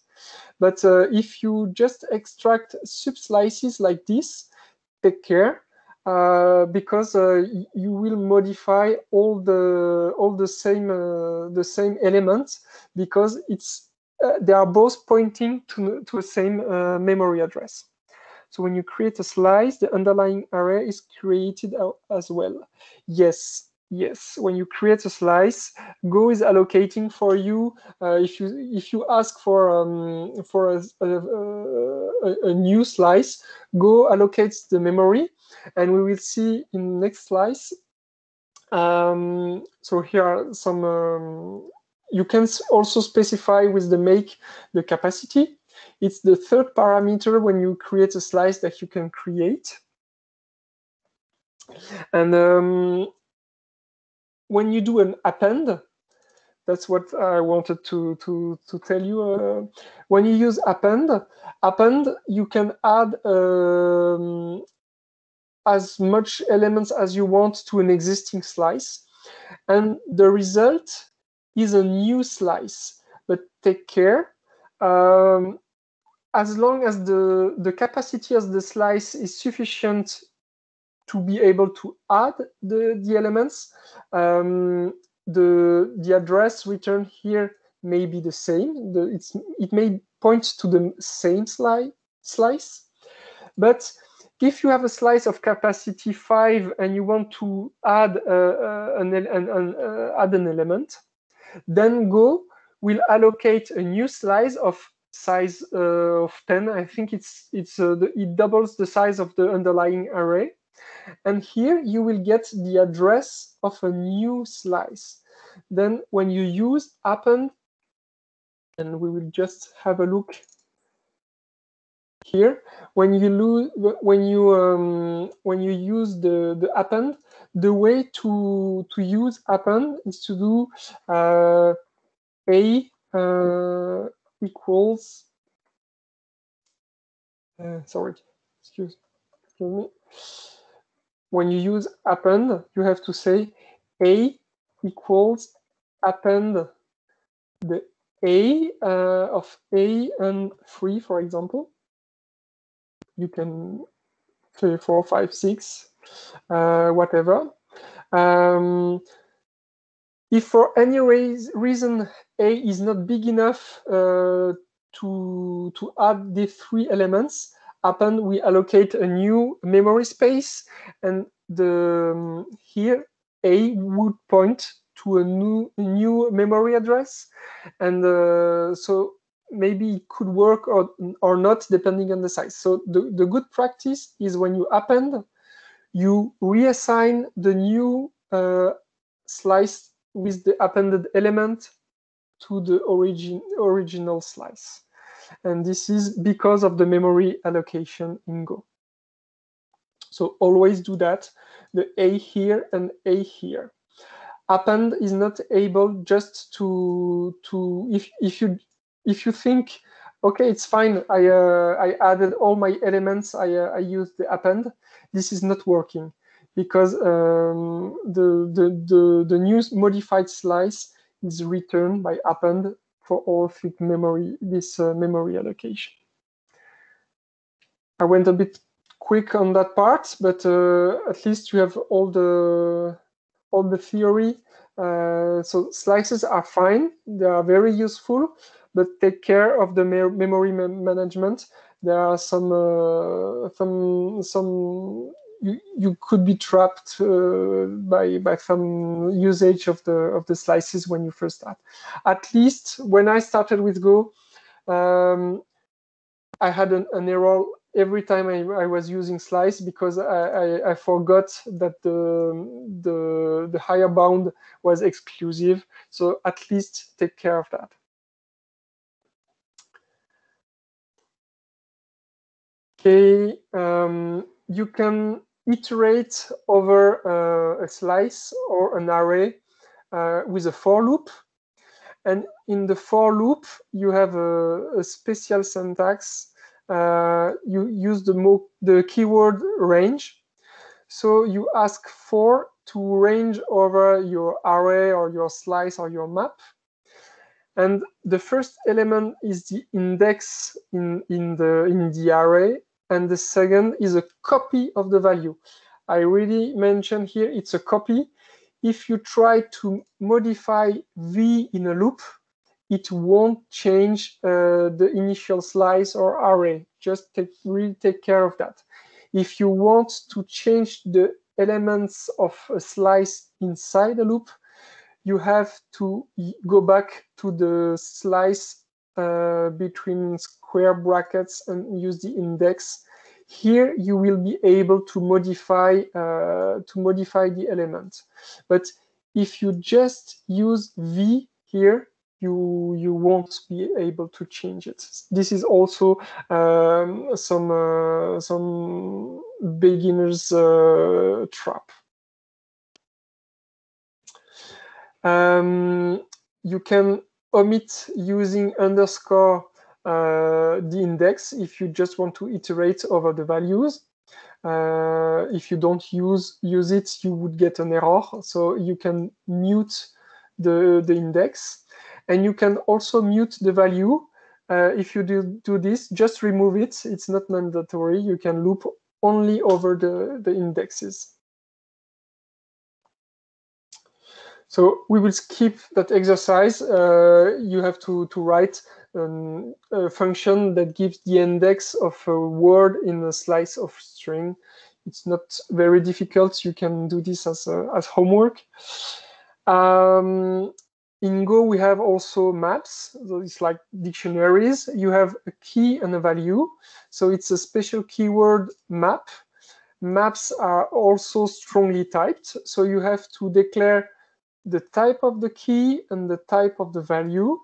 But uh, if you just extract sub-slices like this, take care, uh, because uh, you will modify all the all the same uh, the same elements because it's uh, they are both pointing to to the same uh, memory address. So when you create a slice, the underlying array is created as well. Yes. Yes, when you create a slice, Go is allocating for you. Uh, if you if you ask for um, for a, a, a new slice, Go allocates the memory, and we will see in the next slice. Um, so here are some. Um, you can also specify with the make the capacity. It's the third parameter when you create a slice that you can create, and. Um, When you do an append, that's what I wanted to to to tell you. Uh, when you use append, append you can add um, as much elements as you want to an existing slice, and the result is a new slice. but take care. Um, as long as the, the capacity of the slice is sufficient to be able to add the, the elements, um, the, the address returned here may be the same. The, it's, it may point to the same sli slice. But if you have a slice of capacity five and you want to add, uh, uh, an, an, an, uh, add an element, then Go will allocate a new slice of size uh, of ten. I think it's, it's, uh, the, it doubles the size of the underlying array. And here you will get the address of a new slice. Then when you use append, and we will just have a look here, when you lose, when you um, when you use the, the append, the way to to use append is to do uh, a uh, equals. Uh, sorry, excuse, excuse me. When you use append, you have to say a equals append the a uh, of a and three, for example. You can say four, five, six, uh, whatever. Um, if for any reason A is not big enough uh, to, to add the three elements, append, we allocate a new memory space. And the, um, here, A would point to a new, new memory address. And uh, so maybe it could work or, or not, depending on the size. So the, the good practice is when you append, you reassign the new uh, slice with the appended element to the origin, original slice. And this is because of the memory allocation in Go. So always do that, the A here and A here. Append is not able just to, to if, if you, If you think, okay, it's fine, I, uh, I added all my elements, I, uh, I used the append, this is not working because um, the, the, the, the new modified slice is returned by append for all fit memory, this uh, memory allocation. I went a bit quick on that part, but uh, at least you have all the, all the theory. Uh, so slices are fine, they are very useful, but take care of the memory management. There are some, uh, some, some you, you could be trapped uh, by, by some usage of the, of the slices when you first start. At least when I started with Go, um, I had an, an error every time I, I was using slice because I, I, I forgot that the, the, the higher bound was exclusive. So at least take care of that. Okay, um, you can iterate over uh, a slice or an array uh, with a for loop. And in the for loop, you have a, a special syntax. Uh, you use the, mo the keyword range. So you ask for to range over your array or your slice or your map. And the first element is the index in, in, the, in the array. And the second is a copy of the value. I already mentioned here it's a copy. If you try to modify V in a loop, it won't change uh, the initial slice or array. Just take, really take care of that. If you want to change the elements of a slice inside a loop, you have to go back to the slice uh, between square brackets and use the index. Here you will be able to modify uh, to modify the element. But if you just use V here, you you won't be able to change it. This is also um, some uh, some beginner's uh, trap. Um, you can omit using underscore uh, the index if you just want to iterate over the values. Uh, if you don't use use it, you would get an error. So you can mute the, the index. And you can also mute the value. Uh, if you do, do this, just remove it. It's not mandatory. You can loop only over the, the indexes. So we will skip that exercise. Uh, you have to, to write um, a function that gives the index of a word in a slice of string. It's not very difficult. You can do this as, a, as homework. Um, in Go, we have also maps. So it's like dictionaries. You have a key and a value. So it's a special keyword map. Maps are also strongly typed. So you have to declare the type of the key and the type of the value.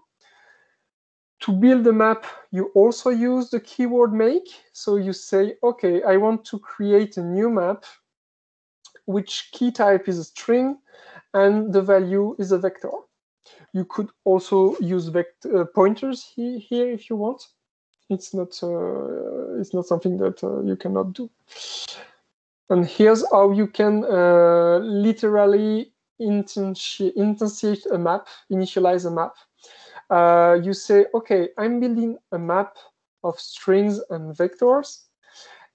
To build a map, you also use the keyword make. So you say, okay, I want to create a new map, which key type is a string and the value is a vector. You could also use vector uh, pointers he here if you want. It's not, uh, it's not something that uh, you cannot do. And here's how you can uh, literally instantiate a map, initialize a map. Uh, you say, okay, I'm building a map of strings and vectors,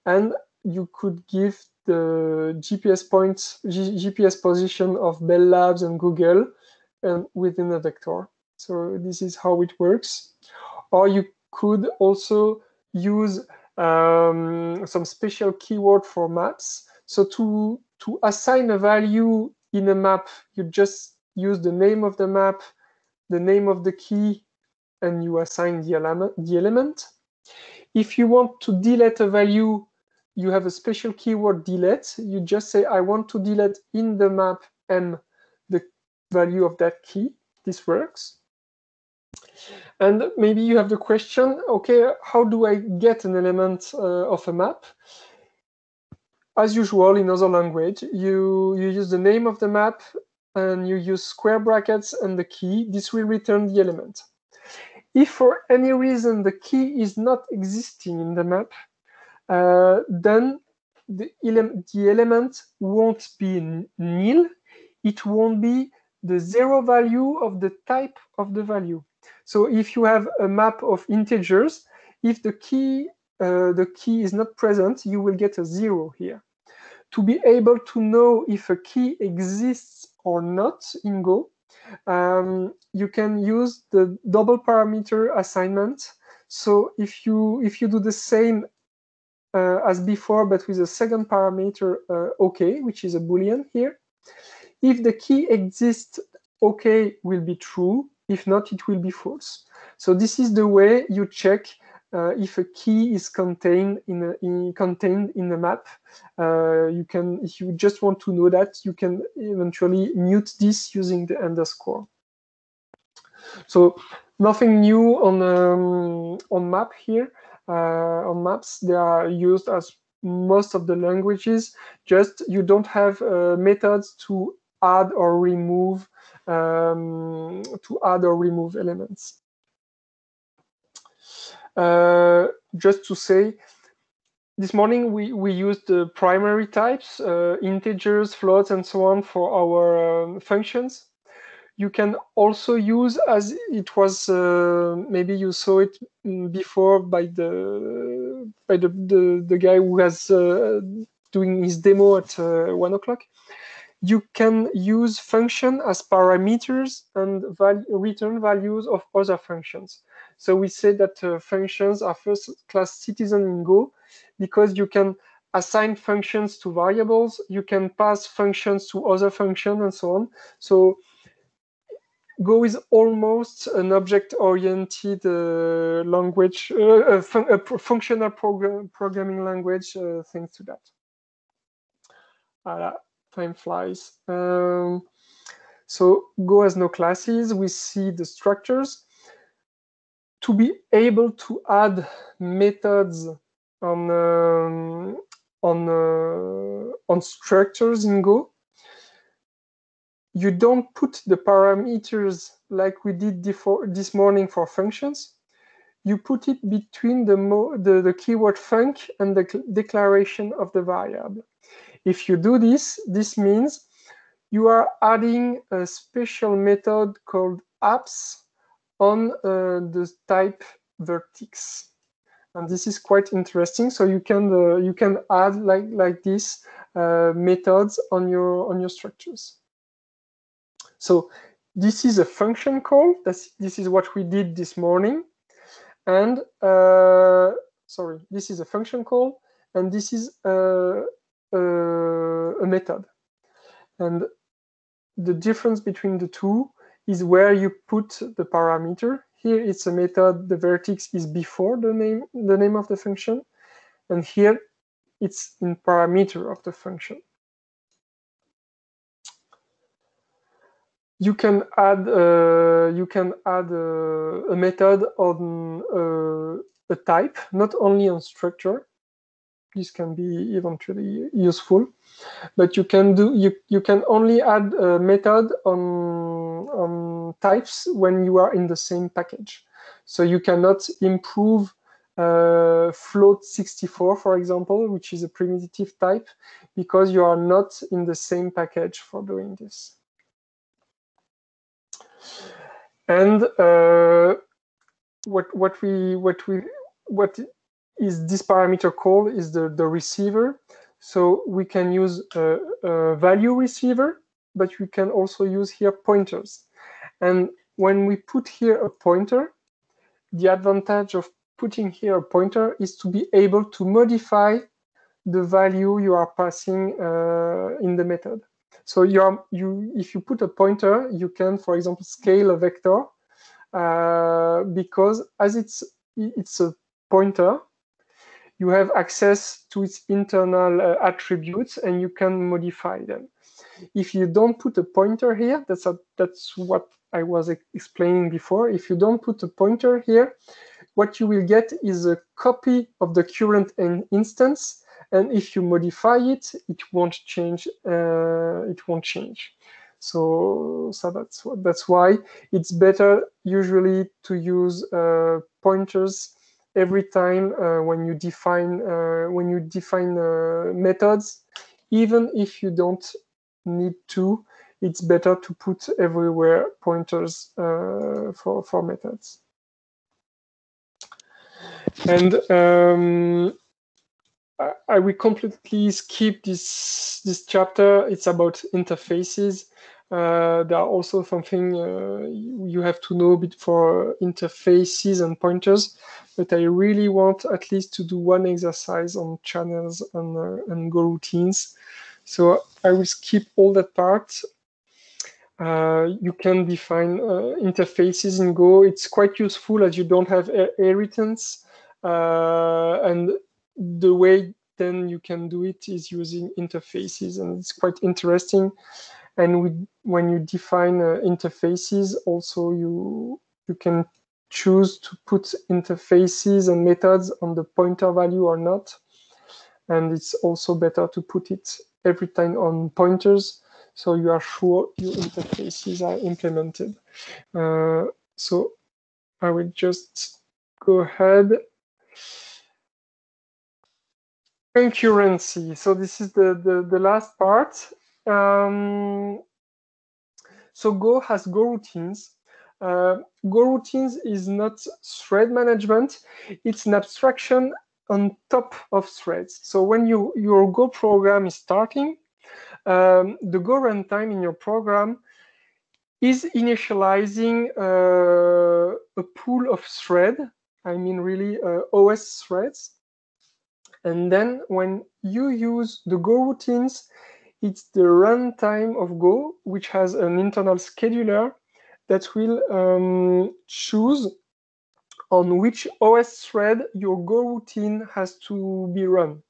and you could give the G P S points, G P S position of Bell Labs and Google and within a vector. So this is how it works. Or you could also use um, some special keyword for maps. So to, to assign a value in a map, you just use the name of the map, the name of the key, and you assign the element. The element. If you want to delete a value, you have a special keyword delete. You just say, I want to delete in the map M the value of that key. This works. And maybe you have the question, okay, how do I get an element uh, of a map? As usual in other language, you, you use the name of the map and you use square brackets and the key. This will return the element. If for any reason the key is not existing in the map, uh, then the, ele the element won't be nil. It won't be the zero value of the type of the value. So if you have a map of integers, if the key, uh, the key is not present, you will get a zero here. To be able to know if a key exists or not in Go, um, you can use the double parameter assignment. So if you if you do the same uh, as before, but with a second parameter, uh, OK, which is a Boolean here, if the key exists, OK will be true. If not, it will be false. So this is the way you check Uh, if a key is contained in a in, contained in a map. Uh, you can, if you just want to know that, you can eventually mute this using the underscore. So nothing new on um, on map here. Uh, on maps, they are used as most of the languages. Just you don't have uh, methods to add or remove um, to add or remove elements. Uh, just to say, this morning we, we used the primary types, uh, integers, floats, and so on for our um, functions. You can also use, as it was, uh, maybe you saw it before by the by the, the, the guy who was uh, doing his demo at uh, one o'clock. You can use function as parameters and val return values of other functions. So we say that uh, functions are first-class citizens in Go because you can assign functions to variables, you can pass functions to other functions, and so on. So Go is almost an object-oriented uh, language, uh, a fun a functional program programming language, uh, thanks to that. Uh, Time flies. Um, so Go has no classes. We see the structures. To be able to add methods on um, on uh, on structures in Go, you don't put the parameters like we did before this morning for functions. You put it between the mo the, the keyword func and the declaration of the variable. If you do this, this means you are adding a special method called apps on uh, the type vertex. And this is quite interesting. So you can uh, you can add like like this uh, methods on your on your structures. So this is a function call. That's, this is what we did this morning. And uh, sorry, this is a function call, and this is a, a, a method. And the difference between the two is where you put the parameter. Here it's a method, the vertex is before the name, the name of the function, and here it's in parameter of the function. You can add uh, you can add uh, a method on uh, a type, not only on structure. This can be eventually useful, but you can do you you can only add a method on. Um, types when you are in the same package. So you cannot improve uh, float sixty-four, for example, which is a primitive type, because you are not in the same package for doing this. And uh, what what we what we what is this parameter called is the the receiver. So we can use a, a value receiver, but we can also use here pointers. And when we put here a pointer, the advantage of putting here a pointer is to be able to modify the value you are passing uh, in the method. So you are, you, if you put a pointer, you can, for example, scale a vector uh, because as it's, it's a pointer, you have access to its internal uh, attributes and you can modify them. If you don't put a pointer here, that's a, that's what I was explaining before. If you don't put a pointer here, what you will get is a copy of the current instance, and if you modify it, it won't change. Uh, it won't change. So, so that's that's why it's better usually to use uh, pointers every time uh, when you define uh, when you define uh, methods, even if you don't need to. It's better to put everywhere pointers uh, for for methods. And um, I, I will completely skip this this chapter. It's about interfaces. Uh, there are also something uh, you have to know a bit for interfaces and pointers. But I really want at least to do one exercise on channels and uh, and Go routines. So I will skip all that part. Uh, you can define uh, interfaces in Go. It's quite useful as you don't have inheritance. Uh, and the way then you can do it is using interfaces. And it's quite interesting. And we, when you define uh, interfaces, also you, you can choose to put interfaces and methods on the pointer value or not. And it's also better to put it every time on pointers, so you are sure your interfaces are implemented. Uh, so I will just go ahead. Concurrency. So this is the, the, the last part. Um, so Go has Go routines. Uh, Go routines is not thread management. It's an abstraction on top of threads. So when you, your Go program is starting, um, the Go runtime in your program is initializing uh, a pool of thread. I mean, really uh, O S threads. And then when you use the Go routines, it's the runtime of Go, which has an internal scheduler that will um, choose on which O S thread your Go routine has to be run.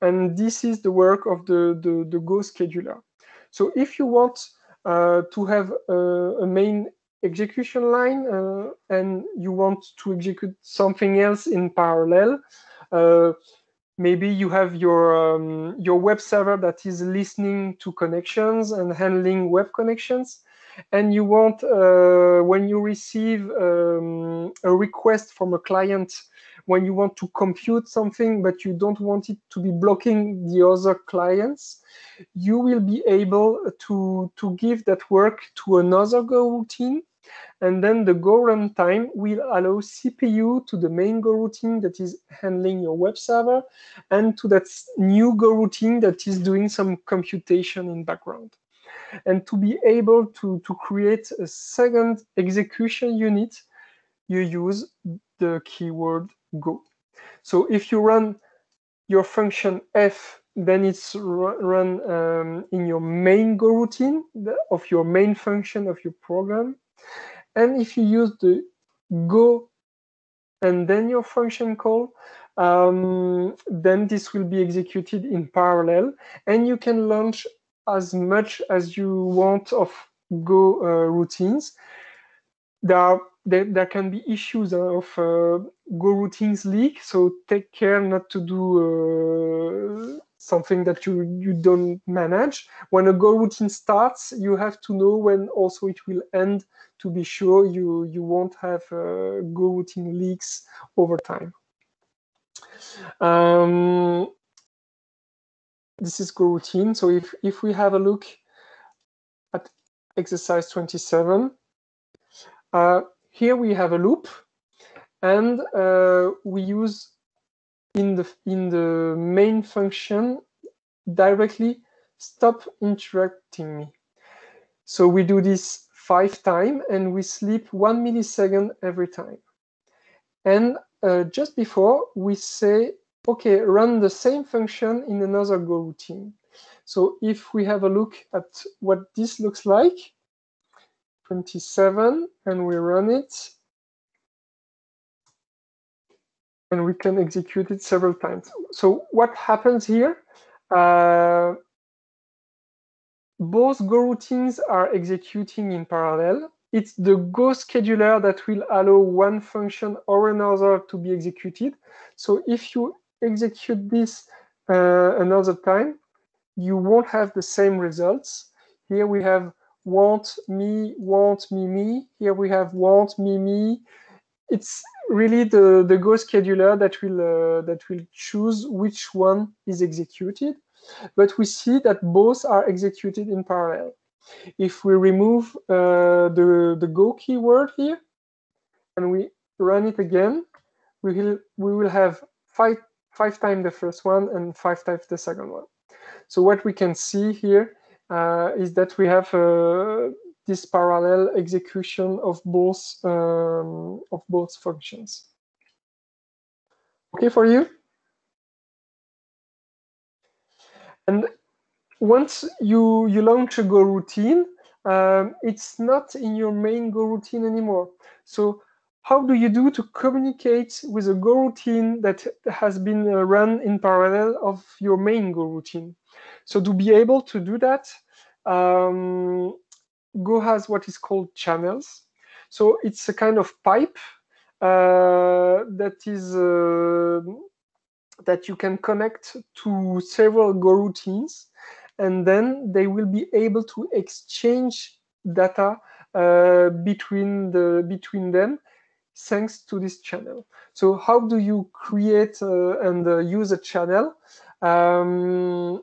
And this is the work of the, the, the Go scheduler. So if you want uh, to have a, a main execution line uh, and you want to execute something else in parallel, uh, maybe you have your, um, your web server that is listening to connections and handling web connections. And you want, uh, when you receive um, a request from a client, when you want to compute something, but you don't want it to be blocking the other clients, you will be able to, to give that work to another Go routine And then the Go runtime will allow C P U to the main Go routine that is handling your web server and to that new Go routine that is doing some computation in background. And to be able to, to create a second execution unit, you use the keyword Go. So if you run your function F, then it's run um, in your main Go routine of your main function of your program. And if you use the Go and then your function call, um, then this will be executed in parallel. And you can launch as much as you want of Go uh, routines. There are There, there can be issues of uh, Go routines leak, so take care not to do uh, something that you, you don't manage. When a Go routine starts, you have to know when also it will end to be sure you, you won't have uh, Go routine leaks over time. Um, this is Go routine. So if, if we have a look at exercise twenty-seven, uh, here we have a loop, and uh, we use in the in the main function directly stop interrupting me. So we do this five times, and we sleep one millisecond every time. And uh, just before we say, okay, run the same function in another Go routine. So if we have a look at what this looks like. twenty-seven, and we run it, and we can execute it several times. So what happens here? Uh, both Go routines are executing in parallel. It's the Go scheduler that will allow one function or another to be executed. So if you execute this uh, another time, you won't have the same results. Here we have want me, want me, me. Here we have want me, me. It's really the, the Go scheduler that will, uh, that will choose which one is executed. But we see that both are executed in parallel. If we remove uh, the, the Go keyword here and we run it again, we will, we will have five, five times the first one and five times the second one. So what we can see here Uh, is that we have uh, this parallel execution of both um, of both functions. Okay for you? And once you you launch a Go routine, um, it's not in your main Go routine anymore. So how do you do to communicate with a Go routine that has been uh, run in parallel of your main Go routine? So to be able to do that, um, Go has what is called channels. So it's a kind of pipe uh, that is uh, that you can connect to several Go routines, and then they will be able to exchange data uh, between the between them, thanks to this channel. So how do you create uh, and uh, use a channel? Um,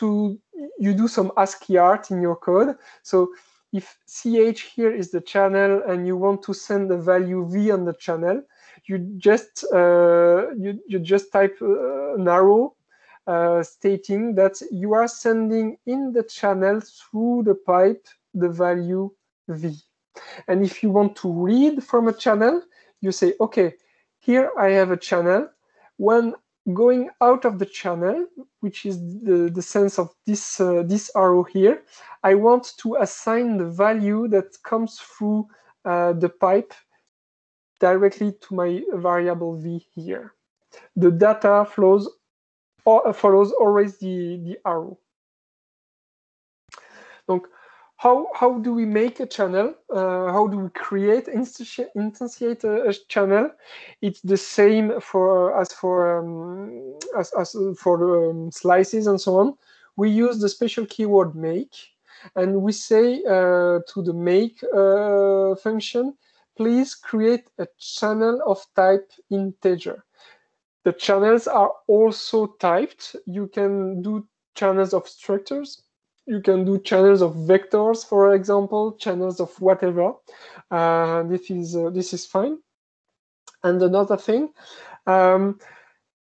To, you do some ASCII art in your code. So if C H here is the channel and you want to send the value V on the channel, you just uh, you, you just type uh, an arrow uh, stating that you are sending in the channel through the pipe the value V. And if you want to read from a channel, you say, okay, here I have a channel. When going out of the channel, which is the, the sense of this, uh, this arrow here, I want to assign the value that comes through uh, the pipe directly to my variable V here. The data flows or follows always the, the arrow. Donc, how, how do we make a channel? Uh, how do we create, instantiate a, a channel? It's the same for as for um, as, as for um, slices and so on. We use the special keyword make, and we say uh, to the make uh, function, please create a channel of type integer. The channels are also typed. You can do channels of structures. you can do channels of vectors, for example, channels of whatever. Uh, this is uh, this is fine. And another thing, um,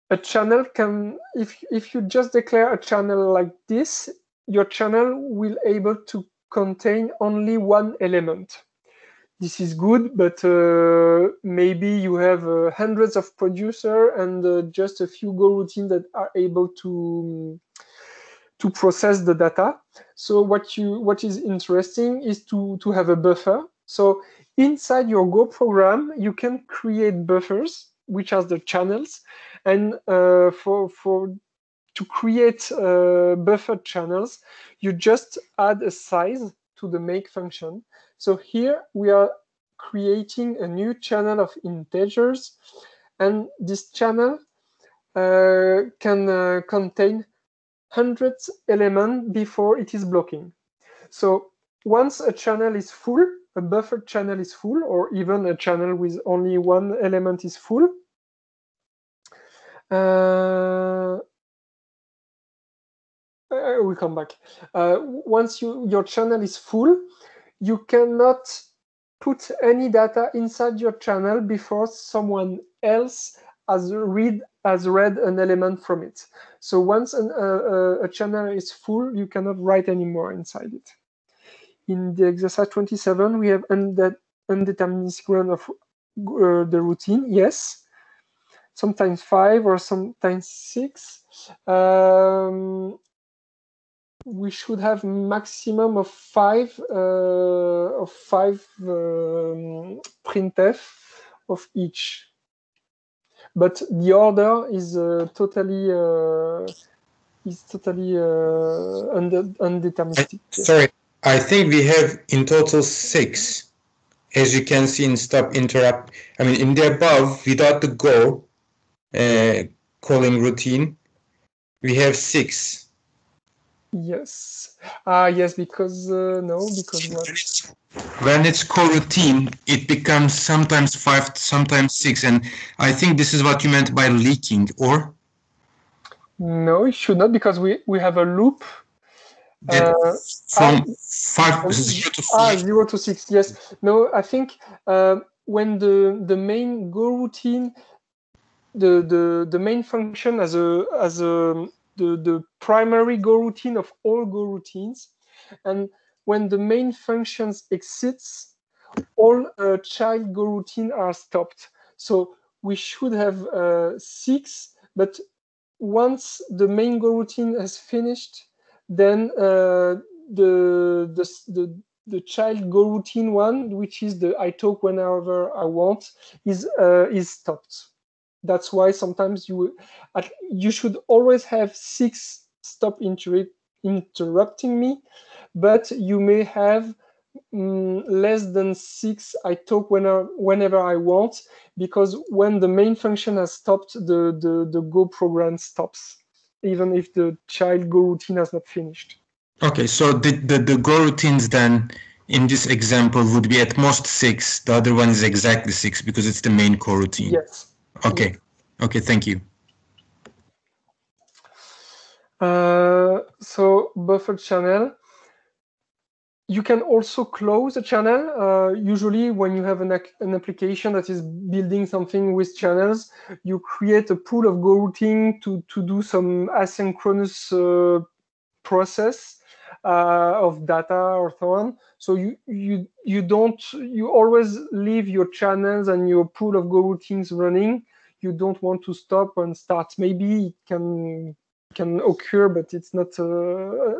a channel can, if if you just declare a channel like this, your channel will able to contain only one element. This is good, but uh, maybe you have uh, hundreds of producers and uh, just a few Go routines that are able to to process the data. So what you what is interesting is to to have a buffer. So inside your Go program, you can create buffers, which are the channels, and uh, for for to create uh, buffer channels, you just add a size to the make function. So here we are creating a new channel of integers, and this channel uh, can uh, contain hundreds elements before it is blocking. So once a channel is full, a buffer channel is full, or even a channel with only one element is full, uh, I will come back. Uh, once you, your channel is full, you cannot put any data inside your channel before someone else has read has read an element from it. So once an, uh, a channel is full, you cannot write any more inside it. In the exercise twenty-seven, we have undet undeterministic run of uh, the routine. Yes, sometimes five or sometimes six. Um, We should have maximum of five uh, of five um, printf of each, but the order is uh, totally uh, is totally uh, undeterministic. Sorry, I think we have in total six, as you can see in stop interrupt. I mean, in the above, without the Go uh, calling routine, we have six. Yes. Ah, uh, yes. Because uh, no. Because what? When it's coroutine, it becomes sometimes five, sometimes six, and I think this is what you meant by leaking, or? No, it should not, because we we have a loop. Uh, from five uh, zero to five. Ah, zero to six. Yes. No, I think uh, when the the main Go routine, the the the main function as a as a The, the primary Go routine of all Go routines, and when the main functions exits, all uh, child Go routines are stopped. So we should have uh, six, but once the main Go routine has finished, then uh, the, the the the child Go routine one, which is the I talk whenever I want, is uh, is stopped. That's why sometimes you you should always have six stop inter interrupting me, but you may have um, less than six I talk when I, whenever I want, because when the main function has stopped, the, the, the Go program stops, even if the child Go routine has not finished. Okay, so the, the, the Go routines then in this example would be at most six. The other one is exactly six because it's the main core routine. Yes. Okay. Okay. Thank you. Uh, so buffer channel. You can also close a channel. Uh, usually, when you have an, an application that is building something with channels, you create a pool of Go routine to to do some asynchronous uh, process uh, of data or so on. So you you you don't you always leave your channels and your pool of Go routines running. You don't want to stop and start. Maybe it can can occur, but it's not a,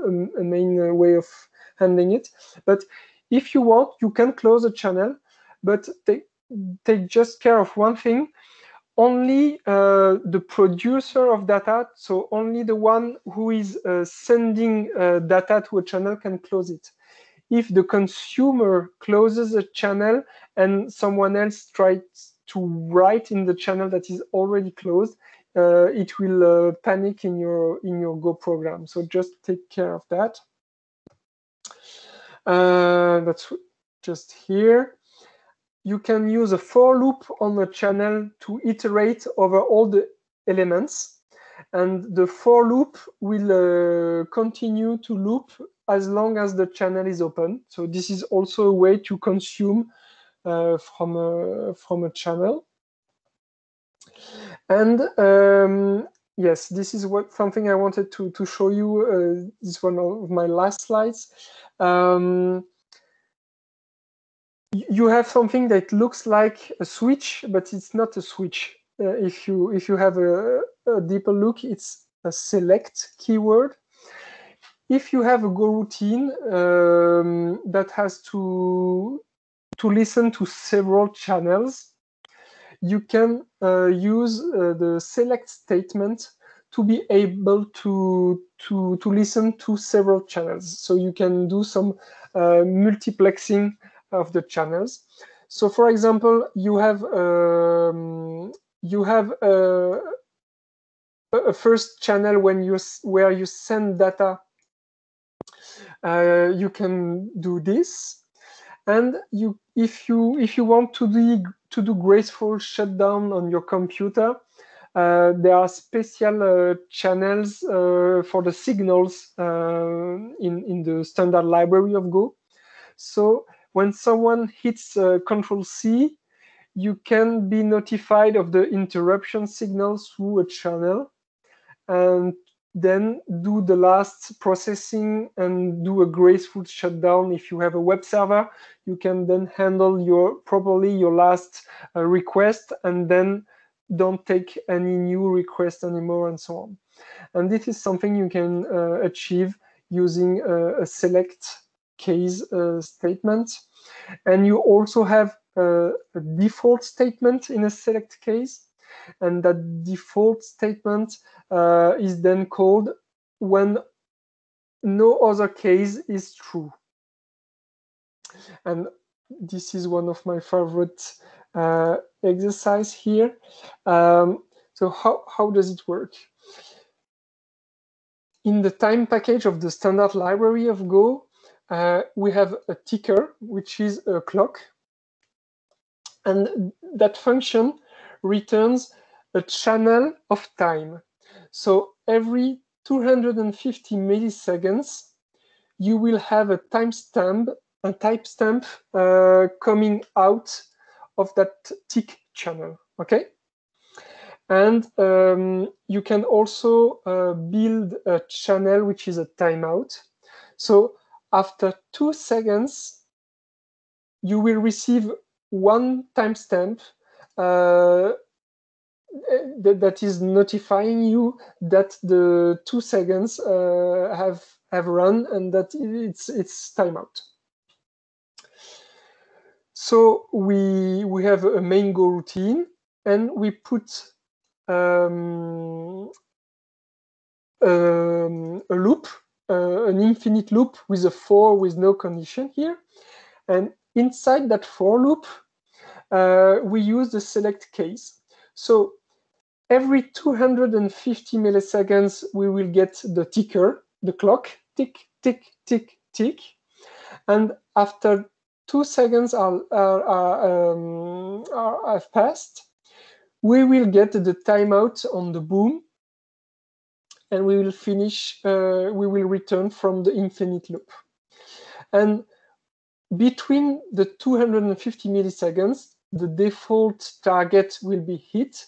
a, a main way of handling it. But if you want, you can close a channel, but take take just care of one thing. Only uh, the producer of data, so only the one who is uh, sending uh, data to a channel can close it. If the consumer closes a channel and someone else tries to write in the channel that is already closed, uh, it will uh, panic in your in your Go program. So just take care of that. Uh, that's just here. You can use a for loop on a channel to iterate over all the elements, and the for loop will uh, continue to loop as long as the channel is open. So this is also a way to consume uh, from, a, from a channel. And um, yes, this is what something I wanted to, to show you. Uh, this is one of my last slides. Um, you have something that looks like a switch, but it's not a switch. Uh, if you if you have a, a deeper look, it's a select keyword. If you have a Go routine um, that has to to listen to several channels, you can uh, use uh, the select statement to be able to to to listen to several channels. So you can do some uh, multiplexing of the channels. So, for example, you have um, you have a, a first channel when you where you send data. Uh, you can do this, and you if you if you want to do to do graceful shutdown on your computer, uh, there are special uh, channels uh, for the signals uh, in in the standard library of Go. So when someone hits uh, Control C, you can be notified of the interruption signal through a channel, and then do the last processing and do a graceful shutdown. If you have a web server, you can then handle your properly your last uh, request, and then don't take any new request anymore, and so on. And this is something you can uh, achieve using uh, a select case uh, statement. And you also have uh, a default statement in a select case. And that default statement uh, is then called when no other case is true. And this is one of my favorite uh, exercise here. Um, so how, how does it work? In the time package of the standard library of Go, uh, we have a ticker, which is a clock. And that function returns a channel of time. So every two hundred fifty milliseconds, you will have a timestamp, a timestamp uh, coming out of that tick channel. Okay, and um, you can also uh, build a channel which is a timeout. So after two seconds, you will receive one timestamp Uh, that, that is notifying you that the two seconds uh, have have run and that it's it's timeout. So we we have a main Go routine, and we put um, um, a loop, uh, an infinite loop with a for with no condition here, and inside that for loop, Uh, we use the select case. So every two hundred fifty milliseconds, we will get the ticker, the clock, tick, tick, tick, tick. And after two seconds are, are, are, um, are, have passed, we will get the timeout on the boom, and we will finish, uh, we will return from the infinite loop. And between the two hundred fifty milliseconds, the default target will be hit,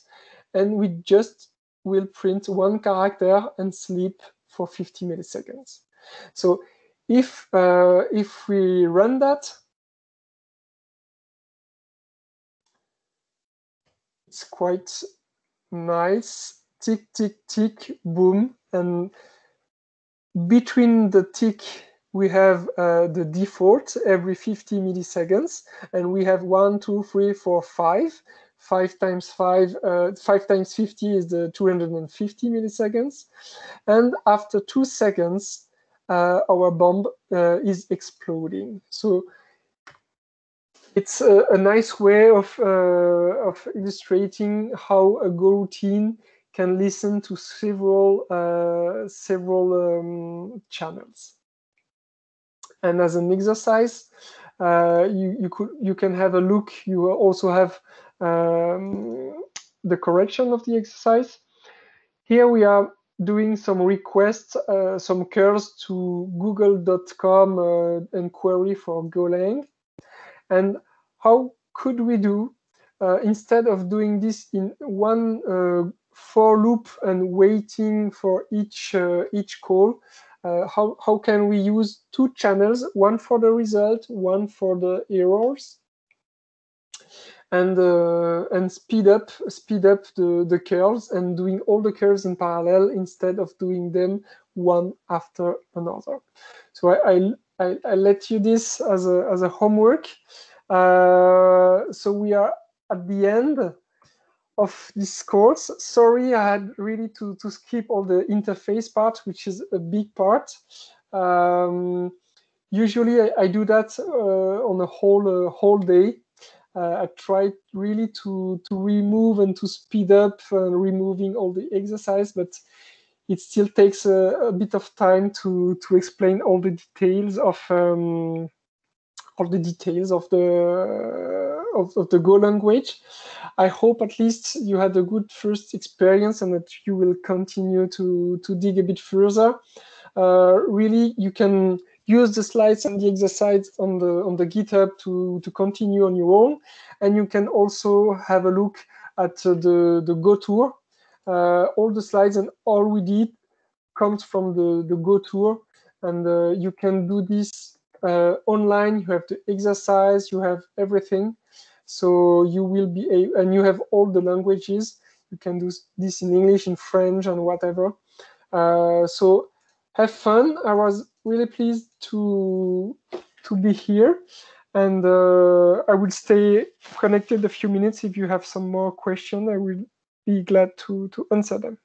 and we just will print one character and sleep for fifty milliseconds. So if uh, if we run that, it's quite nice. Tick, tick, tick, boom. And between the tick, we have uh, the default every fifty milliseconds, and we have one, two, three, four, five. Five times five, uh, five times fifty is the two hundred fifty milliseconds. And after two seconds, uh, our bomb uh, is exploding. So it's a, a nice way of, uh, of illustrating how a Go routine can listen to several, uh, several um, channels. And as an exercise, uh, you you could you can have a look. You also have um, the correction of the exercise. Here we are doing some requests, uh, some curls to google dot com uh, inquiry for GoLang. And how could we do, uh, instead of doing this in one uh, for loop and waiting for each uh, each call, uh, how, how can we use two channels, one for the result, one for the errors, and uh, and speed up speed up the, the curves and doing all the curves in parallel instead of doing them one after another. So I, I, I, I let you this as a, as a homework. Uh, so we are at the end of this course. Sorry, I had really to, to skip all the interface part, which is a big part. Um, usually I, I do that uh, on a whole, uh, whole day. Uh, I tried really to, to remove and to speed up and removing all the exercise, but it still takes a, a bit of time to, to explain all the details of um, all the details of the of, of the Go language. I hope at least you had a good first experience and that you will continue to, to dig a bit further. Uh, really, you can use the slides and the exercise on the on the GitHub to, to continue on your own. And you can also have a look at uh, the, the Go Tour. Uh, all the slides and all we did comes from the, the Go Tour. And uh, you can do this uh, online. You have the exercise, you have everything. So you will be able, and you have all the languages. You can do this in English, in French, and whatever. Uh, so have fun. I was really pleased to to be here, and uh, I will stay connected a few minutes. If you have some more questions, I will be glad to to answer them.